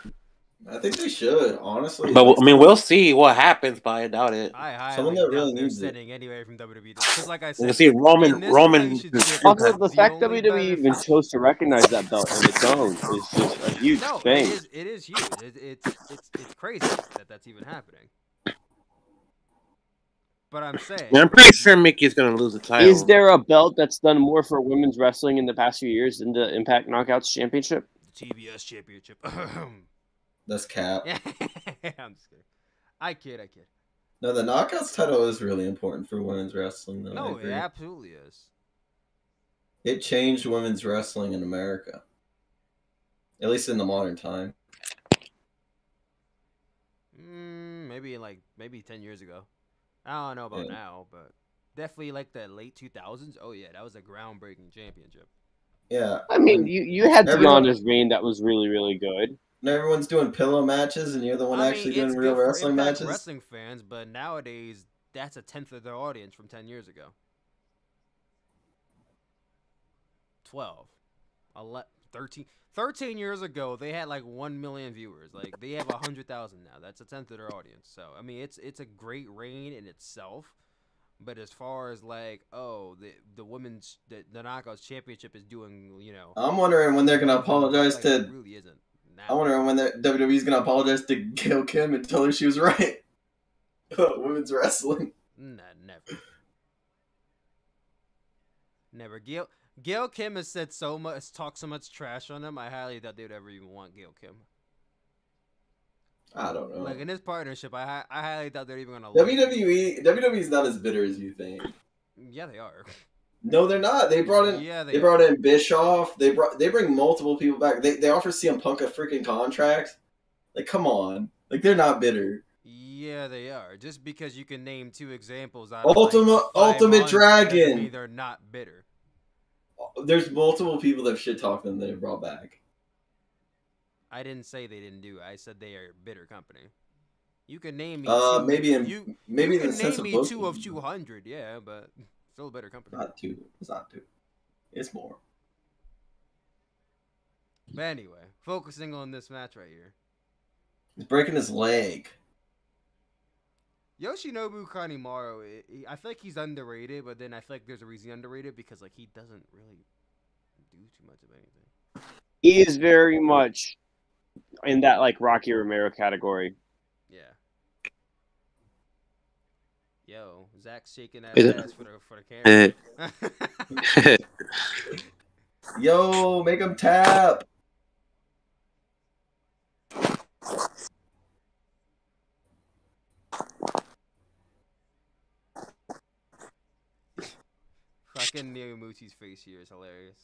I think they should, honestly. But I mean, we'll see what happens. But I doubt it. Someone that really needs it. Anyway, from WWE, because like I said, we'll see Roman. Also, the fact that WWE even chose to recognize that belt on its own is just a huge thing. It is huge. It's crazy that that's even happening. But I'm saying, I'm pretty sure Mickey's going to lose the title. Is there a belt that's done more for women's wrestling in the past few years than the Impact Knockouts Championship? The TBS Championship. That's cap. I'm just kidding. I kid. No, the Knockouts title is really important for women's wrestling, though. No, it absolutely is. It changed women's wrestling in America. At least in the modern time. Maybe 10 years ago. I don't know about now, but definitely like the late 2000s. Oh, yeah, that was a groundbreaking championship. Yeah. I mean, you had Deanna's reign that was really, really good. And everyone's doing pillow matches, and you're the one doing real wrestling matches. Wrestling fans, but nowadays that's a tenth of their audience from 10 years ago. 12, 11, 13. 13 years ago, they had like 1 million viewers. Like they have 100,000 now. That's a tenth of their audience. So I mean, it's a great reign in itself. But as far as like, oh, the women's the Knockouts Championship is doing, you know. I'm wondering when they're gonna apologize to. It really isn't. I'm wondering when the WWE's gonna apologize to Gail Kim and tell her she was right about women's wrestling. Nah, never. Never. Gail Kim has said so much, talked so much trash on them. I highly doubt they would ever even want Gail Kim. I don't know. Like in this partnership, I highly doubt they're even gonna. WWE's not as bitter as you think. Yeah, they are. No, they're not. They brought in. Yeah, they brought in Bischoff. They bring multiple people back. They offer CM Punk a freaking contract. Like, come on. Like, they're not bitter. Yeah, they are. Just because you can name two examples. Ultimate Dragon. They're not bitter. There's multiple people that shit talked them that they brought back. I didn't say they didn't do it. I said they are a bitter company. You can name me. Maybe you in the sense of both. 2 of 200. Yeah, but. Still a better company. Not two. It's not two. It's more. But anyway, focusing on this match right here. He's breaking his leg. Yoshinobu Kanemaru, I feel like he's underrated, but then I feel like there's a reason he's underrated because like he doesn't really do too much of anything. He is very much in that like Rocky Romero category. Yeah. Yo, Zach's shaking that ass for the camera. Yo, make him tap. Fucking Neomuti's face here is hilarious.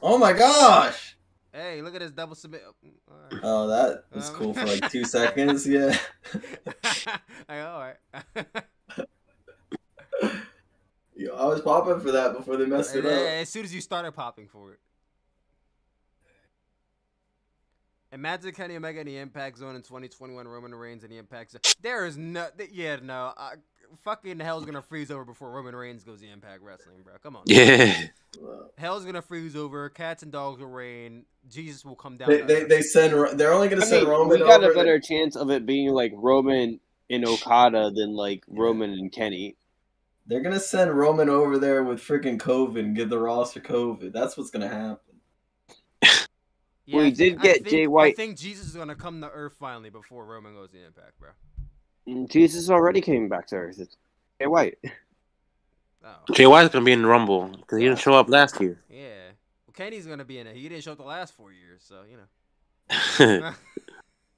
Oh my gosh! Hey, look at his double submit. Oh, right. Oh, that was cool for like 2 seconds. Yeah. All right. Yo, I was popping for that before they messed it up. As soon as you started popping for it. Imagine Kenny Omega in the Impact Zone in 2021. Roman Reigns in the Impact Zone. There is no. Yeah, no. Fucking hell's gonna freeze over before Roman Reigns goes to Impact Wrestling, bro. Come on. Yeah. Hell's gonna freeze over. Cats and dogs will rain. Jesus will come down. They're only gonna send Roman. We got a better chance of it being like Roman and Okada than like Roman and Kenny. They're gonna send Roman over there with freaking COVID and give the roster COVID. That's what's gonna happen. Yeah, well, I think Jay White. I think Jesus is gonna come to Earth finally before Roman goes to Impact, bro. Jesus already came back to Earth. It's Jay White. Oh. Jay White's gonna be in the Rumble because he didn't show up last year. Yeah, well, Kenny's gonna be in it. He didn't show up the last 4 years, so you know.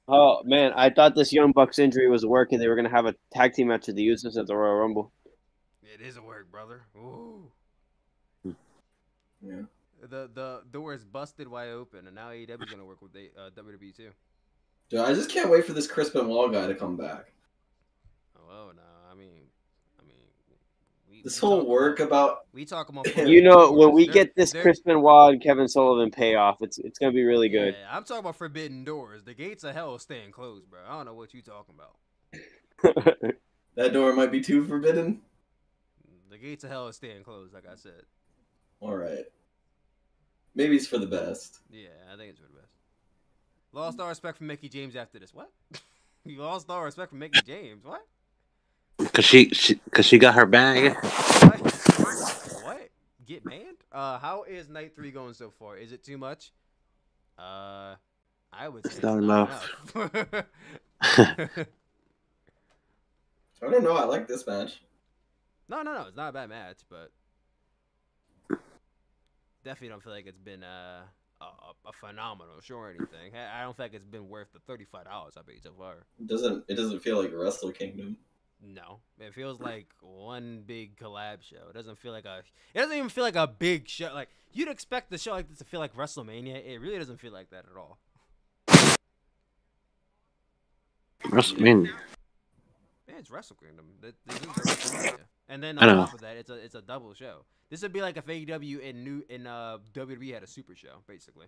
Oh man, I thought this Young Bucks injury was working. They were gonna have a tag team match of the Usos at the Royal Rumble. It is a work, brother. Ooh. Yeah. The door is busted wide open, and now AEW's gonna work with WWE too. Dude, I just can't wait for this Chris Benoit guy to come back. Oh no! I mean, this whole work about we talk about you know when we get this Chris Benoit and Kevin Sullivan payoff, it's gonna be really good. Yeah, I'm talking about forbidden doors. The gates of hell staying closed, bro. I don't know what you talking about. That door might be too forbidden. The gates of hell is staying closed, like I said. All right, maybe it's for the best. Yeah, I think it's for the best. Lost all respect for Mickie James after this. What? You lost all respect for Mickie James? What? Cause she got her bag. What? Get banned? How is night 3 going so far? Is it too much? I would say not enough. I don't know. I like this match. No, it's not a bad match, but definitely don't feel like it's been a phenomenal show or anything. I don't think it's been worth the $35 I paid so far. It doesn't feel like Wrestle Kingdom. No, it feels like one big collab show. It doesn't even feel like a big show. Like you'd expect the show like this to feel like WrestleMania. It really doesn't feel like that at all. WrestleMania. Yeah, it's Wrestle Kingdom. And then on top of that, it's a double show. This would be like if AEW and WWE had a super show, basically.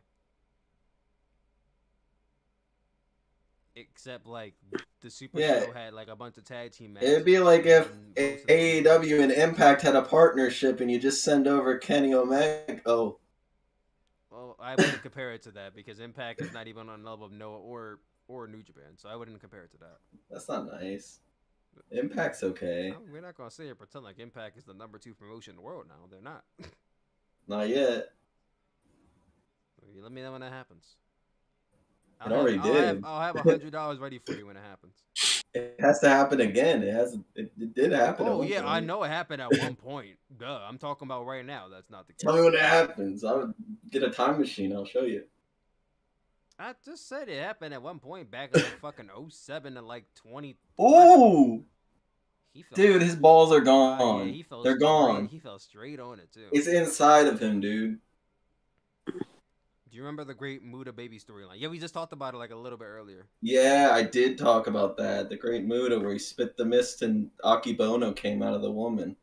except like the Super Show had like a bunch of tag team matches. It'd be like if AEW and Impact had a partnership and you just send over Kenny Omega. Oh. Well, I wouldn't compare it to that because Impact is not even on the level of Noah or New Japan, so I wouldn't compare it to that. That's not nice. Impact's okay. We're not gonna sit here and pretend like Impact is the #2 promotion in the world now. They're not. Not yet. You let me know when that happens. I'll have $100 ready for you when it happens. It has to happen again. It did happen. Oh yeah, I know it happened at one point. Duh, I'm talking about right now. That's not the case. Tell me when it happens. I'll get a time machine. I'll show you. I just said it happened at one point back in like fucking 07 to like 20. Oh, dude, his balls are gone. Yeah, they're gone. He fell straight on it too. It's inside of him, dude. Do you remember the great Muda baby storyline? Yeah, we just talked about it like a little bit earlier. Yeah, I did talk about that. The great Muda where he spit the mist and Akibono came out of the woman.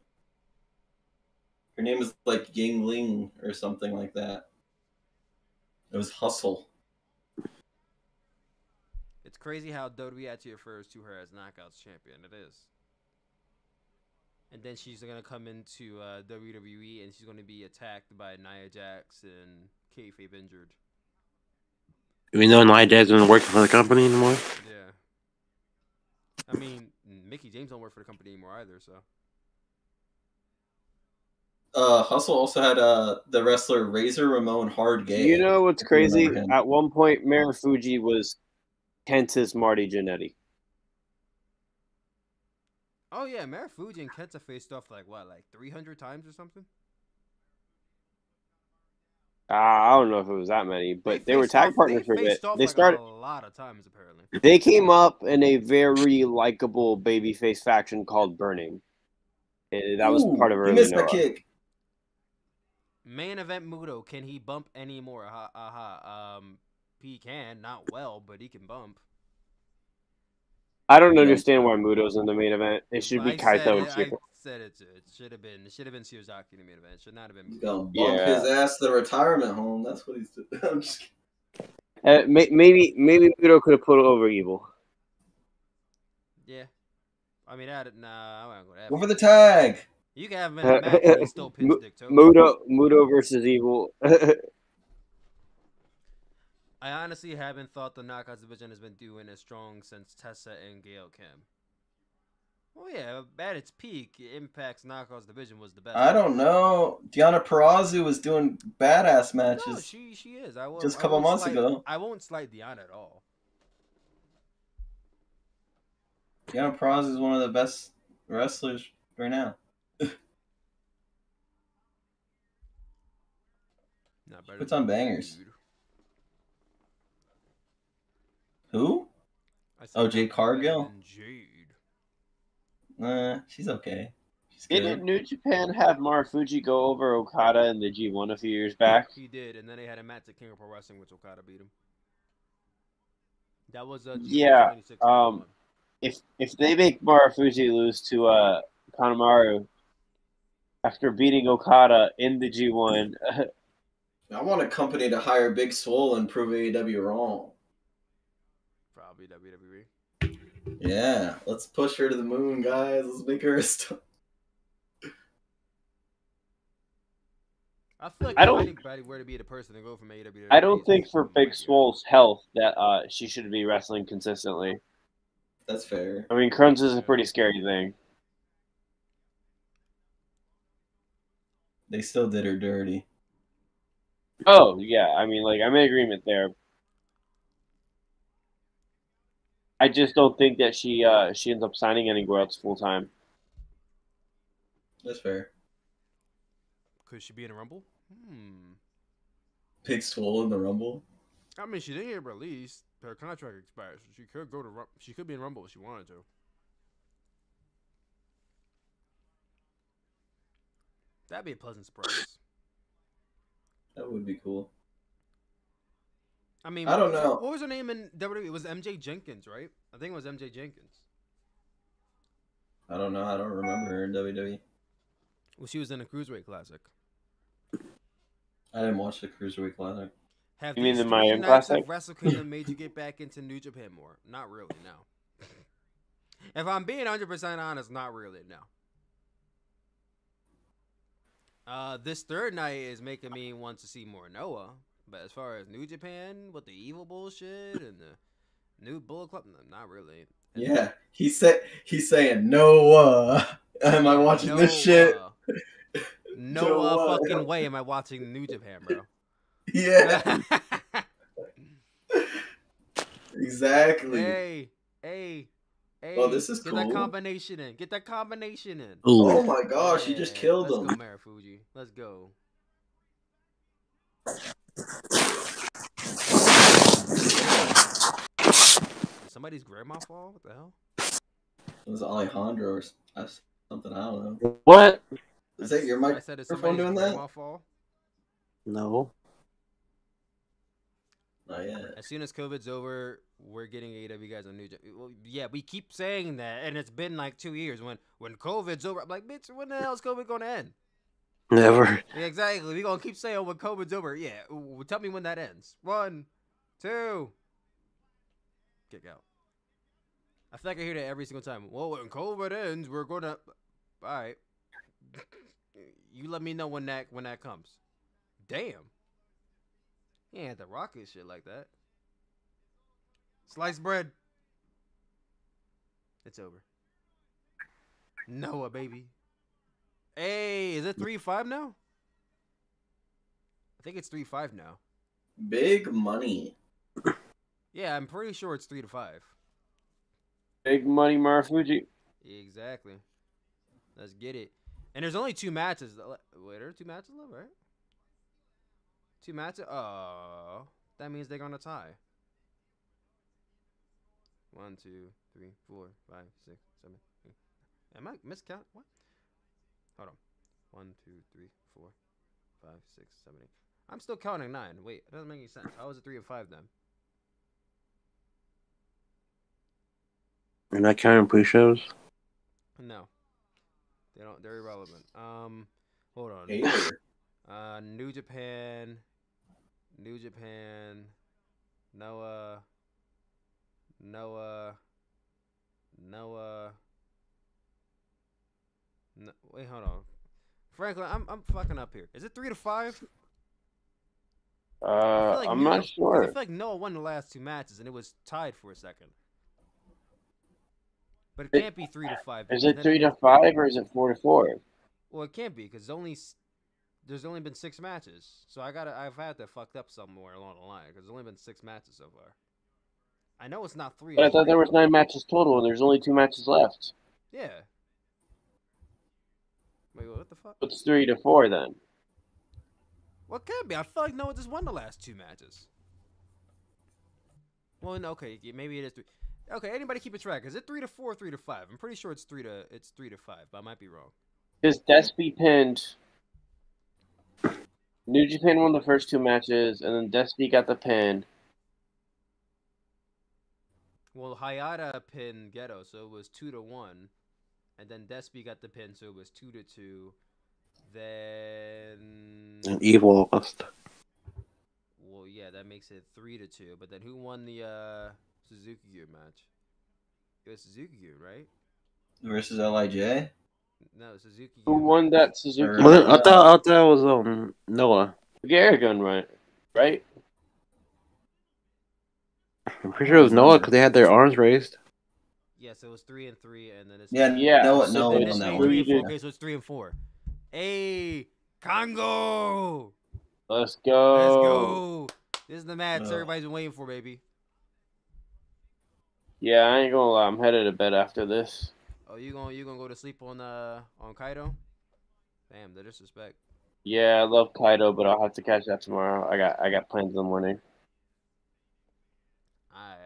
Her name is like Yingling or something like that. It was Hustle. It's crazy how WWE actually refers to her as Knockouts champion. It is. And then she's going to come into WWE and she's going to be attacked by Nia Jax and kayfabe injured. Even though Nia Jax isn't working for the company anymore? Yeah. I mean, Mickie James don't work for the company anymore either, so. Hustle also had the wrestler Razor Ramon Hard Game. You know what's crazy? At one point, Marufuji was Kenta's Marty Jannetty. Oh yeah, Marufuji and Kenta faced off like what, like 300 times or something? I don't know if it was that many, but they were tag partners for a bit. They started a lot of times apparently. They came up in a very likable babyface faction called Burning. And that was part of early Noah. You missed the kick. Main event Mudo, can he bump anymore? Aha. He can, not well, but he can bump. I don't understand why Mudo's in the main event. It should be Kaito and Chico. It should have been Shiozaki in the main event. It should not have been. He's gonna bump his ass to the retirement home. That's what he's doing. I'm just kidding. Maybe Mudo could have put over Evil. Yeah, I mean, I won't go that. Go for the tag. You can have him in the match and he still pins Dick Togo. Mudo versus Evil. I honestly haven't thought the Knockouts division has been doing as strong since Tessa and Gail Kim. Well, yeah, at its peak, Impact's Knockouts division was the best. I don't know. Deonna Purrazzo was doing badass matches. No, she is. Just a couple months ago. I won't slight Deonna at all. Deonna Purrazzo is one of the best wrestlers right now. Not better. Puts on bangers. Dude. Who? Oh, Jade Cargill? Jade. Nah, she's okay. Didn't New Japan have Marufuji go over Okada in the G1 a few years back? He did, and then they had a match at King of Pro Wrestling, which Okada beat him. That was a G1 26. If they make Marufuji lose to Kanemaru after beating Okada in the G1, I want a company to hire Big Swole and prove AEW wrong. WWE. Yeah, let's push her to the moon, guys. Let's make her a star. I feel like anybody where to be the person to go from AEW to WWE. I don't think for Big Swole's health that she should be wrestling consistently. That's fair. I mean, Crohn's is a pretty scary thing. They still did her dirty. Oh, yeah. I mean, like, I'm in agreement there. I just don't think that she ends up signing anywhere else full time. That's fair. Could she be in a Rumble? Big Swole in the Rumble. I mean, she didn't get released. Her contract expires, so she could go to. She could be in Rumble if she wanted to. That'd be a pleasant surprise. That would be cool. I mean, I don't know. What was her name in WWE? It was MJ Jenkins, right? I think it was MJ Jenkins. I don't know. I don't remember her in WWE. Well, she was in a Cruiserweight Classic. I didn't watch the Cruiserweight Classic. Have you mean the Mayan Classic? Wrestle Kingdom made you get back into New Japan more? Not really, no. If I'm being 100% honest, not really, no. This third night is making me want to see more Noah, but as far as New Japan with the evil bullshit and the new Bullet Club, not really. Yeah, he said he's saying Noah. Am I watching Noah. This shit? Noah fucking way am I watching New Japan, bro. Yeah. Exactly. Hey. Oh, this is cool. Get that combination in. Ooh. Oh my gosh, yeah, you just killed him. Let's go, Marufuji. Let's go. Did somebody's grandma fall? What the hell? It was Alejandro or something. I don't know. What? Is that your microphone? I said, is somebody's doing grandma that? Fall? No. Not yet. As soon as COVID's over, we're getting AEW guys on New Japan. Well, yeah, we keep saying that, and it's been like 2 years. When COVID's over, I'm like, bitch, when the hell is COVID going to end? Never. Yeah, exactly. We're going to keep saying, oh, when COVID's over. Yeah, tell me when that ends. 1, 2. Kick out. I feel like I hear that every single time. Well, when COVID ends, we're going to... All right. You let me know when that comes. Damn. Yeah, the rocket shit like that. Sliced bread. It's over. Noah, baby. Hey, is it 3-5 now? I think it's 3-5 now. Big money. Yeah, I'm pretty sure it's 3-5. Big money, Marufuji. Exactly. Let's get it. And there's only 2 matches. Wait, there are 2 matches left, right? 2 matches? Oh, that means they're going to tie. 1, 2, 3, 4, 5, 6, 7, 8. Am I miscount? What? Hold on. 1, 2, 3, 4, 5, 6, 7, 8. I'm still counting 9. Wait, it doesn't make any sense. How is it 3 and 5 then? You're not counting pre-shows? No. They don't. They're irrelevant. Hold on. Hey. New Japan. Noah. No, wait, hold on. Franklin, I'm fucking up here. Is it 3-5? Like I'm not sure. I feel like Noah won the last 2 matches and it was tied for a second. But it can't be 3-5. Is it 3-5 or is it 4-4? Well, it can't be because there's only been 6 matches. So I've had that fucked up somewhere along the line because there's only been 6 matches so far. I know it's not 3. But I thought there was 9 matches total and there's only 2 matches left. Yeah. Wait, what the fuck? It's 3-4 then. Well, it could be. I feel like Noah just won the last 2 matches. Well, okay, maybe it is 3. Okay, anybody keep a track? Is it 3-4 or 3-5? I'm pretty sure it's 3-5, but I might be wrong. Because Despy pinned... New Japan won the first 2 matches, and then Despy got the pin. Well, Hayata pinned Ghetto, so it was 2-1. And then Despy got the pin, so it was 2-2. Then... And Evil lost. Well, yeah, that makes it 3-2. But then who won the... Suzuki-Yu match. It was Suzuki-Yu, right? Versus LIJ? No, Suzuki-Yu. Who won that Suzuki-Yu? Well, I thought it was Noah. Garagun, right? I'm pretty sure it was Noah because they had their arms raised. Yes, yeah, so it was 3-3, and then it's... Yeah. Noah won that one. Okay, so it's 3-4. Hey, Kongo! Let's go! This is the match everybody's been waiting for, baby. Yeah, I ain't gonna lie. I'm headed to bed after this. Oh, you gonna go to sleep on Kaito? Damn, the disrespect. Yeah, I love Kaito, but I'll have to catch that tomorrow. I got plans in the morning. All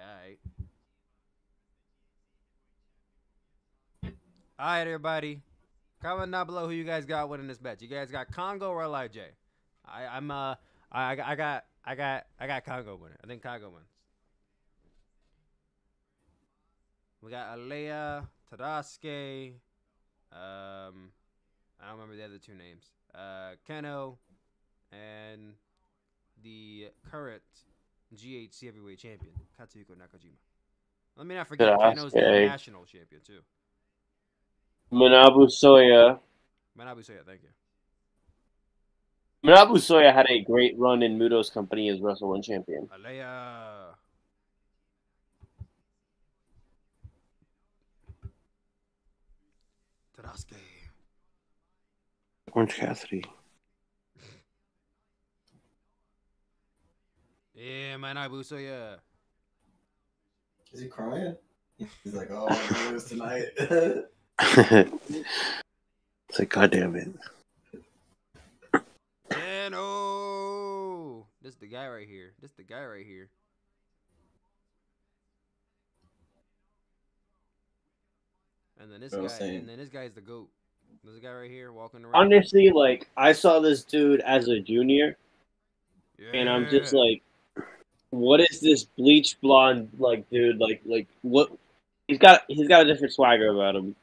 right, everybody. Comment down below who you guys got winning this bet. You guys got Kongo or LIJ? I got Kongo winning. I think Kongo wins. We got Alea, Tadasuke, I don't remember the other 2 names, Keno, and the current GHC Heavyweight Champion, Katsuhiko Nakajima. Let me not forget, Kano's the national champion, too. Manabu Soya, thank you. Manabu Soya had a great run in Mudo's company as Wrestle 1 champion. Alea. Tadasuke. Orange Cassidy. Yeah, Manabu Soya. Is he crying? He's like, oh, I'm nervous tonight. It's like, God damn it. And oh, this is the guy right here. And then this guy is the GOAT. This guy right here walking around. Honestly, like, I saw this dude as a junior, and I'm just like, what is this bleach blonde like dude? Like what? He's got a different swagger about him.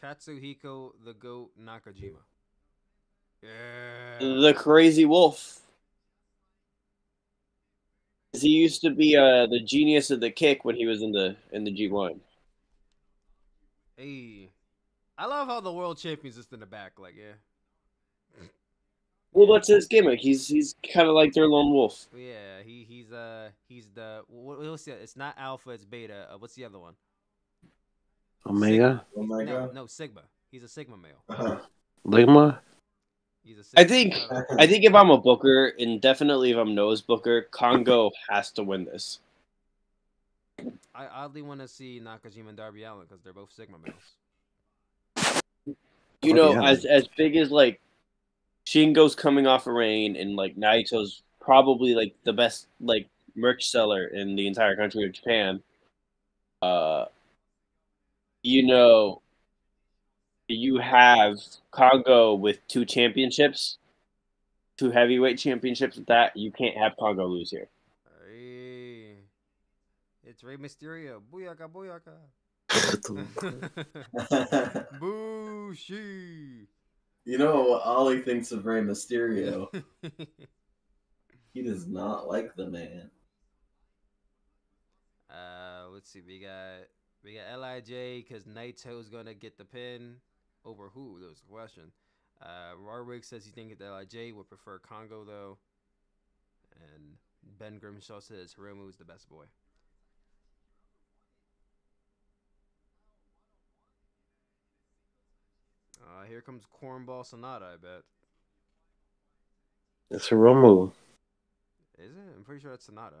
Katsuhiko the GOAT Nakajima. Yeah. The Crazy Wolf. He used to be the genius of the kick when he was in the G1. Hey, I love how the world champion's just in the back, like yeah. Well, what's his gimmick? He's kind of like their lone wolf. Yeah, he's the what's the? It's not alpha, it's beta. What's the other one? Omega. Sigma. Omega. No, Sigma. He's a Sigma male. Ligma. I think if I'm a booker, and definitely if I'm Noah's booker, Kongo has to win this. I oddly want to see Nakajima and Darby Allin because they're both Sigma males. You know, as big as like Shingo's coming off a reign, and like Naito's probably like the best like merch seller in the entire country of Japan. You know. You have Kongo with 2 championships, 2 heavyweight championships with that. You can't have Kongo lose here. Hey. It's Rey Mysterio. Booyaka, booyaka. Bushi. You know what Ollie thinks of Rey Mysterio? He does not like the man. Let's see. We got LIJ because Naito's going to get the pin. Over who? That was the question. Rarwick says he thinks that LIJ would prefer Kongo, though. And Ben Grimshaw says Hiromu is the best boy. Here comes Cornball Sonata, I bet. That's Hiromu. Is it? I'm pretty sure that's Sonata.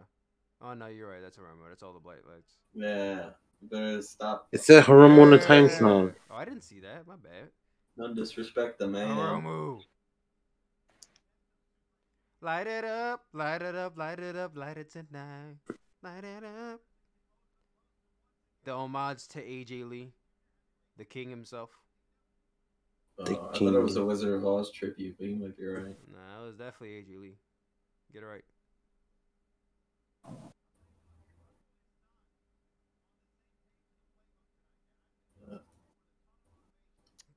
Oh, no, you're right. That's Hiromu. That's all the Blight Lights. Yeah. Better stop. It said Hiromu on the time zone. Oh, I didn't see that. My bad. Don't disrespect the man. Hiromu. Light it up, light it up, light it up, light it tonight. Light it up. The homage to AJ Lee, the king himself. I thought it was a Wizard of Oz tribute, but you might be right. Nah, it was definitely AJ Lee. Get it right.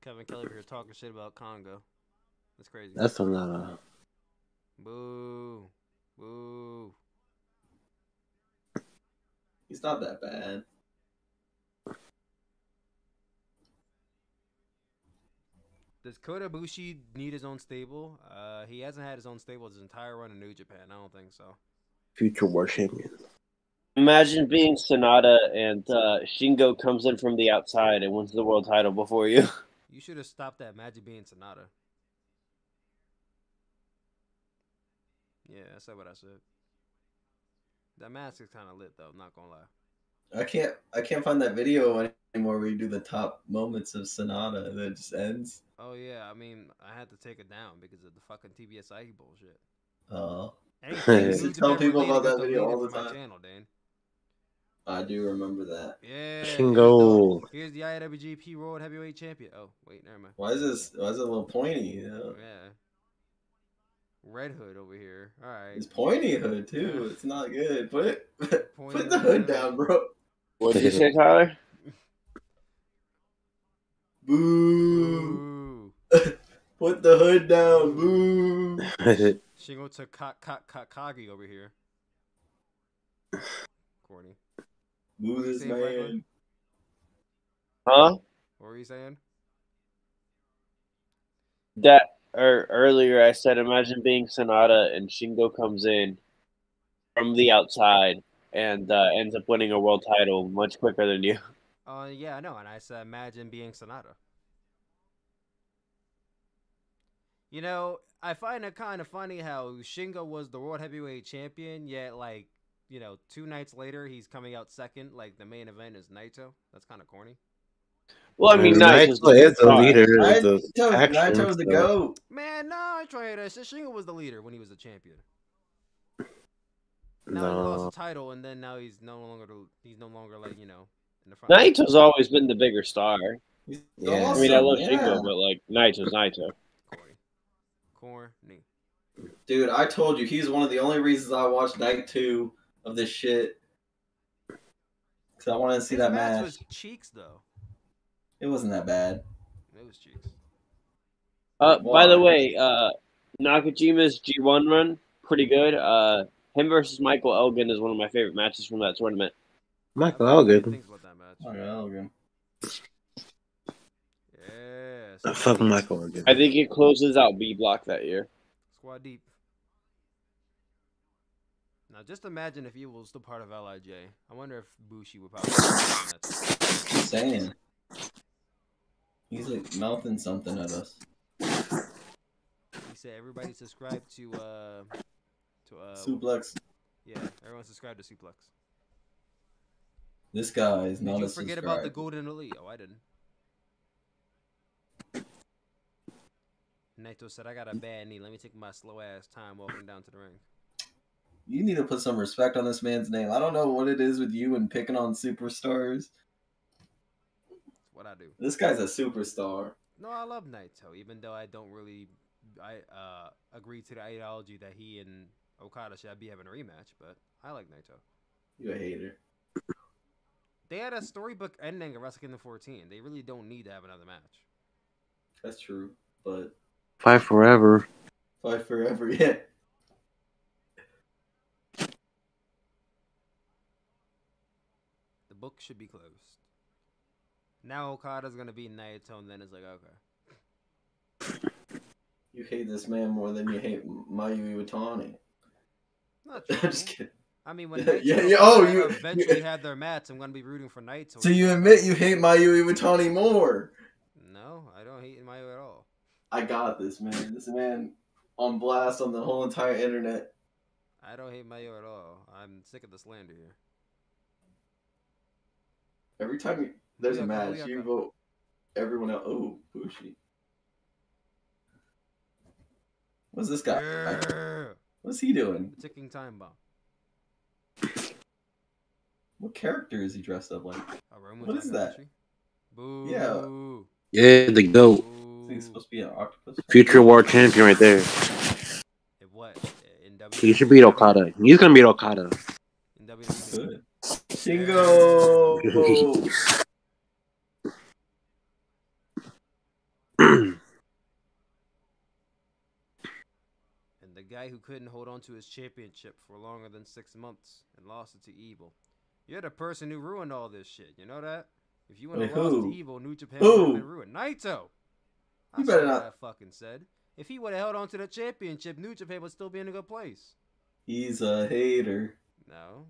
Kevin Kelly here talking shit about Kongo. That's crazy. That's another. Boo. Boo. He's not that bad. Does Kota Ibushi need his own stable? He hasn't had his own stable his entire run in New Japan. I don't think so. Future War Champion. Imagine being Sonata and Shingo comes in from the outside and wins the world title before you. You should have stopped that magic being Sonata. Yeah, I said what I said. That mask is kind of lit, though. I'm not gonna lie. I can't find that video anymore where you do the top moments of Sonata and it just ends. Oh yeah, I mean, I had to take it down because of the fucking TV Asahi bullshit. Oh. I used to tell people about that video all the time. Channel, Dane. I do remember that. Yeah. Shingo. Here's the IWGP World Heavyweight Champion. Oh, wait, never mind. Why is it a little pointy? Yeah. Yeah. Red Hood over here. All right. It's pointy hood too. It's not good. Put the hood down, bro. What did you say, Tyler? Boo. Put the hood down, boo. Shingo Takagi over here. Corny. Move this man. Franklin? Huh? What were you saying? That earlier I said, imagine being Sonata and Shingo comes in from the outside and ends up winning a world title much quicker than you. Yeah, I know. And I said, imagine being Sonata. You know, I find it kind of funny how Shingo was the world heavyweight champion, yet, like, you know, 2 nights later, he's coming out second. Like, the main event is Naito. That's kind of corny. Well, I mean, Naito is the leader. Naito's the GOAT. Man, no, I tried it. Shingo was the leader when he was the champion. Now he lost the title, and then now he's no longer, like, you know, in the front. Naito's always been the bigger star. Yeah. Awesome. I mean, I love Shingo, but, like, Naito's Naito. Corny. Dude, I told you, he's one of the only reasons I watched Night 2 of this shit. Because I wanted to see that match. It was cheeks, though. It wasn't that bad. It was cheeks. By the way, Nakajima's G1 run, pretty good. Him versus Michael Elgin is one of my favorite matches from that tournament. Michael Elgin? Michael Elgin. Yeah. So fuck Michael Elgin. I think it closes out B block that year. Squad deep. Now, just imagine if EVIL was still part of LIJ. I wonder if BUSHI would probably. Damn. He's like mouthing something at us. He said everybody subscribe to Suplex. Yeah, everyone subscribe to Suplex. This guy is not a subscriber. Did you forget about the Golden Elite? Oh, I didn't. Naito said, I got a bad knee. Let me take my slow ass time walking down to the ring. You need to put some respect on this man's name. I don't know what it is with you and picking on superstars. What I do. This guy's a superstar. No, I love Naito, even though I don't really agree to the ideology that he and Okada should be having a rematch, but I like Naito. You're a hater. They had a storybook ending of Wrestle Kingdom 14. They really don't need to have another match. That's true, but fight forever. Fight forever, yeah. The book should be closed. Now Okada's gonna be Naito, and then it's like, okay. You hate this man more than you hate Mayu Iwatani. Not true. I'm just kidding. I mean, when Naito eventually had their match, I'm gonna be rooting for Naito. So you admit you hate Mayu Iwatani more? No, I don't hate Mayu at all. I got this, man. This man on blast on the whole entire internet. I don't hate Mayu at all. I'm sick of the slander here. Every time you... There's a match. You vote everyone else. Oh, BUSHI. What's this guy? Yeah. What's he doing? A ticking time bomb. What character is he dressed up like? What is that? Boo. Yeah. Yeah, the goat. He's supposed to be an octopus. Future world champion right there. In what? In WWE? He should beat Okada. He's gonna beat Okada. In WWE. Good. Shingo. And the guy who couldn't hold on to his championship for longer than 6 months and lost it to EVIL. You're the person who ruined all this shit. You know that? If you wouldn't have lost to EVIL, New Japan would have been ruined. Naito! I you better not. What I fucking said. If he would have held on to the championship, New Japan would still be in a good place. He's a hater. No.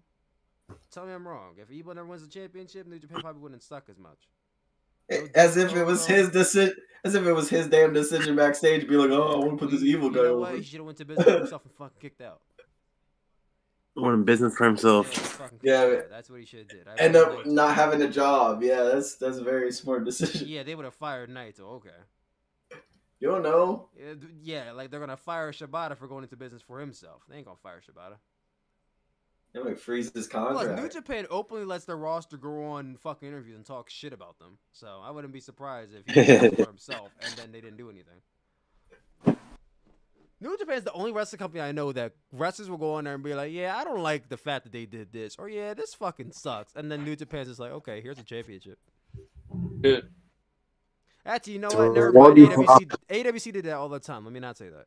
Tell me I'm wrong. If EVIL never wins the championship, New Japan probably wouldn't suck as much. As if it was his decision. As if it was his damn decision backstage. Be like, oh, I want to put this EVIL guy over. He should have went to business for himself and fucking kicked out. Went in business for himself. Yeah, that's what he should have did. End up not having a job. Yeah, that's a very smart decision. Yeah, they would have fired Naito. Okay. You don't know. Yeah, like they're gonna fire Shibata for going into business for himself. They ain't gonna fire Shibata. They might freeze his contract. Plus, New Japan openly lets their roster go on fucking interviews and talk shit about them. So I wouldn't be surprised if he did it for himself and then they didn't do anything. New Japan is the only wrestling company I know that wrestlers will go on there and be like, yeah, I don't like the fact that they did this. Or, yeah, this fucking sucks. And then New Japan's just like, okay, here's a championship. Dude. Actually, you know what? Never mind. AWC did that all the time. Let me not say that.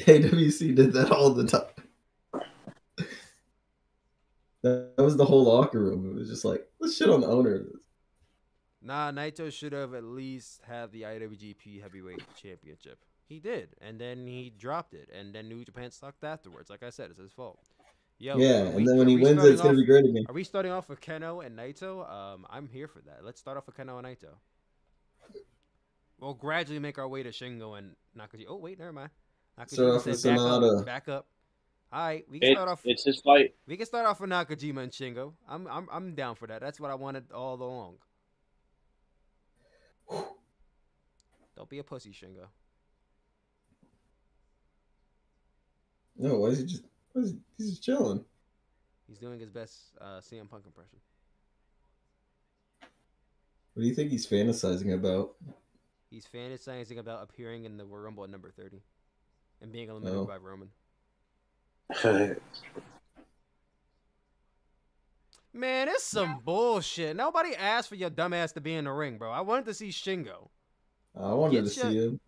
AWC did that all the time. That was the whole locker room. It was just like, let's shit on the owner of this. Nah, Naito should have at least had the IWGP Heavyweight Championship. He did, and then he dropped it, and then New Japan sucked afterwards. Like I said, it's his fault. Yo, yeah, and then when he wins it, it's going to be great again. Are we starting off with Keno and Naito? I'm here for that. Let's start off with Keno and Naito. We'll gradually make our way to Shingo and Nakajima. Oh, wait, never mind. Nakajima says back up. All right, we can start off. It's his fight. We can start off with Nakajima and Shingo. I'm down for that. That's what I wanted all along. Don't be a pussy, Shingo. No, why is he just... He's just chilling. He's doing his best CM Punk impression. What do you think he's fantasizing about? He's fantasizing about appearing in the Royal Rumble at number 30. And being eliminated by Roman. Man, it's some bullshit. Nobody asked for your dumbass to be in the ring, bro. I wanted to see Shingo. I wanted to see him.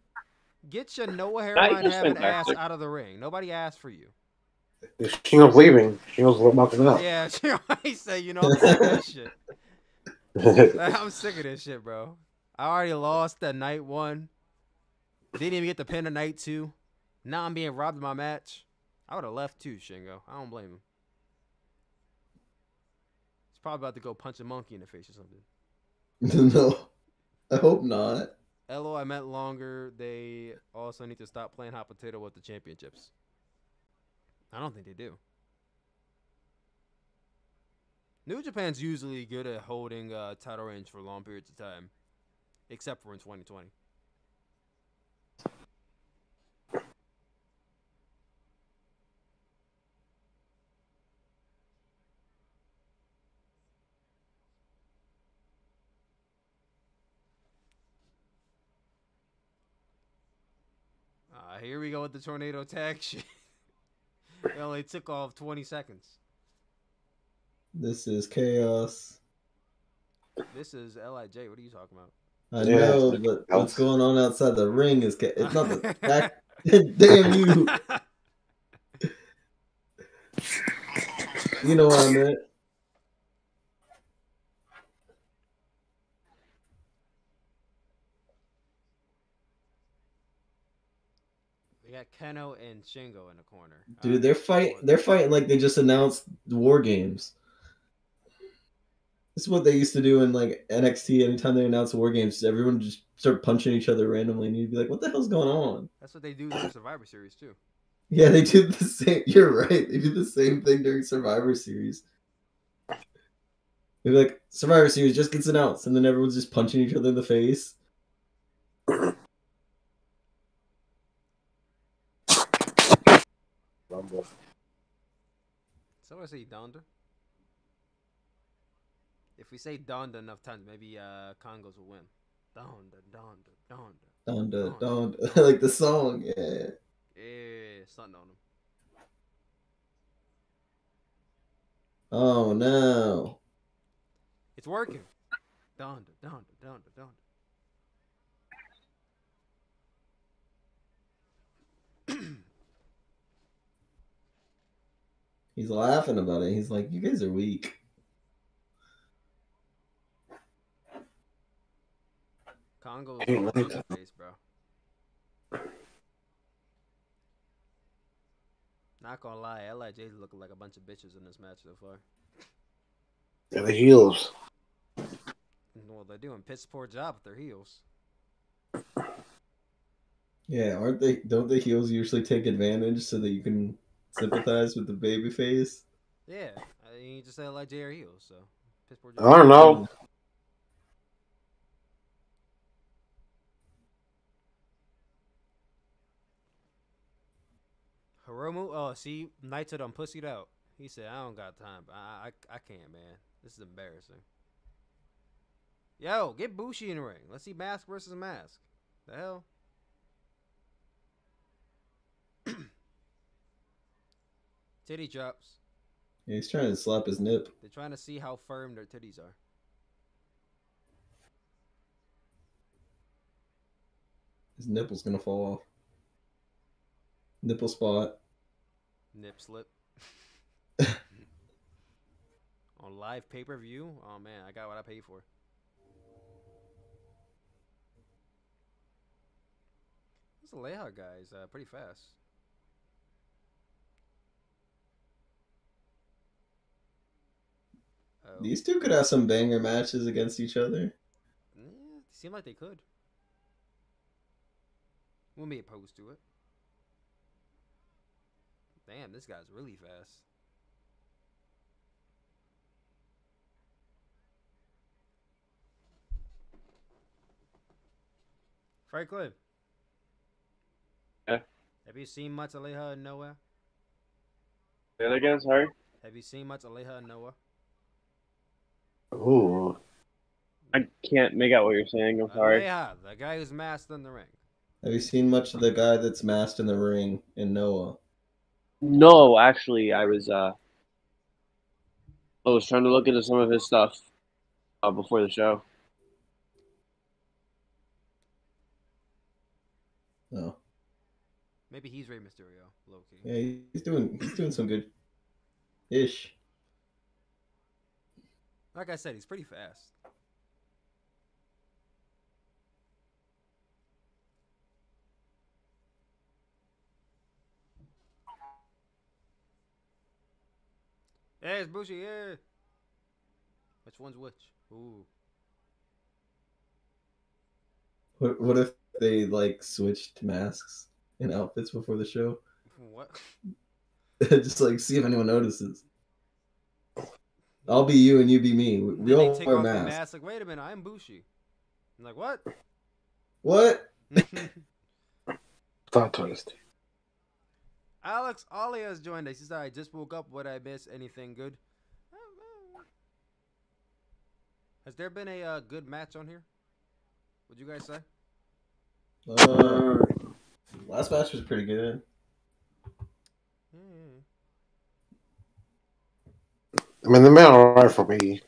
Get your Noah hairline having ass out of the ring. Nobody asked for you. Shingo's leaving. Shingo's walking out. Yeah, he said, you know, I'm sick of this shit. I'm sick of this shit, bro. I already lost at night one. Didn't even get the pin at night two. Now I'm being robbed of my match. I would have left too, Shingo. I don't blame him. He's probably about to go punch a monkey in the face or something. No, I hope not. LO, I meant longer. They also need to stop playing hot potato with the championships. I don't think they do. New Japan's usually good at holding title reigns for long periods of time, except for in 2020. Here we go with the tornado tag shit. It only took off 20 seconds. This is chaos. This is LIJ. What are you talking about? I know, but what's going on outside the ring is chaos. It's not the back. Damn you. You know what I meant. We got Keno and Shingo in the corner. Dude, they're fighting like they just announced War Games. This is what they used to do in like NXT. Anytime they announced War Games, everyone just start punching each other randomly, and you'd be like, "What the hell's going on?" That's what they do during Survivor Series too. Yeah, they did the same. You're right. They did the same thing during Survivor Series. They'd be like, "Survivor Series just gets announced," and then everyone's just punching each other in the face. Someone say Donda. If we say Donda enough times, maybe Kongo's will win. Donda, Donda, Donda. Donda, Donda. Donda. Like the song, yeah. Yeah, something on him. Oh no. It's working. Donda, Donda, Donda, Donda. He's laughing about it. He's like, you guys are weak. Kongo is all over the face, bro. Not gonna lie, LIJ's looking like a bunch of bitches in this match so far. They're the heels. Well, they're doing piss poor job with their heels. Yeah, aren't they? Don't the heels usually take advantage so that you can sympathize with the baby face? Yeah, I mean, you just said like Jerry Hill, so I don't know. Hiromu, oh, see, Naito done pussied out. He said, I don't got time. I can't, man. This is embarrassing. Yo, get BUSHI in the ring. Let's see mask versus mask. The hell? Titty drops. Yeah, he's trying to slap his nip. They're trying to see how firm their titties are. His nipple's gonna fall off. Nipple spot. Nip slip. On live pay-per-view? Oh, man, I got what I paid for. This layout guy is pretty fast. Uh-oh. These two could have some banger matches against each other. Yeah, they seem like they could. Wouldn't be opposed to it. Damn, this guy's really fast. Franklin. Yeah. Have you seen much Aleha and Noah? Say that again, sorry. Have you seen much Aleha and Noah? Ooh. I can't make out what you're saying. I'm sorry. Aleha, the guy who's masked in the ring. Have you seen much of the guy that's masked in the ring in Noah? No, actually, I was trying to look into some of his stuff before the show. No. Maybe he's Rey Mysterio, low key. Yeah, he's doing some good ish. Like I said, he's pretty fast. Hey, it's BUSHI here. Yeah. Which one's which? Ooh. What if they like switched masks and outfits before the show? What? Just like see if anyone notices. I'll be you and you be me. We all wear masks. Like, wait a minute, I'm BUSHI. I'm like, what? What? Don't twist. Alex Alia has joined us. He said, I just woke up. Would I miss anything good? Has there been a good match on here? What'd you guys say? Last match was pretty good. I mean, the man all right for me.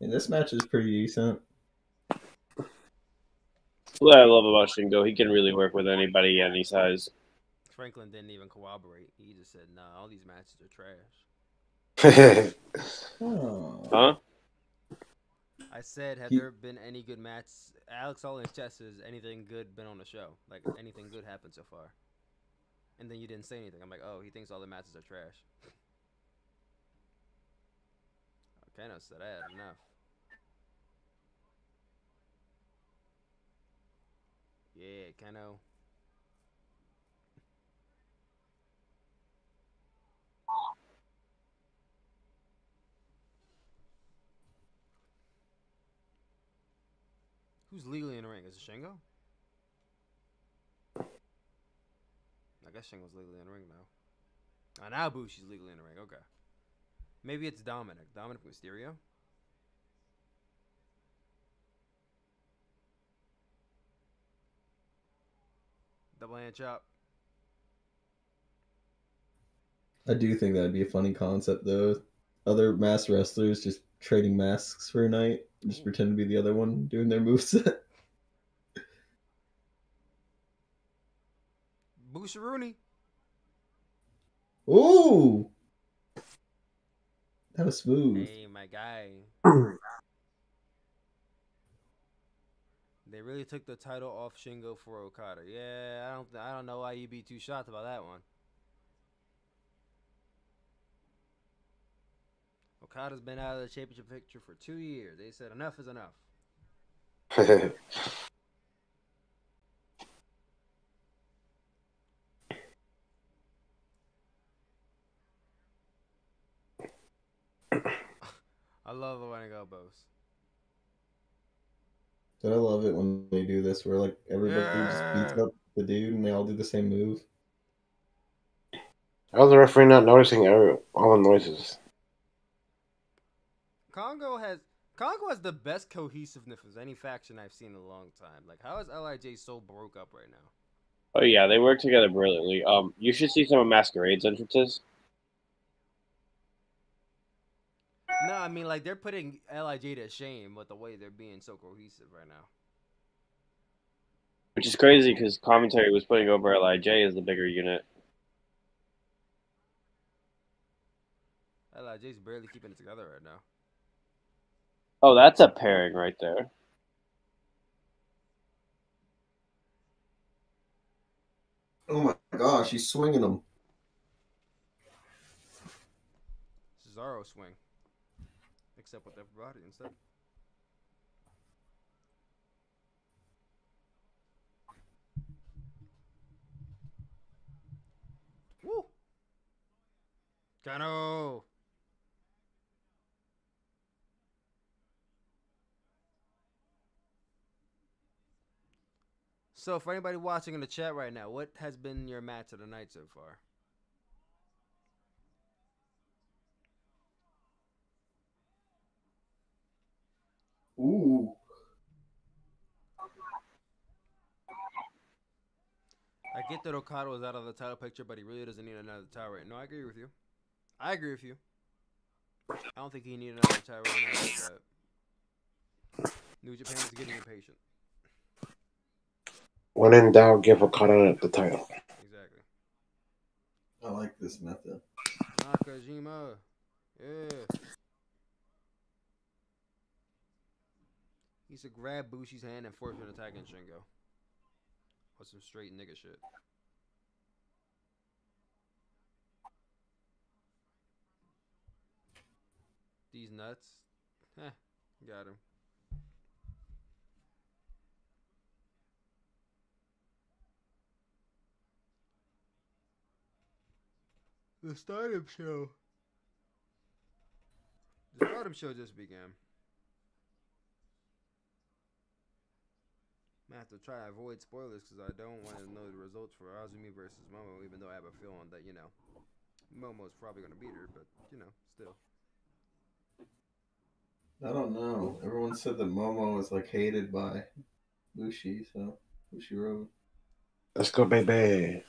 And this match is pretty decent. What I love about Shingo, he can really work with anybody any size. Franklin didn't even corroborate. He just said, "Nah, all these matches are trash." Oh. Huh? I said, "Have there been any good matches?" Alex all in his chest is anything good been on the show? Like anything good happened so far? And then you didn't say anything. I'm like, "Oh, he thinks all the matches are trash." Okay, no, so I had enough. Yeah, Kano. Who's legally in the ring? Is it Shingo? I guess Shingo's legally in the ring now. Oh, now Bushi's legally in the ring. Okay. Maybe it's Dominic. Dominic Mysterio? Double hand chop. I do think that would be a funny concept, though. Other masked wrestlers just trading masks for a night. Just pretend to be the other one doing their moveset. Busharuni. Ooh! That was smooth. Hey, my guy. They really took the title off Shingo for Okada. Yeah, I don't know why you'd be too shocked about that one. Okada's been out of the championship picture for 2 years. They said enough is enough. I love the way to go, Bose. I love it when they do this where like everybody just beats up the dude and they all do the same move. How's the referee not noticing all the noises? Kongo has the best cohesiveness of any faction I've seen in a long time. Like, how is LIJ so broke up right now? Oh yeah, they work together brilliantly. You should see some of Masquerade's entrances. No, I mean like they're putting LIJ to shame with the way they're being so cohesive right now. Which is crazy because commentary was putting over LIJ as the bigger unit. LIJ's barely keeping it together right now. Oh, that's a pairing right there. Oh my gosh, he's swinging him. Cesaro swing. Except with everybody instead. Woo! Kano! So, for anybody watching in the chat right now, what has been your match of the night so far? Ooh. I get that Okada was out of the title picture, but he really doesn't need another title right now. I agree with you. I agree with you. I don't think he needed another title right now. But New Japan is getting impatient. When in doubt, give Okada the title. Exactly. I like this method. Nakajima. Yeah. He used to grab Bushi's hand and force him to attack in Shingo. With some straight nigga shit. These nuts. Heh. Got him. The Stardom show. The Stardom show just began. I have to try to avoid spoilers because I don't want to know the results for Azumi versus Momo, even though I have a feeling that, you know, Momo's probably going to beat her, but, you know, still. I don't know. Everyone said that Momo was, like, hated by Bushi, so Bushi Road. Let's go, baby.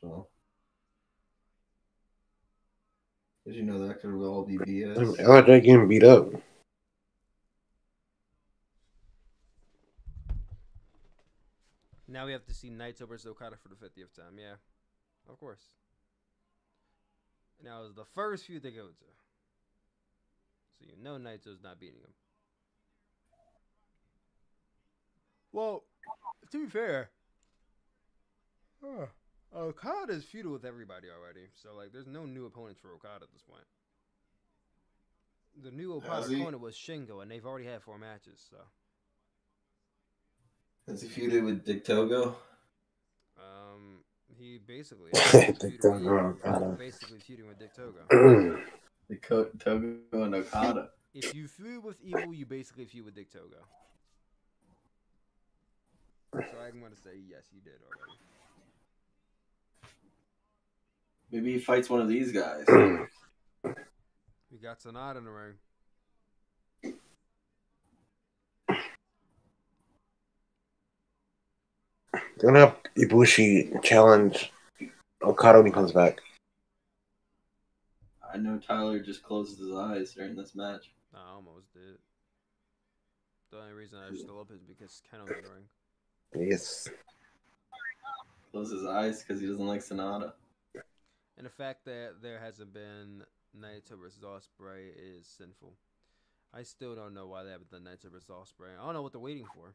So. Did you know that could all be BS? LRJ getting beat up. Now we have to see Naito versus Okada for the 50th time. Yeah, of course. Now it's the first few they go to. So you know Naito's not beating him. Well, to be fair, Okada's feudal with everybody already. So, like, there's no new opponents for Okada at this point. The new Okada opponent was Shingo, and they've already had 4 matches, so. Has he feuded with Dick Togo? He basically feuding with Dick Togo. Dick Togo and Okada. If you feud with EVIL, you basically feud with Dick Togo. So I'm gonna say yes, you did already. Maybe he fights one of these guys. We got Sonata in the ring. They're gonna have Ibushi challenge Okada when he comes back. I know Tyler just closes his eyes during this match. I almost did. The only reason I still up is because Keno's in the ring. Yes. Closes his eyes because he doesn't like Sonata. And the fact that there hasn't been Naito versus Ospreay is sinful. I still don't know why they haven't done Naito versus Ospreay. I don't know what they're waiting for.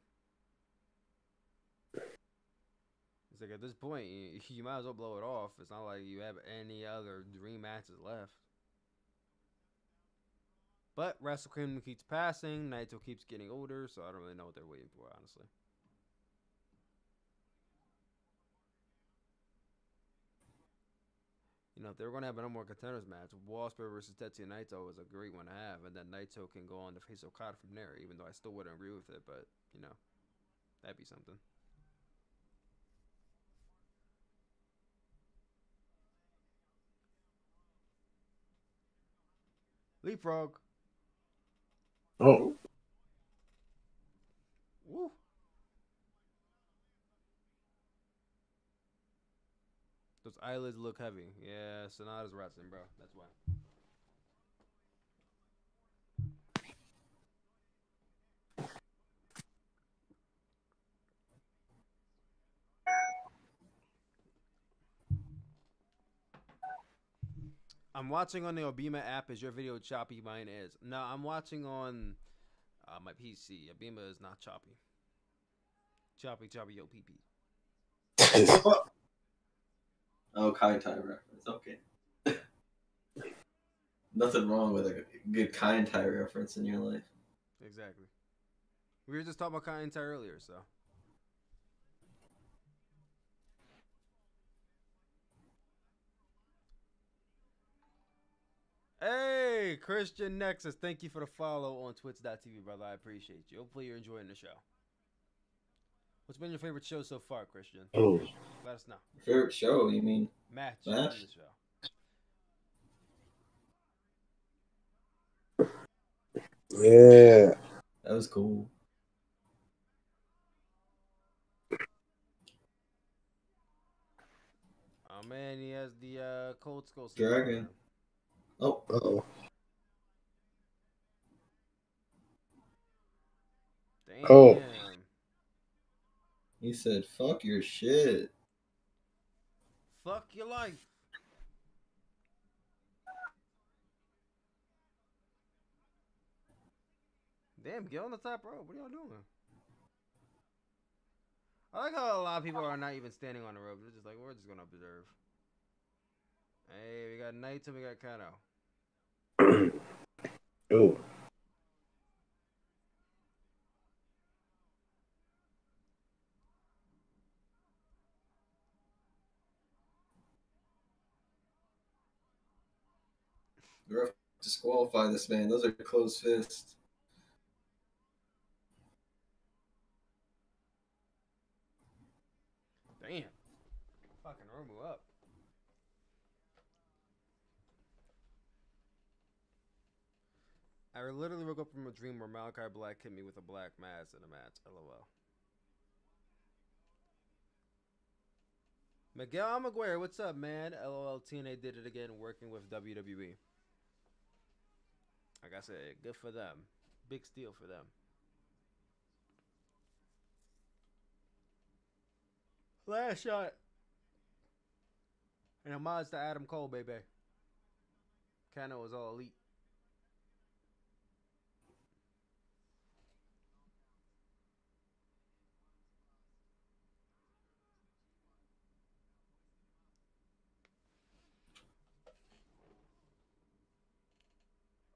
It's like, at this point, you might as well blow it off. It's not like you have any other dream matches left. But Wrestle Kingdom keeps passing. Naito keeps getting older, so I don't really know what they're waiting for, honestly. You know, if they were going to have another more contenders match, Ospreay versus Tetsuya Naito was a great one to have, and then Naito can go on to face Okada from there, even though I still wouldn't agree with it, but, you know, that'd be something. Leapfrog. Oh. Woo. Those eyelids look heavy. Yeah, Sonata's wrestling, bro. That's why. I'm watching on the Obima app. Is your video choppy? Mine is. No, I'm watching on my PC. Obima is not choppy. Choppy, choppy, yo, PP. Oh, Kaitai reference. Okay. Nothing wrong with a good Kaitai reference in your life. Exactly. We were just talking about Kaitai earlier, so. Hey, Christian Nexus, thank you for the follow on twitch.tv, brother. I appreciate you. Hopefully you're enjoying the show. What's been your favorite show so far, Christian? Oh. Let us know. Favorite show? You mean match? The show. Yeah. That was cool. Oh, man, he has the Cold Skull. Dragon. Oh, uh-oh. Damn. Oh. He said, fuck your shit. Fuck your life. Damn, get on the top rope. What are y'all doing? I like how a lot of people are not even standing on the rope. They're just like, we're just going to observe. Hey, we got Naito, we got Kato. Oh. The ref disqualify this man. Those are closed fists. Damn. Fucking Romu up. I literally woke up from a dream where Malachi Black hit me with a black mass in a match. LOL. Miguel Almaguer, what's up, man? LOL, TNA did it again, working with WWE. Like I said, good for them. Big steal for them. Last shot. And homage to Adam Cole, baby. Kano was all elite.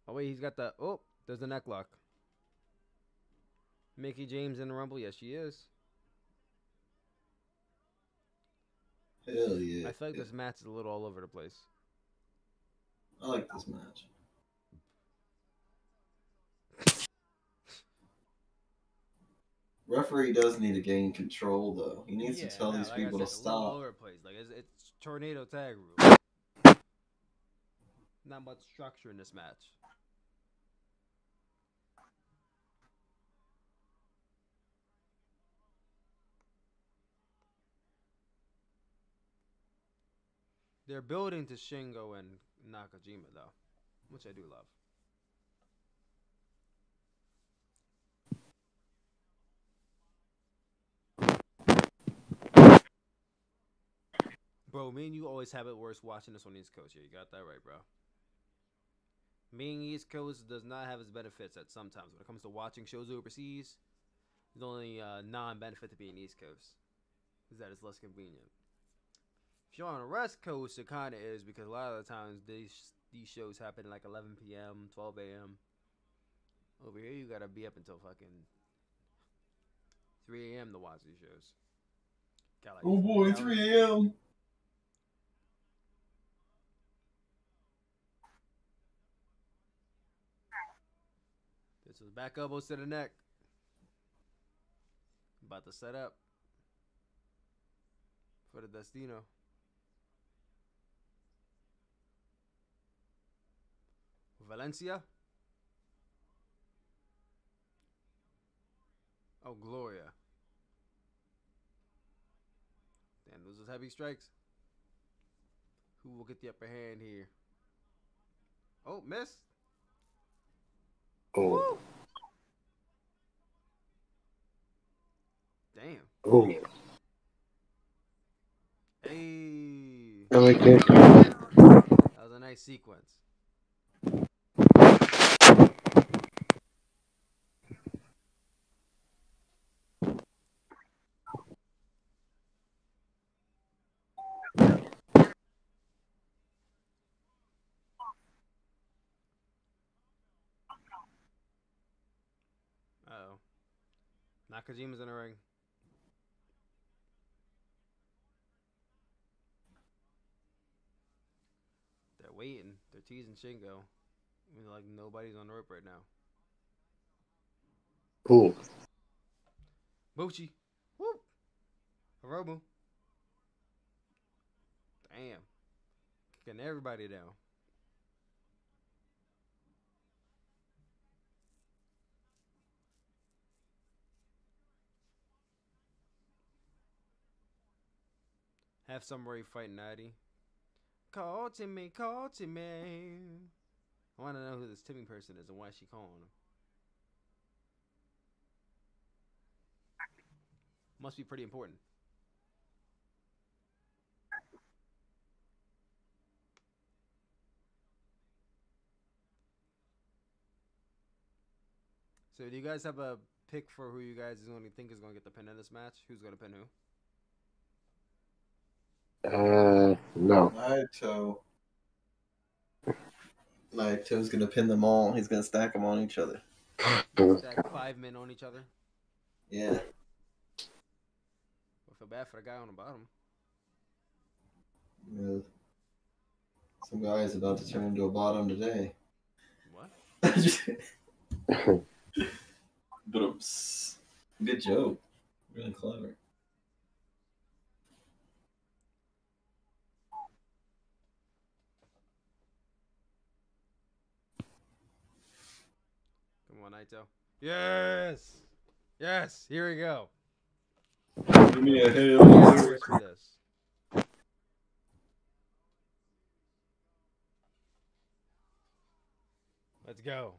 Oh, wait, he's got the... Oh, there's the neck lock. Mickie James in the Rumble. Yes, she is. Hell yeah. I feel like this match is a little all over the place. I like this match. Referee does need to gain control, though. He needs to tell these people to stop. All over the place. Like, it's tornado tag rule. Not much structure in this match. They're building to Shingo and Nakajima, though, which I do love. Bro, me and you always have it worse watching this on East Coast. Yeah, you got that right, bro. Me and East Coast does not have its benefits at sometimes. When it comes to watching shows overseas, the only non-benefit to being East Coast is that it's less convenient. If you're on the West Coast, it kind of is, because a lot of the times these shows happen at like 11 p.m., 12 a.m. Over here, you got to be up until fucking 3 a.m. to watch these shows. Like, oh, boy, 3 a.m. This is back elbows to the neck. About to set up for the Destino. Valencia. Oh, Gloria. Damn, those are heavy strikes. Who will get the upper hand here? Oh, miss. Oh. Woo. Damn. Oh. Hey. I like that. That was a nice nice sequence. Uh-oh. Nakajima's in the ring. They're waiting. They're teasing Shingo. I mean, like, nobody's on the rope right now. Cool. Bushi. Woo! Hiromu. Damn. Kicking everybody down. Have somebody fight Natty. Call Timmy, call Timmy. I want to know who this Timmy person is and why is she calling him. Must be pretty important. So do you guys have a pick for who you guys is going to think is going to get the pin in this match? Who's going to pin who? No. Naito's gonna pin them all. He's gonna stack them on each other. Stack 5 men on each other. Yeah. I feel bad for the guy on the bottom. Yeah. Some guy is about to turn into a bottom today. What? But good joke. Really clever. Naito. Yes! Yes! Here we go. Give me a hell for this. Let's go.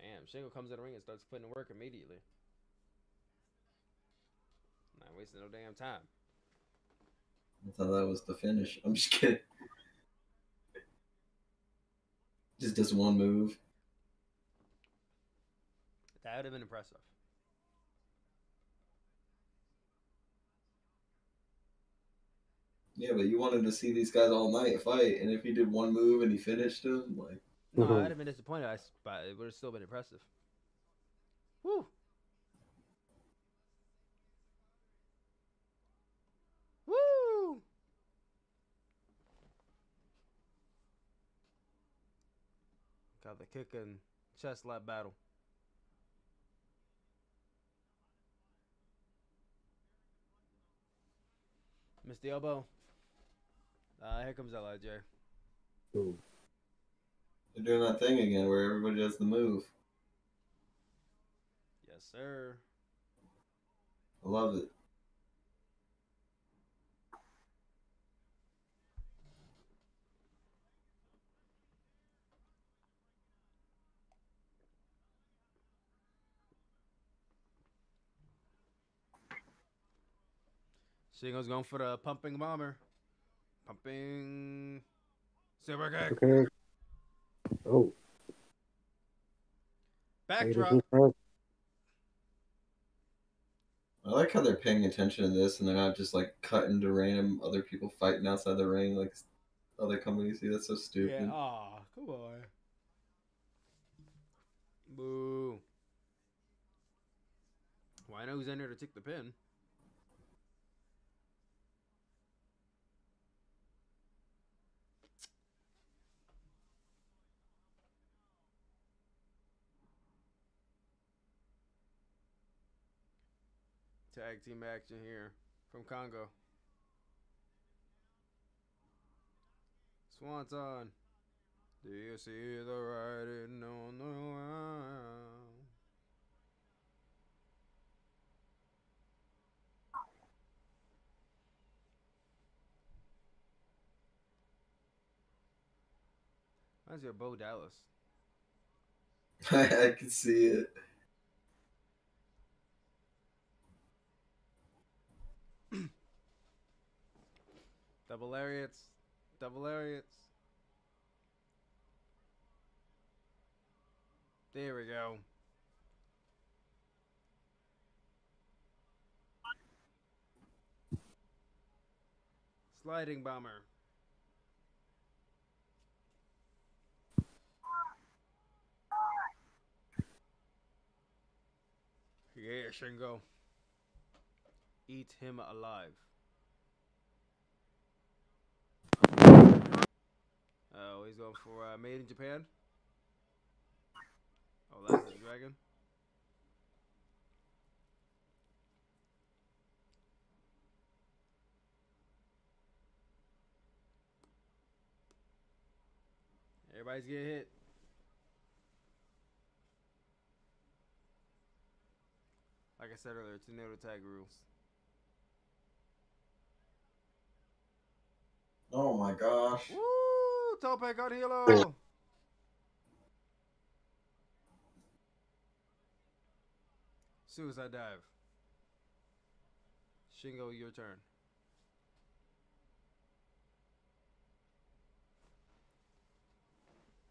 Damn, Shingo comes in the ring and starts putting in work immediately. Not wasting no damn time. I thought that was the finish. I'm just kidding. Just does one move. That would have been impressive. Yeah, but you wanted to see these guys all night fight, and if he did one move and he finished them, like... No, I'd have been disappointed, but it would have still been impressive. Woo! Woo! Got the kick and chest lap battle. Missed the elbow. Here comes LIJ. Ooh. They're doing that thing again where everybody does the move. Yes, sir. I love it. Shingo's going for the pumping bomber. Pumping. Super kick. Okay. Oh. Backdrop. I like how they're paying attention to this and they're not just like cutting to random other people fighting outside the ring like other companies do. That's so stupid. Yeah, aw, come on. Boo. Well, I know who's in here to take the pin. Tag team action here from Kongo. Swanton. Do you see the writing on the wall? That's your Bo Dallas. I can see it. Double lariats. Double lariats. There we go. Sliding bomber. Yeah, Shingo. Eat him alive. Oh, he's going for Made in Japan. Oh, that's the dragon. Everybody's getting hit. Like I said earlier, tornado tag rules. Oh my gosh. Woo! Tope got Hilo! Suicide dive. Shingo, your turn.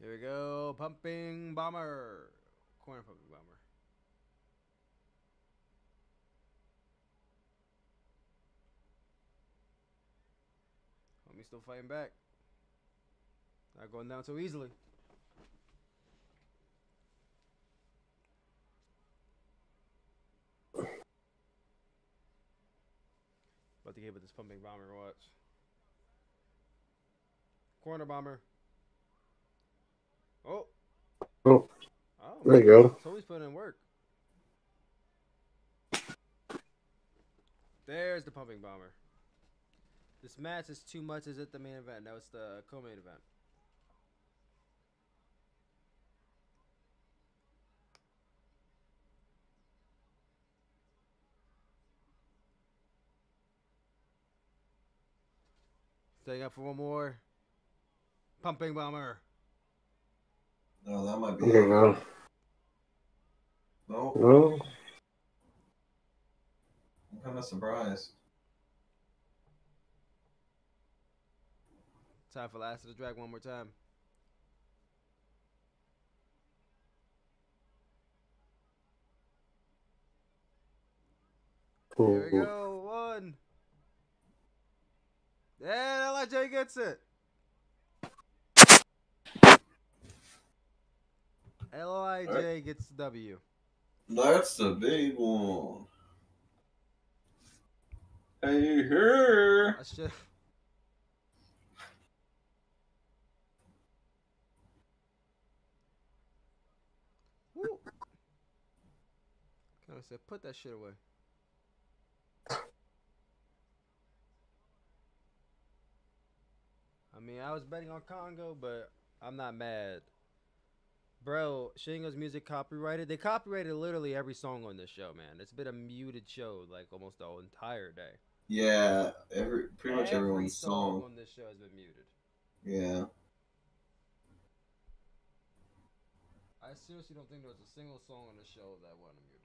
Here we go. Pumping bomber. Corner pumping bomber. Homie's still fighting back. Not going down so easily. About to give it this pumping bomber. Watch. Corner bomber. Oh. Oh. Oh. There you go. Somebody's putting in work. There's the pumping bomber. This match is too much. Is it the main event? No, it's the co-main event. Staying up for one more. Pumping bomber. No, that might be. Okay, no. No. No. I'm kind of surprised. Time for last of the drag one more time. Ooh. Here we go. One. Yeah, LIJ gets it. LIJ gets the W. That's the big one. Hey, her. I should. I said, put that shit away. I mean, I was betting on Kongo, but I'm not mad. Bro, Shingo's music copyrighted. They copyrighted literally every song on this show, man. It's been a muted show, like, almost the entire day. Yeah, pretty much everyone's song on this show has been muted. Yeah. I seriously don't think there was a single song on the show that wasn't muted.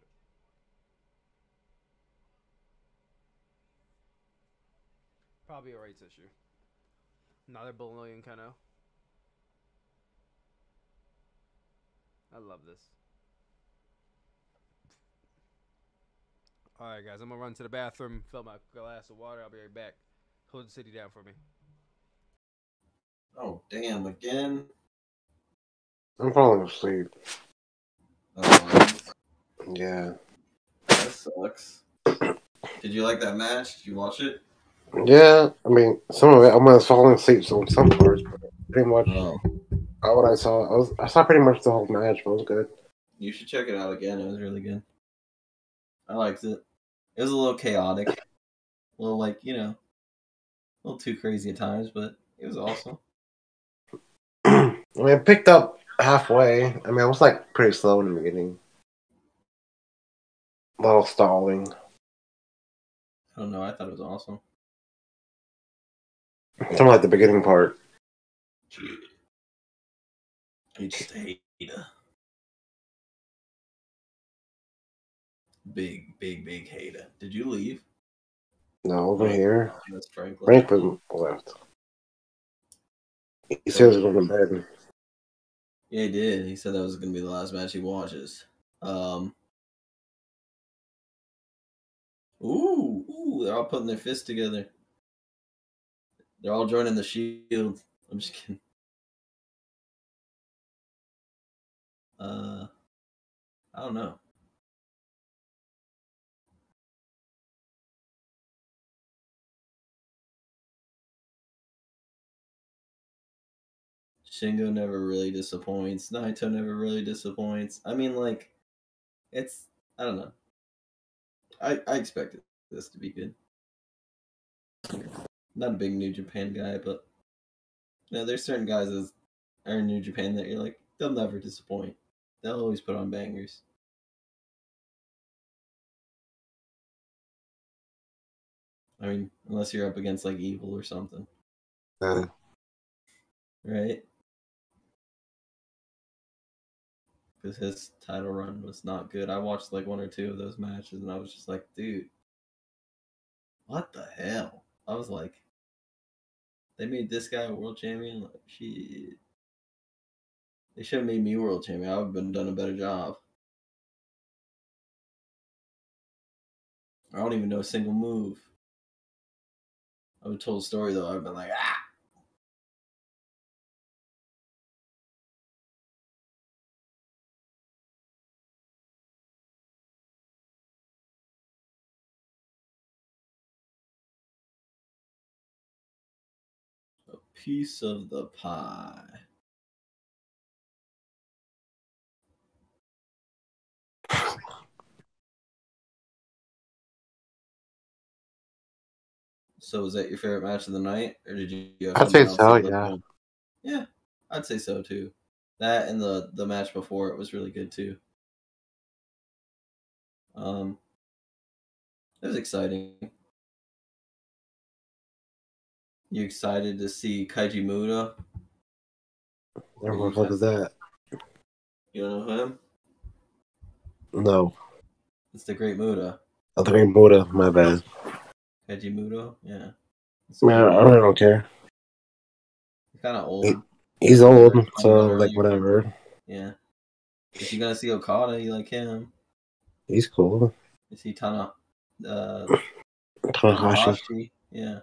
Probably a rights issue. Another billion kind of. I love this. Alright guys, I'm going to run to the bathroom, fill my glass of water. I'll be right back. Hold the city down for me. Oh, damn, again? I'm falling asleep. Yeah. That sucks. Did you like that match? Did you watch it? Yeah, I mean, some of it, I was falling asleep on some parts, but pretty much all what I saw, I saw pretty much the whole match, but it was good. You should check it out again, it was really good. I liked it. It was a little chaotic. A little, like, you know, a little too crazy at times, but it was awesome. I mean, it picked up halfway. I mean, I was, like, pretty slow in the beginning. A little stalling. I don't know, I thought it was awesome. Something like the beginning part. You just hate big hater. Did you leave? No, over here. That's Franklin left. He said it was going to bed. Yeah, he did. He said that was going to be the last match he watches. Ooh, they're all putting their fists together. They're all joining the Shield. I'm just kidding. I don't know. Shingo never really disappoints. Naito never really disappoints. I mean, like, it's... I don't know. I expected this to be good. Not a big New Japan guy, but... You know, there's certain guys that are in New Japan that you're like, they'll never disappoint. They'll always put on bangers. I mean, unless you're up against, like, EVIL or something. Right? Because his title run was not good. I watched like one or two of those matches and I was just like, dude, what the hell? I was like, they made this guy a world champion? Like, shit. They should have made me world champion. I would have been done a better job. I don't even know a single move. I would have told a story though. I would have been like, ah! Piece of the pie. So, was that your favorite match of the night, or did you? I'd say so. Yeah. One? Yeah, I'd say so too. That and the match before it was really good too. It was exciting. You excited to see Kaiji Mudo? What is that? You don't know him? No. It's the Great Muda. Oh, the Great Muda, my bad. Kaiji Mudo? Yeah. Man, I really don't care. He's kind of old. He's old, so like whatever. Yeah. If you're gonna see Okada, you like him. He's cool. You see Tanahashi. Yeah.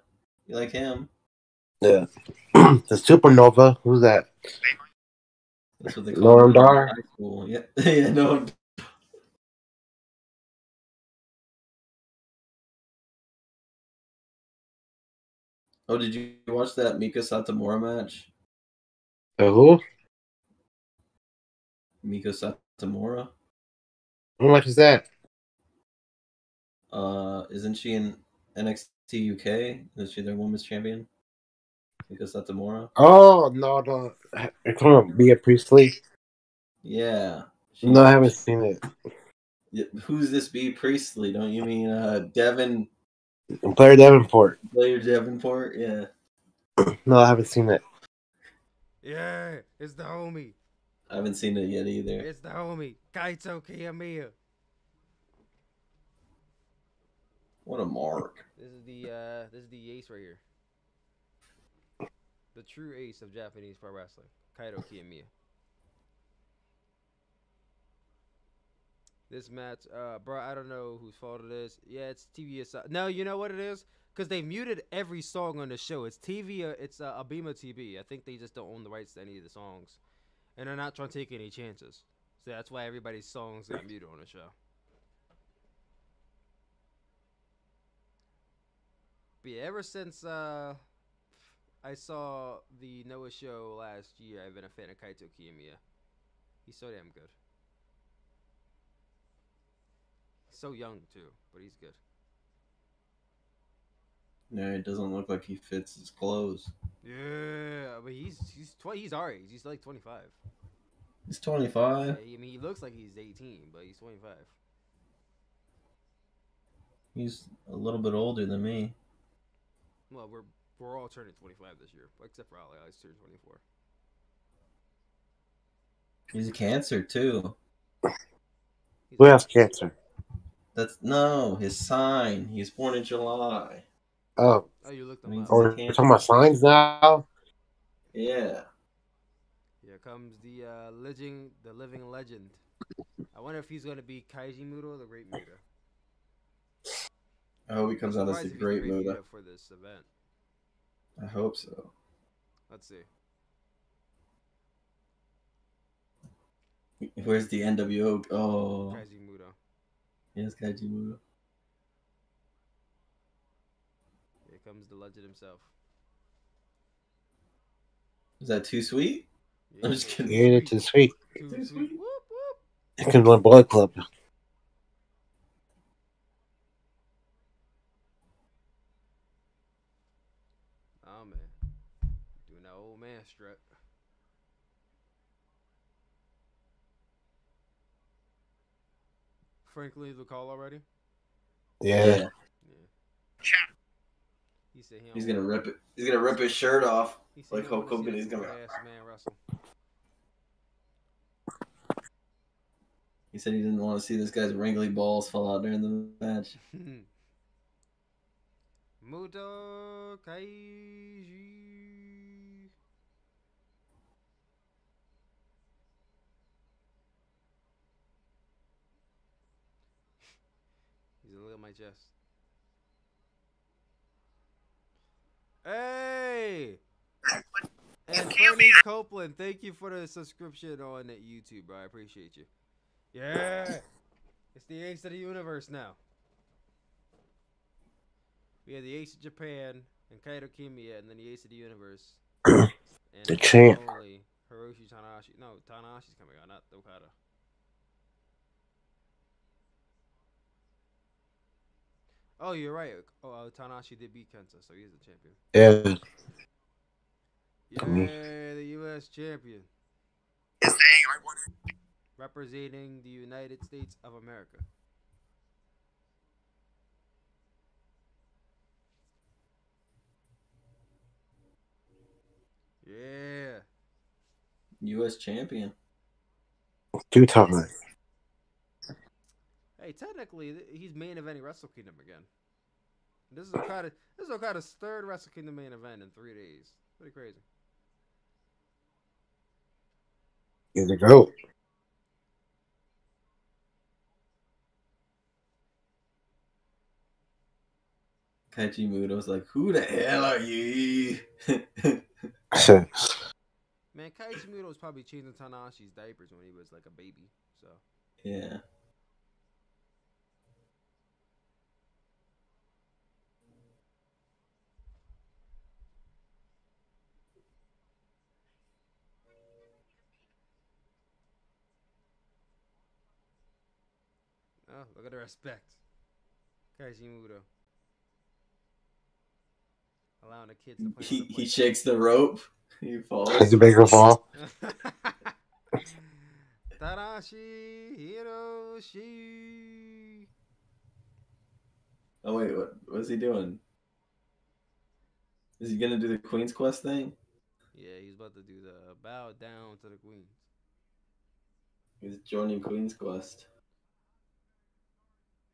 You like him. Yeah. The Supernova. Who's that? That's what they call Norm Dar? Cool. Yeah. Yeah, Norm. Oh, did you watch that Mika Satomura match? Who? Mika Satomura. How much is that? Isn't she in NXT UK? Is she their women's champion? Mika Satomura. Oh no! It's gonna be a Priestley. Yeah. No, I haven't seen it. Who's this? Be Priestley? Don't you mean Devin? Player Davenport. Player Davenport. Yeah. No, I haven't seen it. Yeah, it's the homie. I haven't seen it yet either. It's the homie, Kaito Kiyomiya. What a mark. This is the ace right here. The true ace of Japanese pro wrestling, Kaito Kiyomiya. This match, bro, I don't know whose fault it is. Yeah, it's TV Asahi. No, you know what it is? Because they muted every song on the show. It's TV, it's Abima TV. I think they just don't own the rights to any of the songs. And they're not trying to take any chances. So that's why everybody's songs got muted on the show. But yeah, ever since I saw the Noah show last year, I've been a fan of Kaito Kiyomiya. He's so damn good. He's so young, too, but he's good. No, it doesn't look like he fits his clothes. Yeah, but he's our age. He's like 25. He's 25? Yeah, I mean, he looks like he's 18, but he's 25. He's a little bit older than me. Well, we're all turning 25 this year, except for Alex turned 24. He's a Cancer too. Who has Cancer? That's no his sign. He was born in July. Oh, you looked them up. Or we're talking about signs now? Yeah. Here comes the living legend. I wonder if he's going to be Kaiji Mudo or the Great Mudo. I hope he comes out as the Great Mudo for this event. I hope so. Let's see. Where's the NWO? Oh. Kaiji Mudo. Yes, Kaiji Mudo. Here comes the legend himself. Is that too sweet? Yeah. I'm just kidding. Yeah, too sweet. Too sweet. Whoop, whoop. It could be my blood club. Oh, man. Doing that old man strut. Franklin, the call already? Yeah. He said he's gonna rip it. He's gonna rip his shirt off like Hulk Hogan. He's gonna. He said he didn't want to see this guy's wrinkly balls fall out during the match. Mudo Kaiji. He's gonna look at my chest. Hey! And Tony Copeland, thank you for the subscription on YouTube, bro. I appreciate you. Yeah! It's the Ace of the Universe now. We have the Ace of Japan and Kaito Kiyomiya, and then the Ace of the Universe. And the champ. Only Hiroshi Tanahashi. No, Tanahashi's coming out, not Okada. Oh, you're right. Oh, Tanahashi did beat Kenta, so he is the champion. Yeah. Yeah, the U.S. champion. Yes, I won it. Representing the United States of America. Yeah. U.S. champion. 2 times. Hey, technically, he's main eventing Wrestle Kingdom again. This is Okada's 3rd Wrestle Kingdom main event in 3 days. Pretty crazy. He's a GOAT. Kaiji Mudo's like, who the hell are you? Man, Kaiji Mudo was probably changing Tanahashi's diapers when he was like a baby. So. Yeah. Oh, look at the respect. Kaiji Mudo. Allowing the kids to play. He shakes the rope. He falls. He's a bigger fall. Tanahashi Hiroshi. Oh, wait. What's he doing? Is he going to do the Queen's Quest thing? Yeah, he's about to do the bow down to the Queen. He's joining Queen's Quest.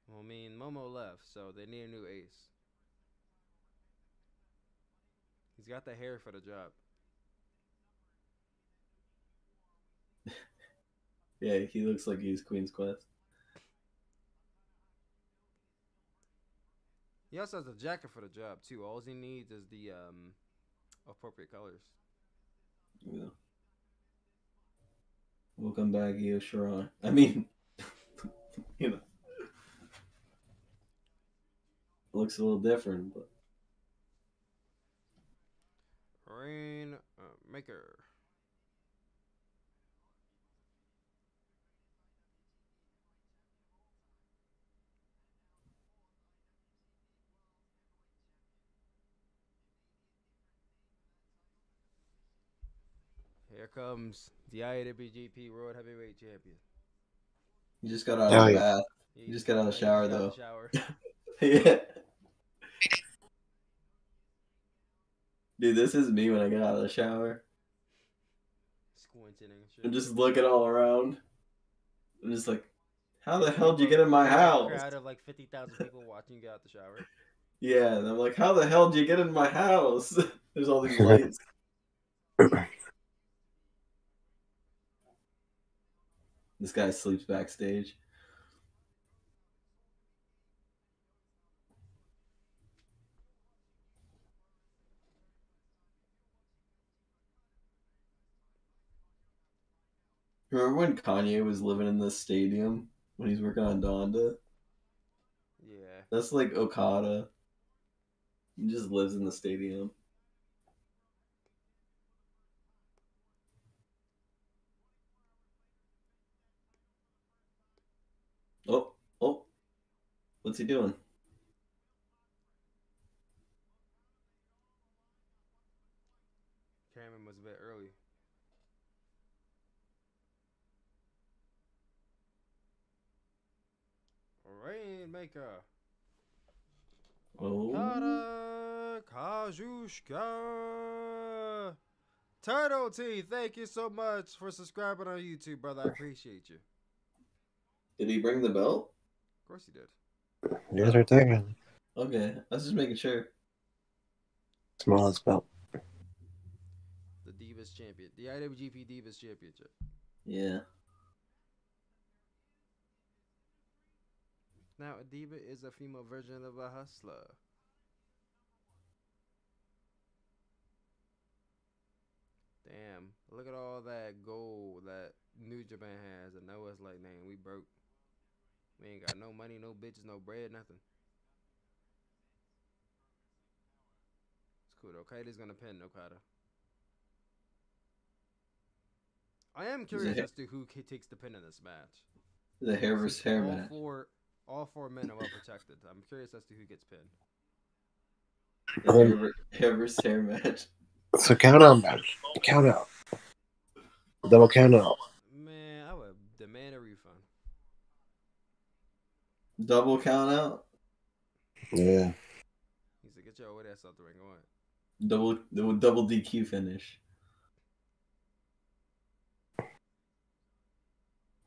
Well, I mean, Momo left, so they need a new ace. He's got the hair for the job. Yeah, he looks like he's Queen's Quest. He also has a jacket for the job, too. All he needs is the appropriate colors. Yeah. Welcome back, Io Shirai. I mean, you know. Looks a little different, but Rain Maker. Here comes the IWGP World Heavyweight Champion. You just got out of the bath. You just got out of the shower, though. Yeah. Dude, this is me when I get out of the shower. Squinting and shit. I'm just looking all around. I'm just like, how the hell did you get in my house? Crowd of like 50,000 people watching you get out the shower. Yeah, and I'm like, how the hell did you get in my house? There's all these lights. This guy sleeps backstage. Remember when Kanye was living in this stadium when he's working on Donda? Yeah. That's like Okada. He just lives in the stadium. Oh. What's he doing? Cameron was a bit early. Rainmaker. Oh. Okada Kazushika. Turtle T, thank you so much for subscribing on YouTube, brother. I appreciate you. Did he bring the belt? Of course he did. You guys are taking. Okay, I was just making sure. Smallest belt. The Divas Champion. The IWGP Divas Championship. Yeah. Now, a diva is a female version of a hustler. Damn. Look at all that gold that New Japan has. And Noah's like, man, we broke. We ain't got no money, no bitches, no bread, nothing. It's cool. Okada's going to pin Okada. I am curious as to who takes the pin in this match. The hair versus hair match. All four men are well protected. I'm curious as to who gets pinned. Hair match. So count out, man. Count out. Double count out. Man, I would demand a refund. Double count out? Yeah. He said, get your old ass out the ring. Go on. Double DQ finish.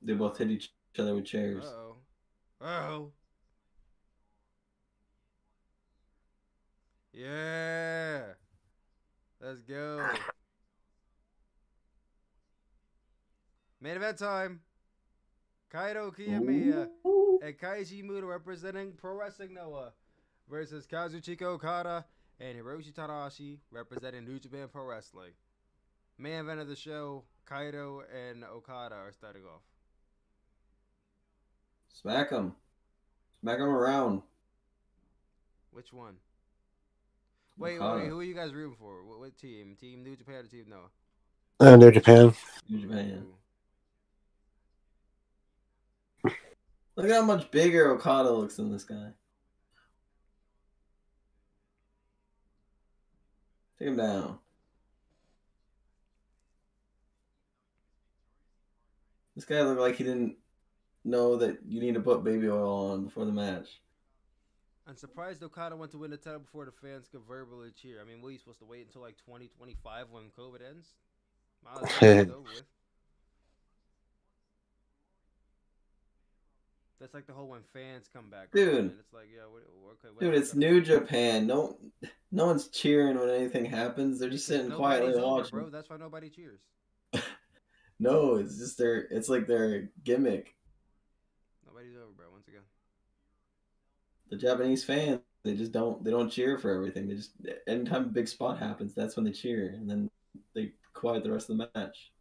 They both hit each other with chairs. Uh-oh. Oh. Yeah. Let's go. Main event time. Kaito Kiyomiya and Kaiji Mudo representing Pro Wrestling Noah versus Kazuchika Okada and Hiroshi Tanahashi representing New Japan Pro Wrestling. Main event of the show, Kaito and Okada are starting off. Smack him. Smack him around. Which one? Wait, who are you guys rooting for? What team? Team New Japan or Team Noah? New Japan. New Japan. Look how much bigger Okada looks than this guy. Take him down. This guy looked like he didn't know that you need to put baby oil on before the match. I'm surprised Okada went to win the title before the fans could verbally cheer. I mean, what are you supposed to wait until like 2025 when COVID ends? Over with. That's like the whole when fans come back. Dude, it's like, yeah, okay, dude, it's New Japan. No one's cheering when anything happens. They're just sitting quietly watching. Bro, that's why nobody cheers. No, it's just it's like their gimmick. Nobody's over, bro. Once again, the Japanese fans, they just don't cheer for everything. They just, anytime a big spot happens, that's when they cheer, and then they quiet the rest of the match.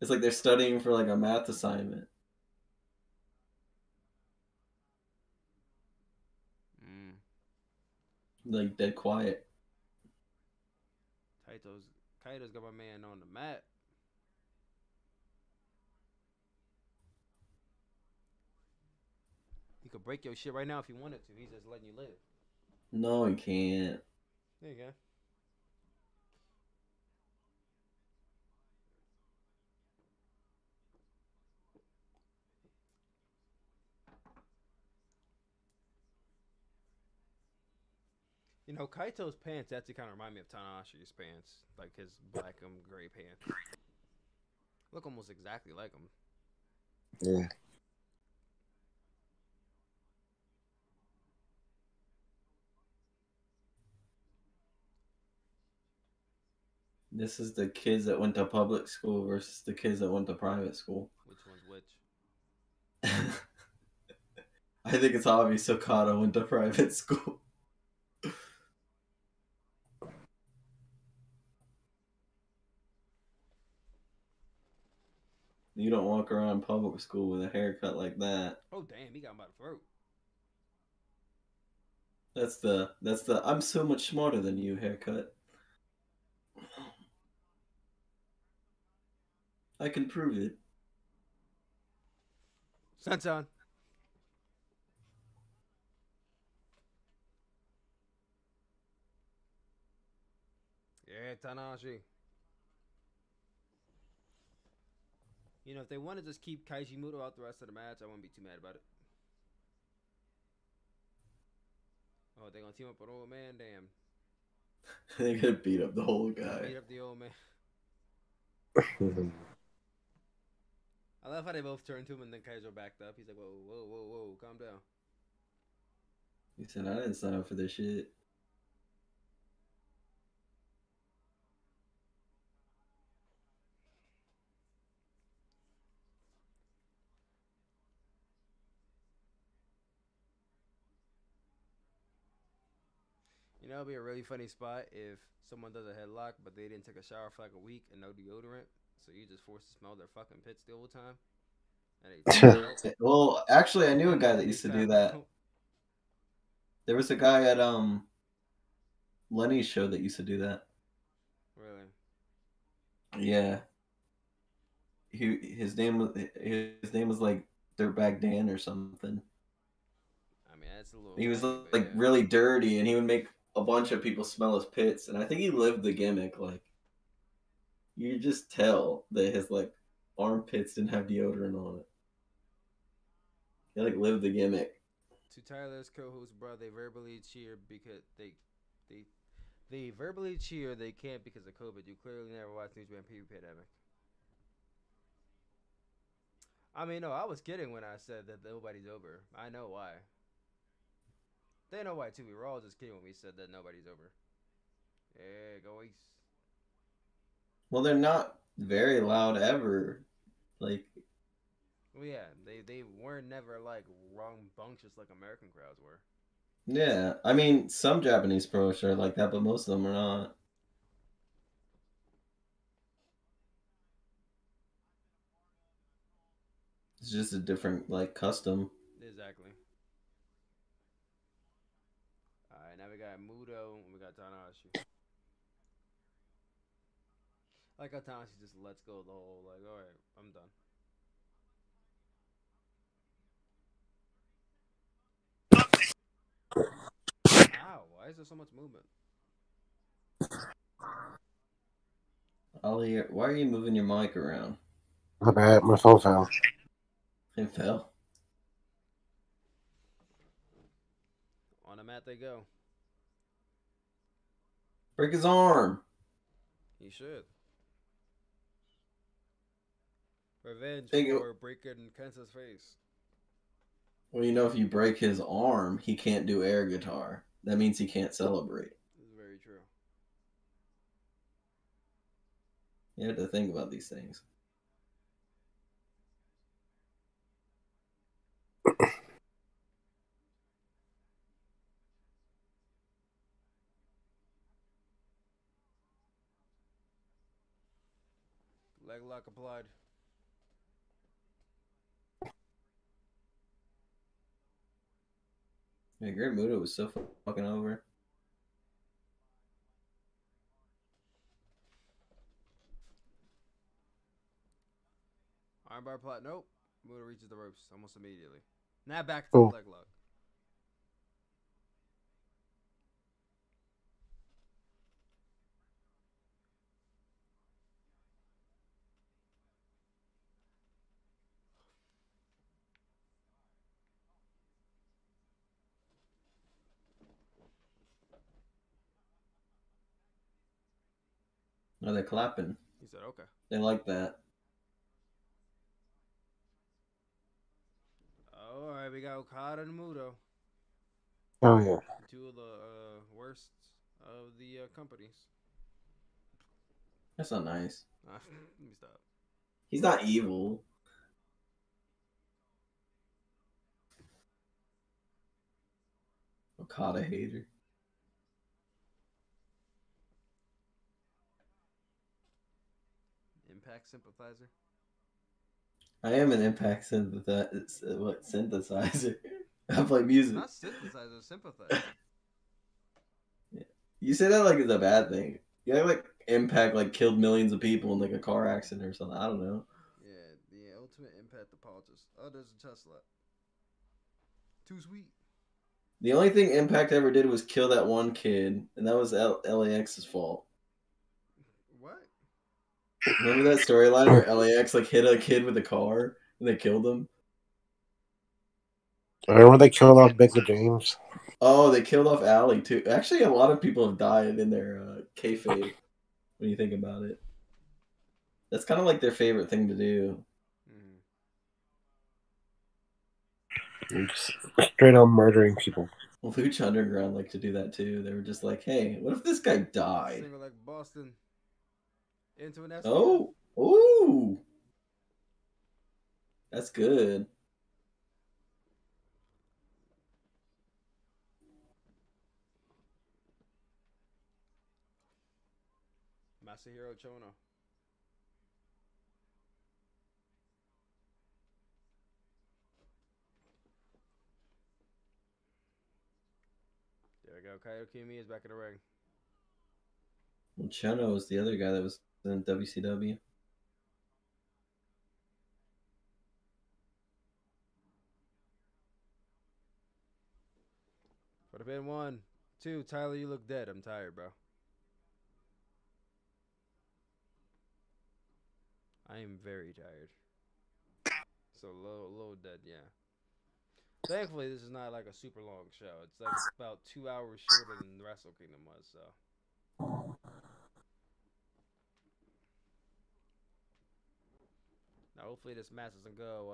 It's like they're studying for like a math assignment. Like dead quiet. Kaito's got my man on the mat. You could break your shit right now if you wanted to. He's just letting you live. No, he can't. There you go. You know, Kaito's pants actually kind of remind me of Tanahashi's pants. Like his black and gray pants. Look almost exactly like him. Yeah. This is the kids that went to public school versus the kids that went to private school. Which one's which? I think it's obvious Okada went to private school. You don't walk around public school with a haircut like that. Oh damn, he got my throat. That's the I'm so much smarter than you haircut. I can prove it. Sun's on. Yeah, Tanahashi. You know, if they want to just keep Kaiji Mudo out the rest of the match, I wouldn't be too mad about it. Oh, they're going to team up with old man? Damn. They're going to beat up the whole guy. Beat up the old man. I love how they both turned to him and then Kaiser backed up. He's like, whoa, whoa, whoa, whoa, calm down. He said, I didn't sign up for this shit. You know, it'd be a really funny spot if someone does a headlock, but they didn't take a shower for like a week and no deodorant, so you just forced to smell their fucking pits the whole time. And well, actually, I knew a guy that used to do that. There was a guy at Lenny's show that used to do that. Really? Yeah. His name was like Dirtbag Dan or something. I mean, that's a little. He was like really dirty, and he would make a bunch of people smell his pits, and I think he lived the gimmick. Like, you just tell that his like armpits didn't have deodorant on it. He like lived the gimmick. To Tyler's co-host, bro, they verbally cheer because they verbally cheer. They can't because of COVID. You clearly never watched New Japan Pro Wrestling. I mean, no, I was kidding when I said that nobody's over. I know why. They know why too. We were all just kidding when we said that nobody's over. Yeah, go East. Well, they're not very loud ever. Like, well, yeah, they were never like rambunctious like American crowds were. Yeah, I mean, some Japanese pros are like that, but most of them are not. It's just a different like custom. Exactly. Now we got Mudo and we got Tanahashi. Like how Tanahashi just lets go the whole like, all right, I'm done. Wow, why is there so much movement? Ollie, why are you moving your mic around? My bad, my phone fell. It fell. On the mat they go. Break his arm. He should. Revenge for breaking Kenta's face. Well, you know, if you break his arm, he can't do air guitar. That means he can't celebrate. This is very true. You have to think about these things. Leg lock applied. Yeah, Great Muda was so fucking over. Armbar plot. Nope. Muda reaches the ropes almost immediately. Now back to the leg lock. No, they're clapping. He said, okay. They like that. All right, we got Okada and Mudo. Oh, yeah. Two of the worst of the companies. That's not nice. Let me stop. He's not evil. Okada hater. Impact sympathizer. I am an impact synthesizer. What synthesizer? I play music. Not synthesizer, sympathizer. Yeah. You say that like it's a bad thing. Yeah, like Impact like killed millions of people in like a car accident or something. I don't know. Yeah, the ultimate impact apologist. Oh, there's a Tesla. Too sweet. The only thing Impact ever did was kill that one kid, and that was LAX's fault. Remember that storyline where LAX like hit a kid with a car and they killed him? I remember they killed off Mickie James. Oh, they killed off Allie too. Actually, a lot of people have died in their kayfabe when you think about it. That's kind of like their favorite thing to do. Straight on murdering people. Well, Lucha Underground like to do that too. They were just like, hey, what if this guy died? Like Boston. Into an oh, ooh, that's good. Masahiro Chono. There we go. Kaito Kiyomiya is back in the ring. And Chono was the other guy that was in WCW. Would have been 1, 2. Tyler, you look dead. I'm tired, bro. I am very tired. So low dead, yeah. Thankfully, this is not like a super long show. It's like about 2 hours shorter than the Wrestle Kingdom was, so. Now, hopefully this match doesn't go,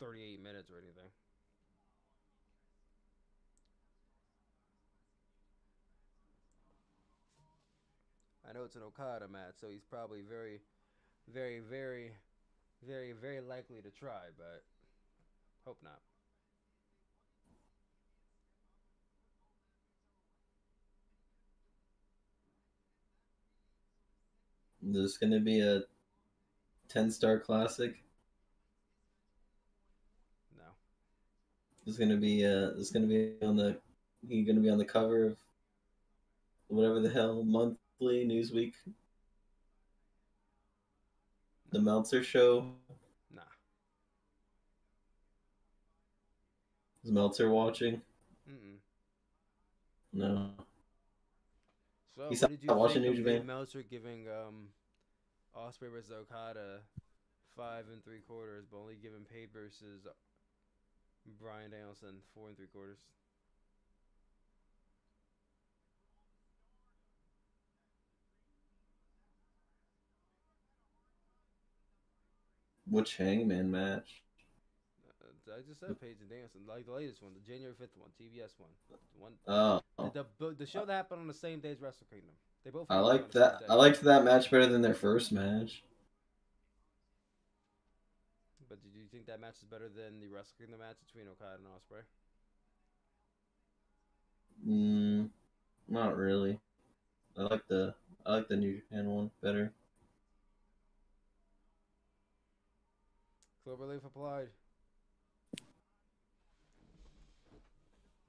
38 minutes or anything. I know it's an Okada match, so he's probably very, very, very, very, very likely to try, but hope not. This is going to be a 10-star classic. No. This is going to be on the cover of whatever the hell monthly Newsweek. The Meltzer show. Nah. Is Meltzer watching? No. So he's what did you watching think New Japan? Meltzer giving Ospreay versus Okada 5 3/4, but only giving Page versus Bryan Danielson 4 3/4. Which Hangman match? I just said Page and Danielson, like the latest one, the January 5th one, TBS one. The show that happened on the same day as Wrestle Kingdom. They both. I like that. I liked that match better than their first match. But do you think that match is better than the Wrestle Kingdom match between Okada and Ospreay? Not really. I like the New Japan one better. Cloverleaf applied.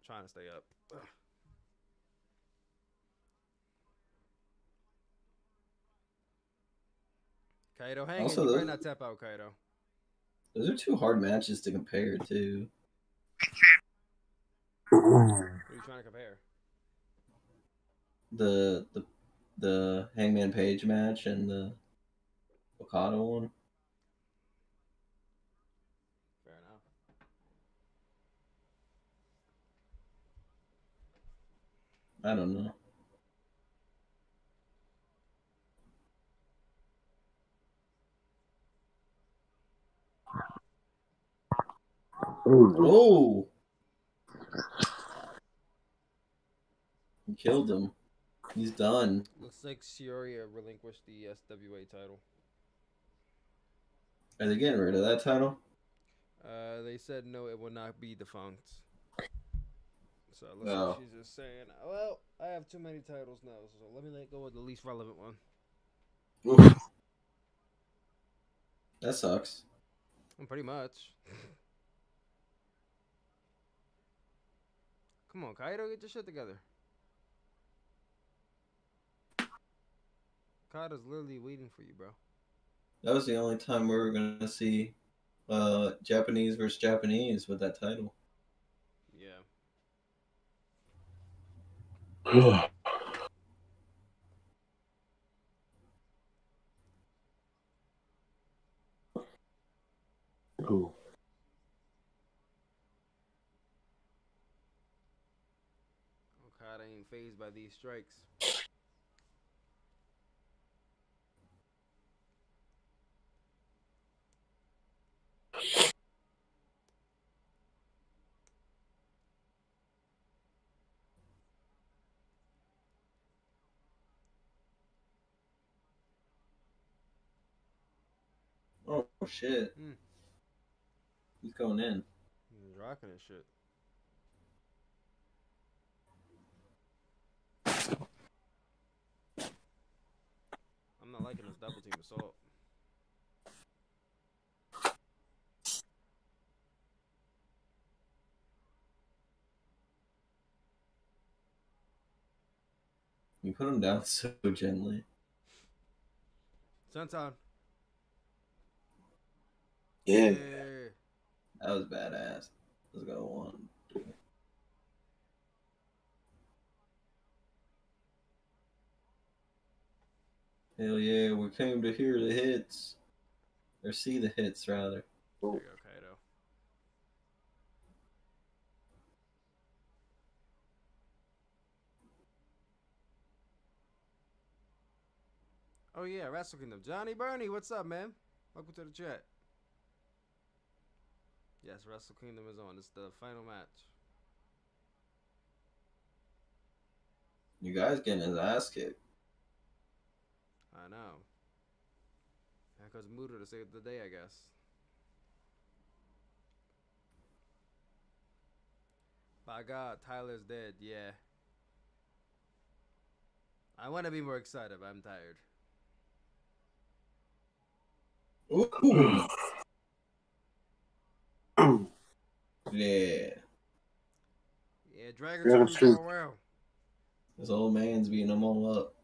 Trying to stay up. Kaito, hang on. You might not tap out, Kaito. Those are two hard matches to compare to. What are you trying to compare? The Hangman Page match and the Okada one. I don't know. Oh! He killed him. He's done. Looks like Shiori relinquished the SWA title. Are they getting rid of that title? They said no, it will not be defunct. So it looks like she's just saying, well, I have too many titles now, so let me let go of the least relevant one. Oof. That sucks. Pretty much. Come on, Kaito, get your shit together. Kaito's literally waiting for you, bro. That was the only time we were gonna see Japanese versus Japanese with that title. Yeah. Ooh. Okada ain't phased by these strikes. Oh shit. He's going in. He's rocking his shit. I'm not liking this double team assault. You put him down so gently. Senton. Yeah. That was badass. Let's go one. Hell yeah, we came to hear the hits. Or see the hits, rather. There you go, Kaito. Oh yeah, Wrestle Kingdom. Johnny Bernie, what's up, man? Welcome to the chat. Yes, Wrestle Kingdom is on. It's the final match. You guys getting his ass kicked. I know. Here goes Mudo to save the day, I guess. By God, Tyler's dead. Yeah. I want to be more excited, but I'm tired. Ooh. Yeah. Yeah, Dragon's going around. This old man's beating them all up.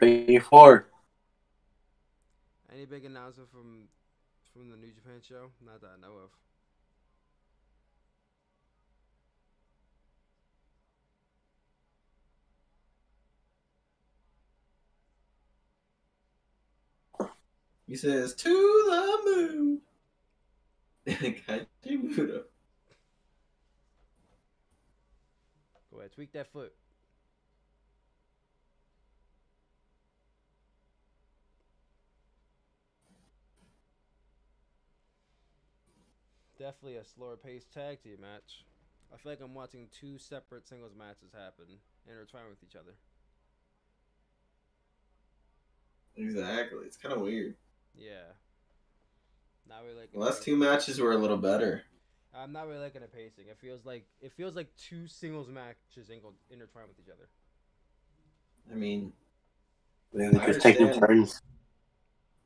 P4. Any big announcement from the New Japan show? Not that I know of. He says, to the moon! Kaiji Mudo. Go ahead, tweak that foot. Definitely a slower paced tag team match. I feel like I'm watching two separate singles matches happen, intertwined with each other. Exactly, it's kind of weird. Yeah. Not really liking the last two matches were a little better. I'm not really liking the pacing. It feels like two singles matches intertwined with each other. I mean, yeah, they're just taking turns.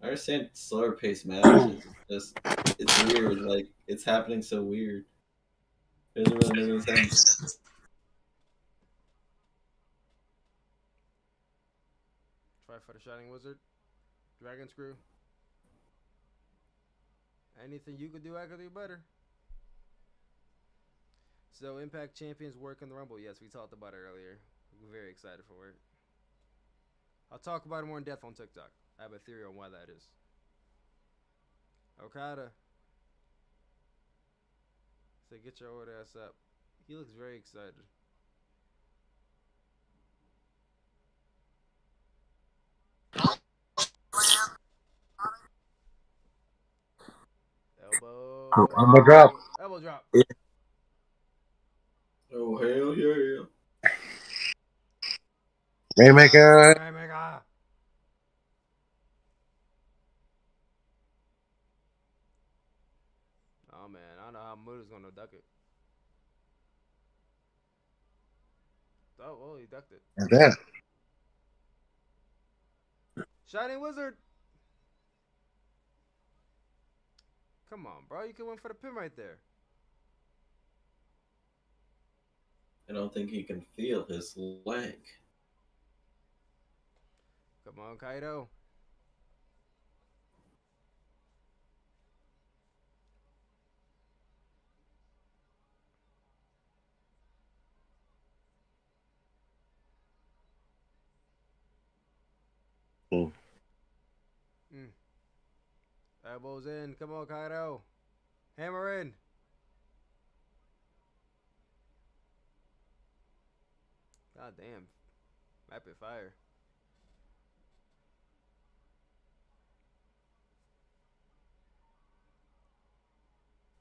I understand slower paced matches. It's weird. Like it's happening so weird. It doesn't really make any sense. Try for the Shining Wizard, Dragon Screw. Anything you could do, I could do better. So Impact Champions work in the Rumble. Yes, we talked about it earlier. We're very excited for it. I'll talk about it more in depth on TikTok. I have a theory on why that is. Okada. So get your old ass up. He looks very excited. Elbow drop. Elbow drop. Yeah. Oh, hell Oh, yeah. Rainmaker. Rainmaker. Oh, man. I don't know how Muda's going to duck it. Oh, well, he ducked it. And then. Shining Wizard. Come on, bro. You can win for the pin right there. I don't think he can feel his leg. Come on, Kaito. Mm. Mm. Elbows in. Come on, Kaito. Hammer in. God damn. Rapid fire.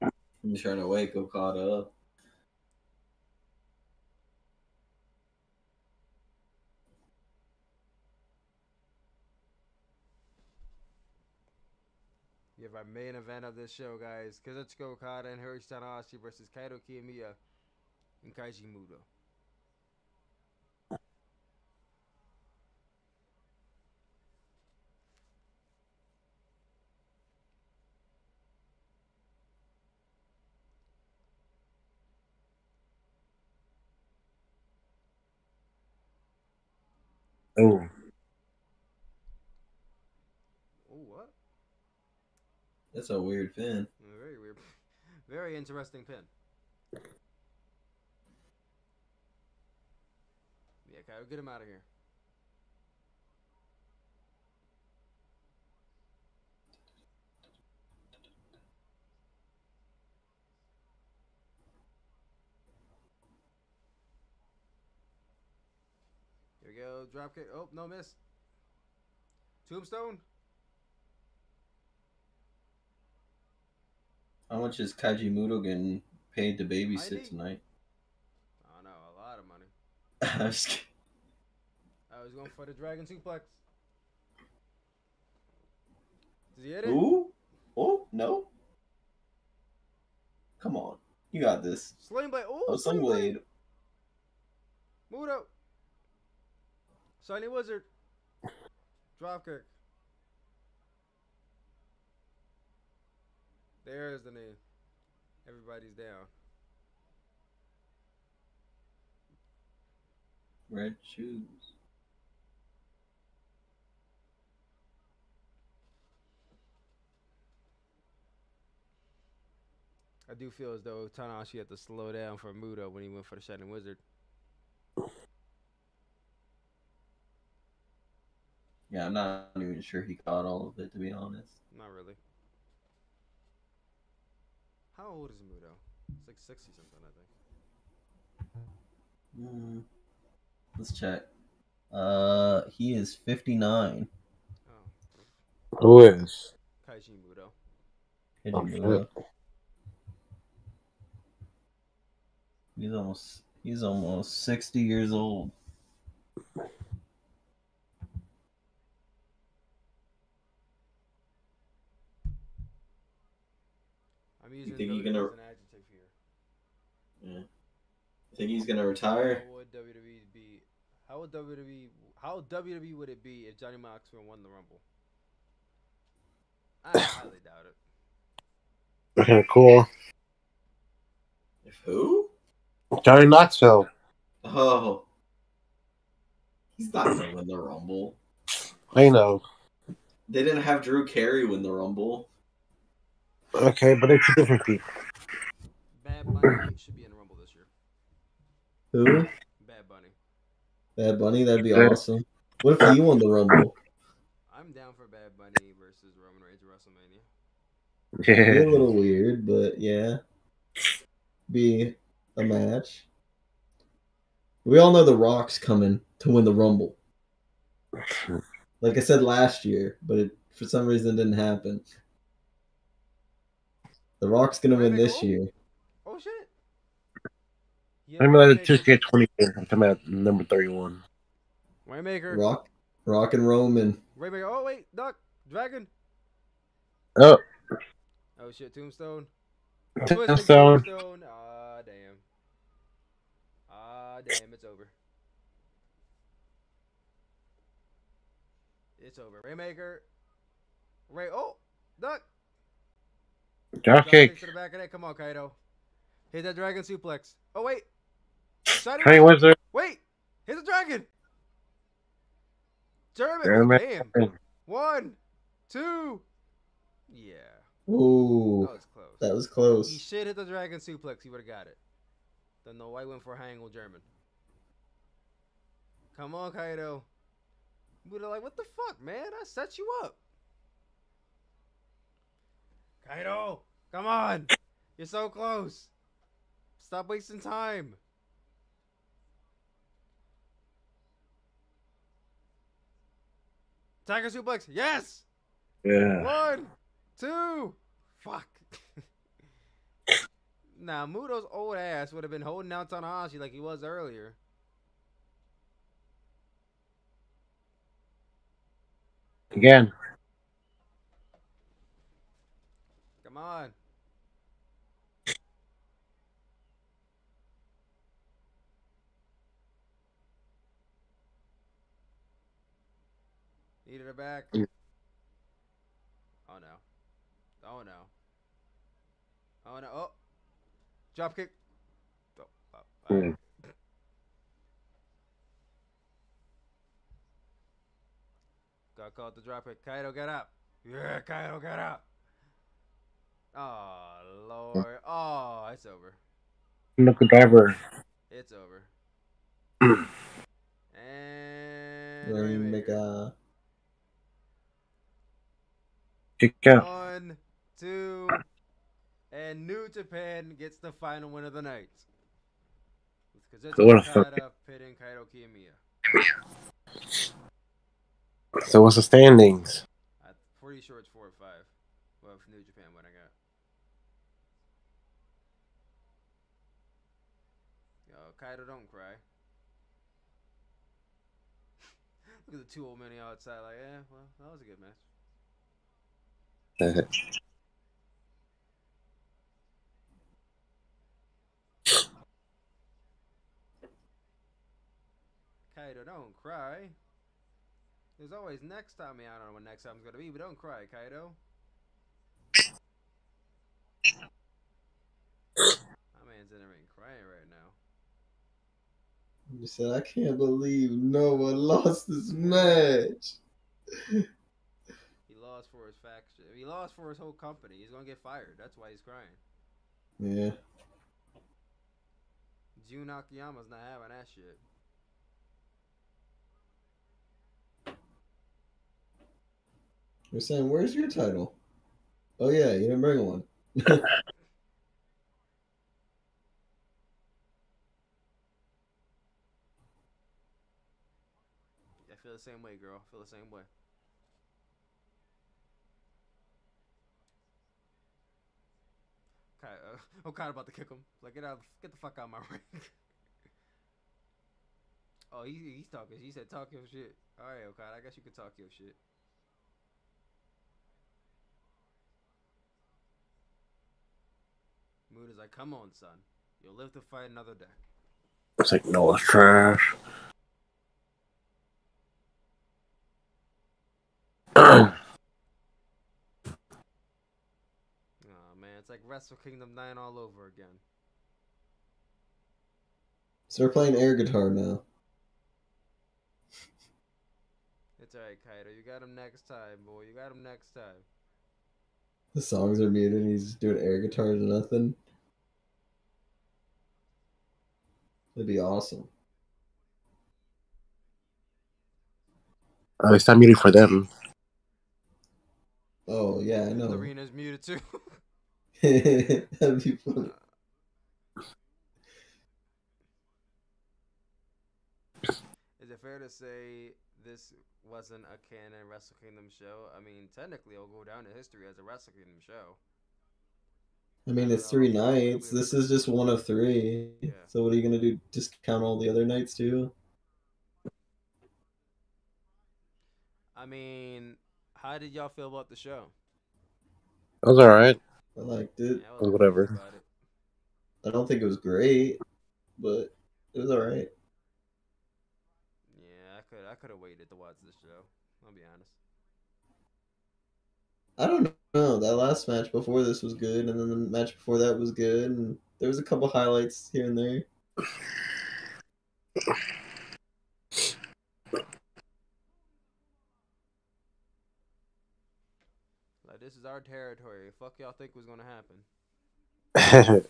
I'm trying to wake up, caught up. You have our main event of this show, guys. Kazuchika Okada and Hiroshi Tanahashi versus Kaito Kiyomiya and Kaiji Mudo. Oh. Oh, what? That's a weird pin. Very weird. Very interesting pin. Yeah, Kaito, get him out of here. Go drop kick. Oh, no miss. Tombstone. How much is Kaiji Mudo getting paid to babysit tonight? I don't know, a lot of money. I was kidding. I was going for the Dragon Suplex. Did he hit it? Ooh. Oh, no. Come on. You got this. Sling blade. Ooh, oh, sling blade. Mudo. Shiny Wizard. Dropkick. There's the name. Everybody's down. Red shoes. I do feel as though Tanahashi had to slow down for Mudo when he went for the Shining Wizard. Yeah, I'm not even sure he caught all of it, to be honest. Not really. How old is Mudo? It's like 60 something, I think. Mm, let's check. He is 59. Oh. Who is? Kaiji Mudo. Kaiji Mudo. He's almost 60 years old. You think he's gonna? Yeah. You think he's gonna retire? How would WWE be? How WWE would it be if Johnny Moxley won the Rumble? I highly doubt it. Okay, cool. If who? Johnny Knoxville. Oh, he's not gonna win the Rumble. I know. They didn't have Drew Carey win the Rumble. Okay, but it's a different people. Bad Bunny should be in the Rumble this year. Who? Bad Bunny. Bad Bunny? That'd be awesome. What if you won the Rumble? I'm down for Bad Bunny versus Roman Reigns at WrestleMania. Yeah. It'd be a little weird, but yeah. Be a match. We all know The Rock's coming to win the Rumble. Like I said last year, but it, for some reason it didn't happen. The Rock's gonna win this year. Oh shit! I'm about to just get 20. I'm talking about number 31. Waymaker. Rock and Roman. Waymaker. Oh wait, Duck. Dragon. Oh. Oh shit, Tombstone. Tombstone. Ah damn. Ah damn, it's over. It's over. Raymaker. Ray. Oh, Duck. Duck kick. To the back of that. Come on, Kaito. Hit that dragon suplex. Oh wait. Hey, what's there? Wait. Hit the dragon. German. Damn. 1, 2. Yeah. Ooh. That was close. That was close. He should hit the dragon suplex. He would have got it. Don't know why he went for a high angle German. Come on, Kaito. Mudo like, what the fuck, man? I set you up. Kaito, come on. You're so close. Stop wasting time. Tiger suplex. Yes. Yeah. 1, 2. Fuck. Now, Mudo's old ass would have been holding out Tanahashi like he was earlier. Again. Come on. Needed her back. Oh no. Oh no. Oh no. Oh. Drop kick. Oh, oh, oh. Mm. Got caught the drop kick. Kaito, get up. Yeah, Kaito, get up. Oh, Lord. Oh, it's over. Look at driver. It's over. And. Rainmaker. Kick out. 1, 2. And New Japan gets the final win of the night. Because it's Okada pitting Kaito Kiyomiya. So what's the standings? I'm pretty sure it's 4 or 5. Well, if New Japan went, I got. Yo, Kaito, don't cry. Look at the two old men outside. Like, yeah, well, that was a good match. Kaito, don't cry. There's always next time. I mean, I don't know what next time's gonna be, but don't cry, Kaito. My man's in the ring crying right now. He said, "I can't believe Noah lost this match." He lost for his faction. He lost for his whole company. He's gonna get fired. That's why he's crying. Yeah. Jun Akiyama's not having that shit. You're saying, where's your title? Oh, yeah, you didn't bring one. I feel the same way, girl. I feel the same way. Okada about to kick him. Like, get out, get the fuck out of my ring. Oh, he's talking. He said, talk your shit. All right, Okada, I guess you could talk your shit. Mood is like, come on, son. You'll live to fight another day. It's like, no, it's trash. Oh, man. It's like Wrestle Kingdom 9 all over again. So we're playing air guitar now. It's alright, Kaito. You got him next time, boy. You got him next time. The songs are muted and he's just doing air guitar to nothing. That'd be awesome. Oh, it's not muted for them. Oh, yeah, I know. The arena's muted too. That'd be funny. Is it fair to say this wasn't a canon Wrestle Kingdom show? I mean, technically, it'll go down in history as a Wrestle Kingdom show. I mean, it's 3 nights. This is just 1 of 3. Yeah. So what are you going to do? Just count all the other nights too? I mean, how did y'all feel about the show? It was alright. I liked it. Yeah, whatever. I don't think it was great, but it was alright. Yeah, I could have waited to watch this show. I'll be honest. I don't know. That last match before this was good, and then the match before that was good, and there was a couple highlights here and there. Like, this is our territory. Fuck y'all think was gonna happen.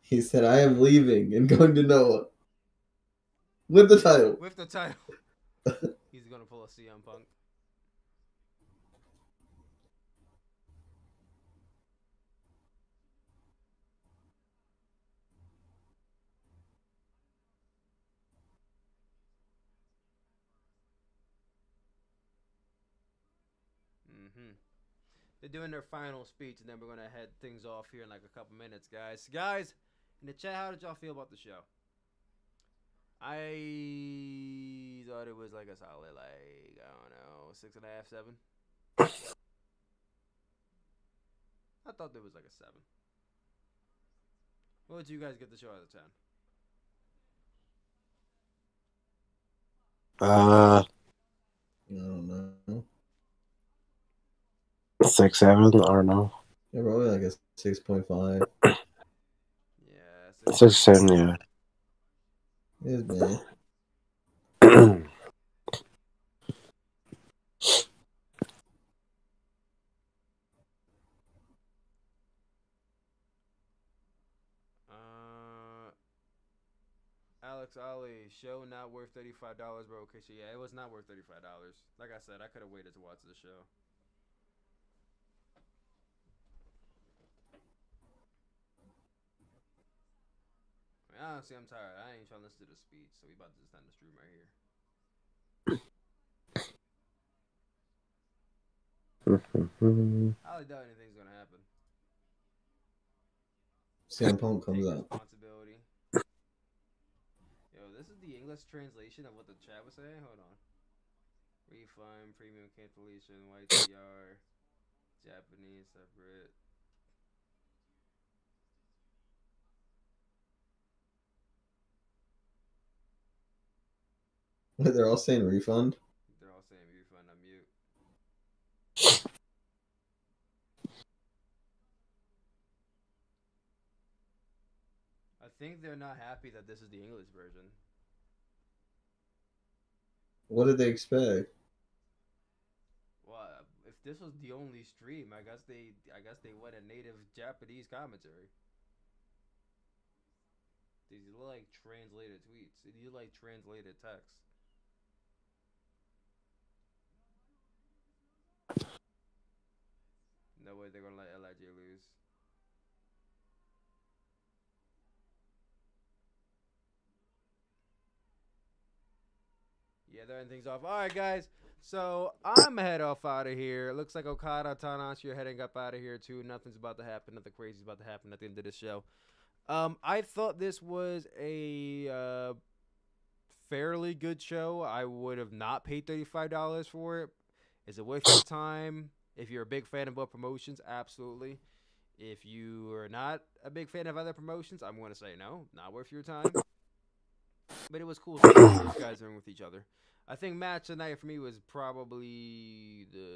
He said, I am leaving and going to Noah. With the title. With the title. He's gonna pull a CM Punk. They're doing their final speech, and then we're gonna head things off here in like a couple minutes, guys. Guys, in the chat, how did y'all feel about the show? I thought it was like a solid, like, I don't know, 6.5, 7. I thought there was like a 7. What would you guys get the show out of 10? I don't know. 6, 7, I don't know. Yeah, probably like a 6.5. Yeah, 6, 7, yeah. It is bad. Alex Ali, show not worth $35, bro. Okay, so yeah, it was not worth $35. Like I said, I could have waited to watch the show. Honestly, I'm tired. I ain't trying to listen to the speech, so we about to just end the stream right here. I doubt anything's gonna happen. CM Punk comes out. Responsibility. Yo, this is the English translation of what the chat was saying. Hold on. Refund, premium cancellation, YTR, Japanese separate. They're all saying refund? They're all saying refund. I'm mute. I think they're not happy that this is the English version. What did they expect? Well, if this was the only stream, I guess they went a native Japanese commentary. These look like translated tweets. These look like translated text. No way they're gonna let LIJ lose. Yeah, they're ending things off. Alright, guys. So I'm head off out of here. Looks like Okada, Tanahashi are heading up out of here too. Nothing's about to happen. Nothing crazy's about to happen at the end of this show. I thought this was a fairly good show. I would have not paid $35 for it. Is it worth your time? If you're a big fan of both promotions, absolutely. If you are not a big fan of other promotions, I'm going to say no, not worth your time. But it was cool to see these guys in with each other. I think match of the night for me was probably the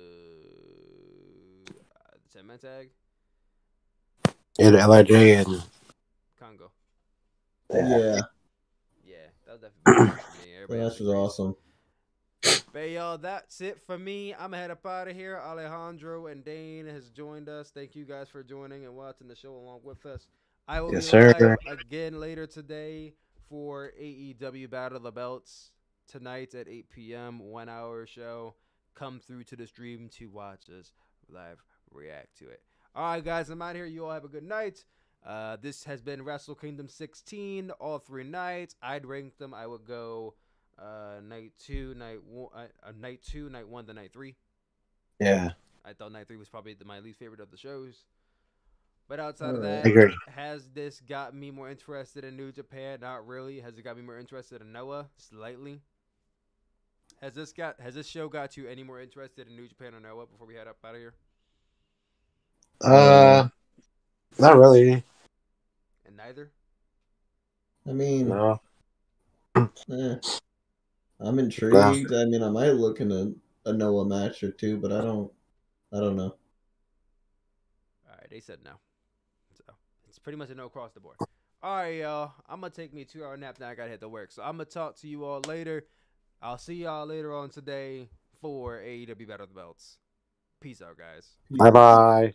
10-man tag. And LIJ and Kongo. Yeah. Yeah, that was definitely for me. Everybody that was awesome. But y'all, that's it for me. I'm head up out of here. Alejandro and Dane has joined us. Thank you guys for joining and watching the show along with us. I will be live again later today for AEW Battle of the Belts tonight at 8 PM, 1 hour show. Come through to the stream to watch us live react to it. Alright guys, I'm out of here. You all have a good night. This has been Wrestle Kingdom 16, all 3 nights. I'd rank them. I would go night 2, night 1, then night 3. Yeah. I thought night 3 was probably my least favorite of the shows. But outside of that, has this got me more interested in New Japan? Not really. Has it got me more interested in Noah? Slightly. Has this show got you any more interested in New Japan or Noah before we head up out of here? Not really. And neither? I mean, no. I'm intrigued. No. I mean, I might look into a Noah match or two, but I don't know. All right, they said no. So it's pretty much a no across the board. All right, y'all. I'm going to take me a 2-hour nap now. I got to head to work. So I'm going to talk to you all later. I'll see y'all later on today for AEW Battle of the Belts. Peace out, guys. Bye-bye.